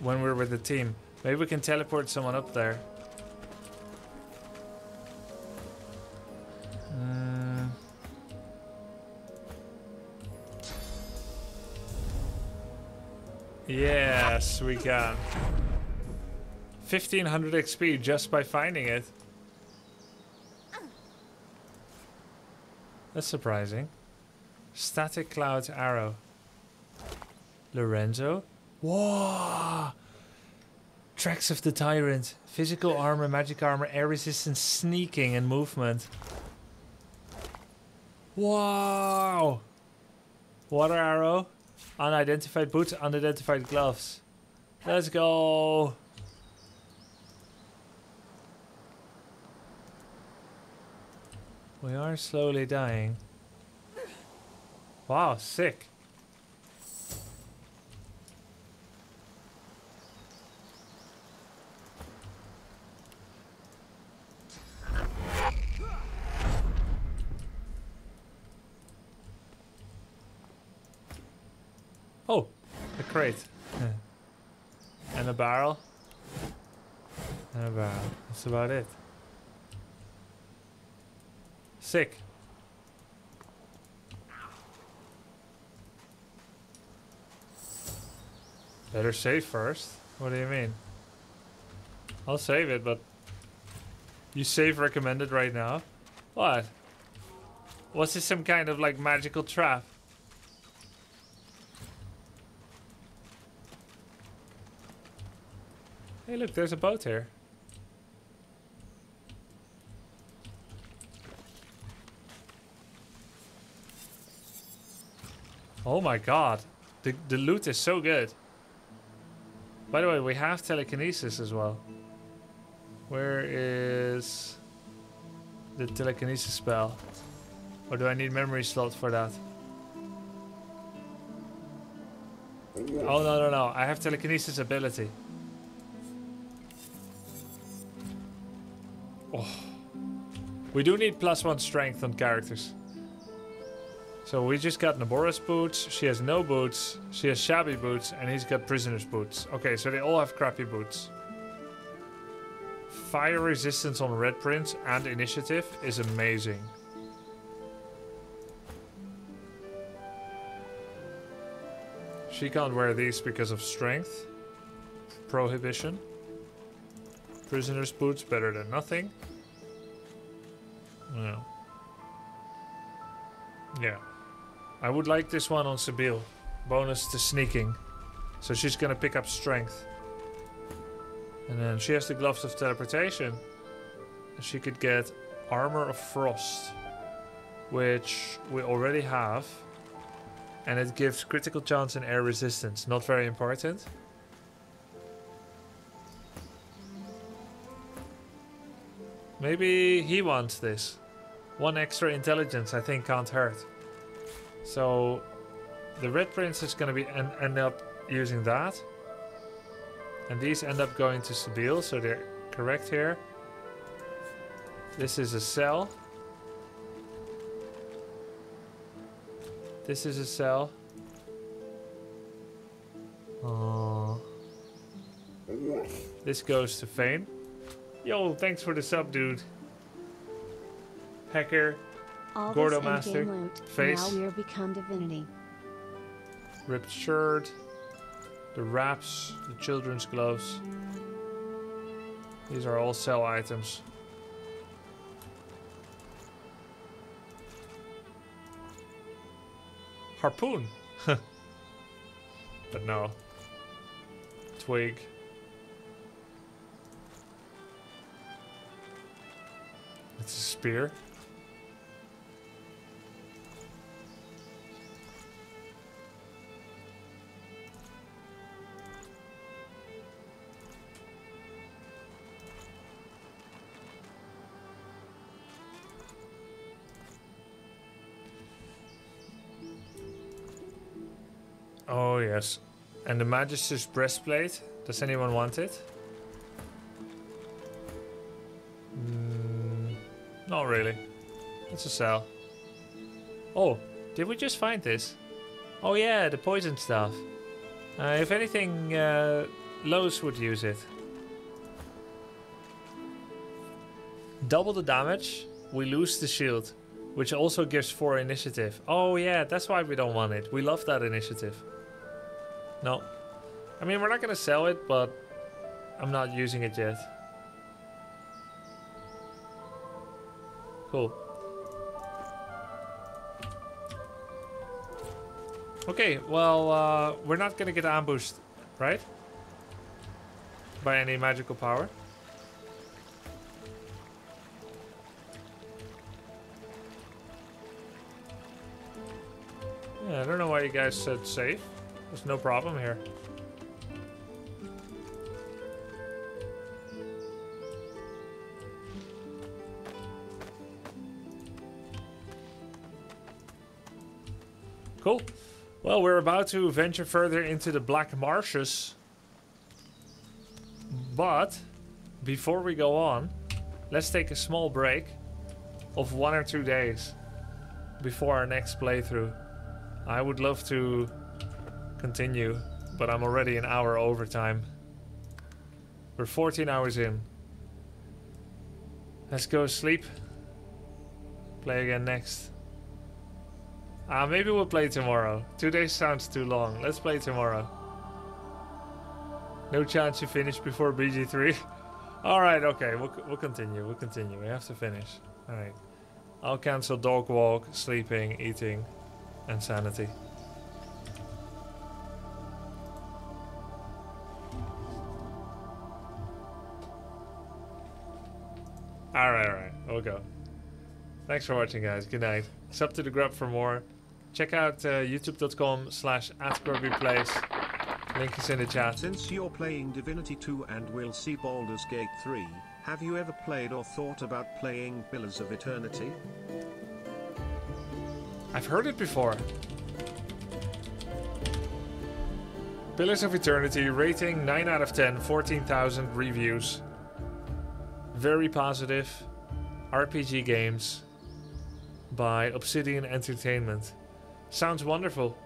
When we're with the team. Maybe we can teleport someone up there. Yes, we can. 1500 XP just by finding it. That's surprising. Static cloud arrow. Lorenzo. Whoa! Tracks of the Tyrant. Physical armor, magic armor, air resistance, sneaking, and movement. Wow! Water arrow. Unidentified boots, unidentified gloves. Let's go. We are slowly dying. Wow, sick. Oh, a crate. And a barrel. And a barrel. That's about it. Sick. Better save first. What do you mean? I'll save it, but... You save recommended right now? What? Was this some kind of, like, magical trap? Hey, look, there's a boat here. Oh my god. The loot is so good. By the way, we have telekinesis as well. Where is the telekinesis spell? Or do I need memory slot for that? Oh, no. I have telekinesis ability. Oh, We do need +1 strength on characters. So we just got Nabora's boots, she has no boots, she has shabby boots, and he's got prisoner's boots. Okay, so they all have crappy boots. Fire resistance on Red Prince and initiative is amazing. She can't wear these because of strength. Prohibition. Prisoner's boots, better than nothing. No. Yeah. I would like this one on Sebille. Bonus to sneaking. So she's gonna pick up strength. And then she has the gloves of teleportation. And she could get armor of frost, which we already have. And it gives critical chance and air resistance. Not very important. Maybe he wants this. One extra intelligence, I think, can't hurt. So the Red Prince is going to be end up using that. And these end up going to Sebille, so they're correct here. This is a cell. This is a cell. This goes to Fane. Yo, thanks for the sub, dude. Hacker, all Gordo Master, face. Now we are become divinity. Ripped shirt. The wraps, the children's gloves. These are all sell items. Harpoon! But no. Twig. It's a spear. Oh, yes. And the Magister's breastplate. Does anyone want it? Not really. It's a cell. Oh, did we just find this? Oh yeah, the poison stuff. If anything, Lohse would use it. Double the damage, we lose the shield, which also gives 4 initiative. Oh yeah, that's why we don't want it. We love that initiative. No. I mean, we're not gonna sell it, but I'm not using it yet. Cool. Okay, well, we're not gonna get ambushed, right? By any magical power. Yeah, I don't know why you guys said safe. There's no problem here. Cool. Well, we're about to venture further into the Black Marshes. But before we go on, let's take a small break of 1 or 2 days before our next playthrough. I would love to continue, but I'm already an hour over time. We're 14 hours in. Let's go sleep. Play again next. Maybe we'll play tomorrow. 2 days sounds too long. Let's play tomorrow. No chance you finish before BG3. Alright, okay. We'll continue. We'll continue. We have to finish. Alright. I'll cancel dog walk, sleeping, eating, and sanity. Alright, alright. We'll go. Thanks for watching, guys. Good night. Sub to the Grub for more. Check out youtube.com/@GrubbyPlays. Link is in the chat. Since you're playing Divinity 2 and we'll see Baldur's Gate 3, have you ever played or thought about playing Pillars of Eternity? I've heard it before. Pillars of Eternity, rating 9 out of 10, 14,000 reviews. Very positive. RPG games by Obsidian Entertainment. Sounds wonderful.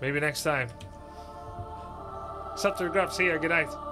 Maybe next time. Subtergrubs here, good night.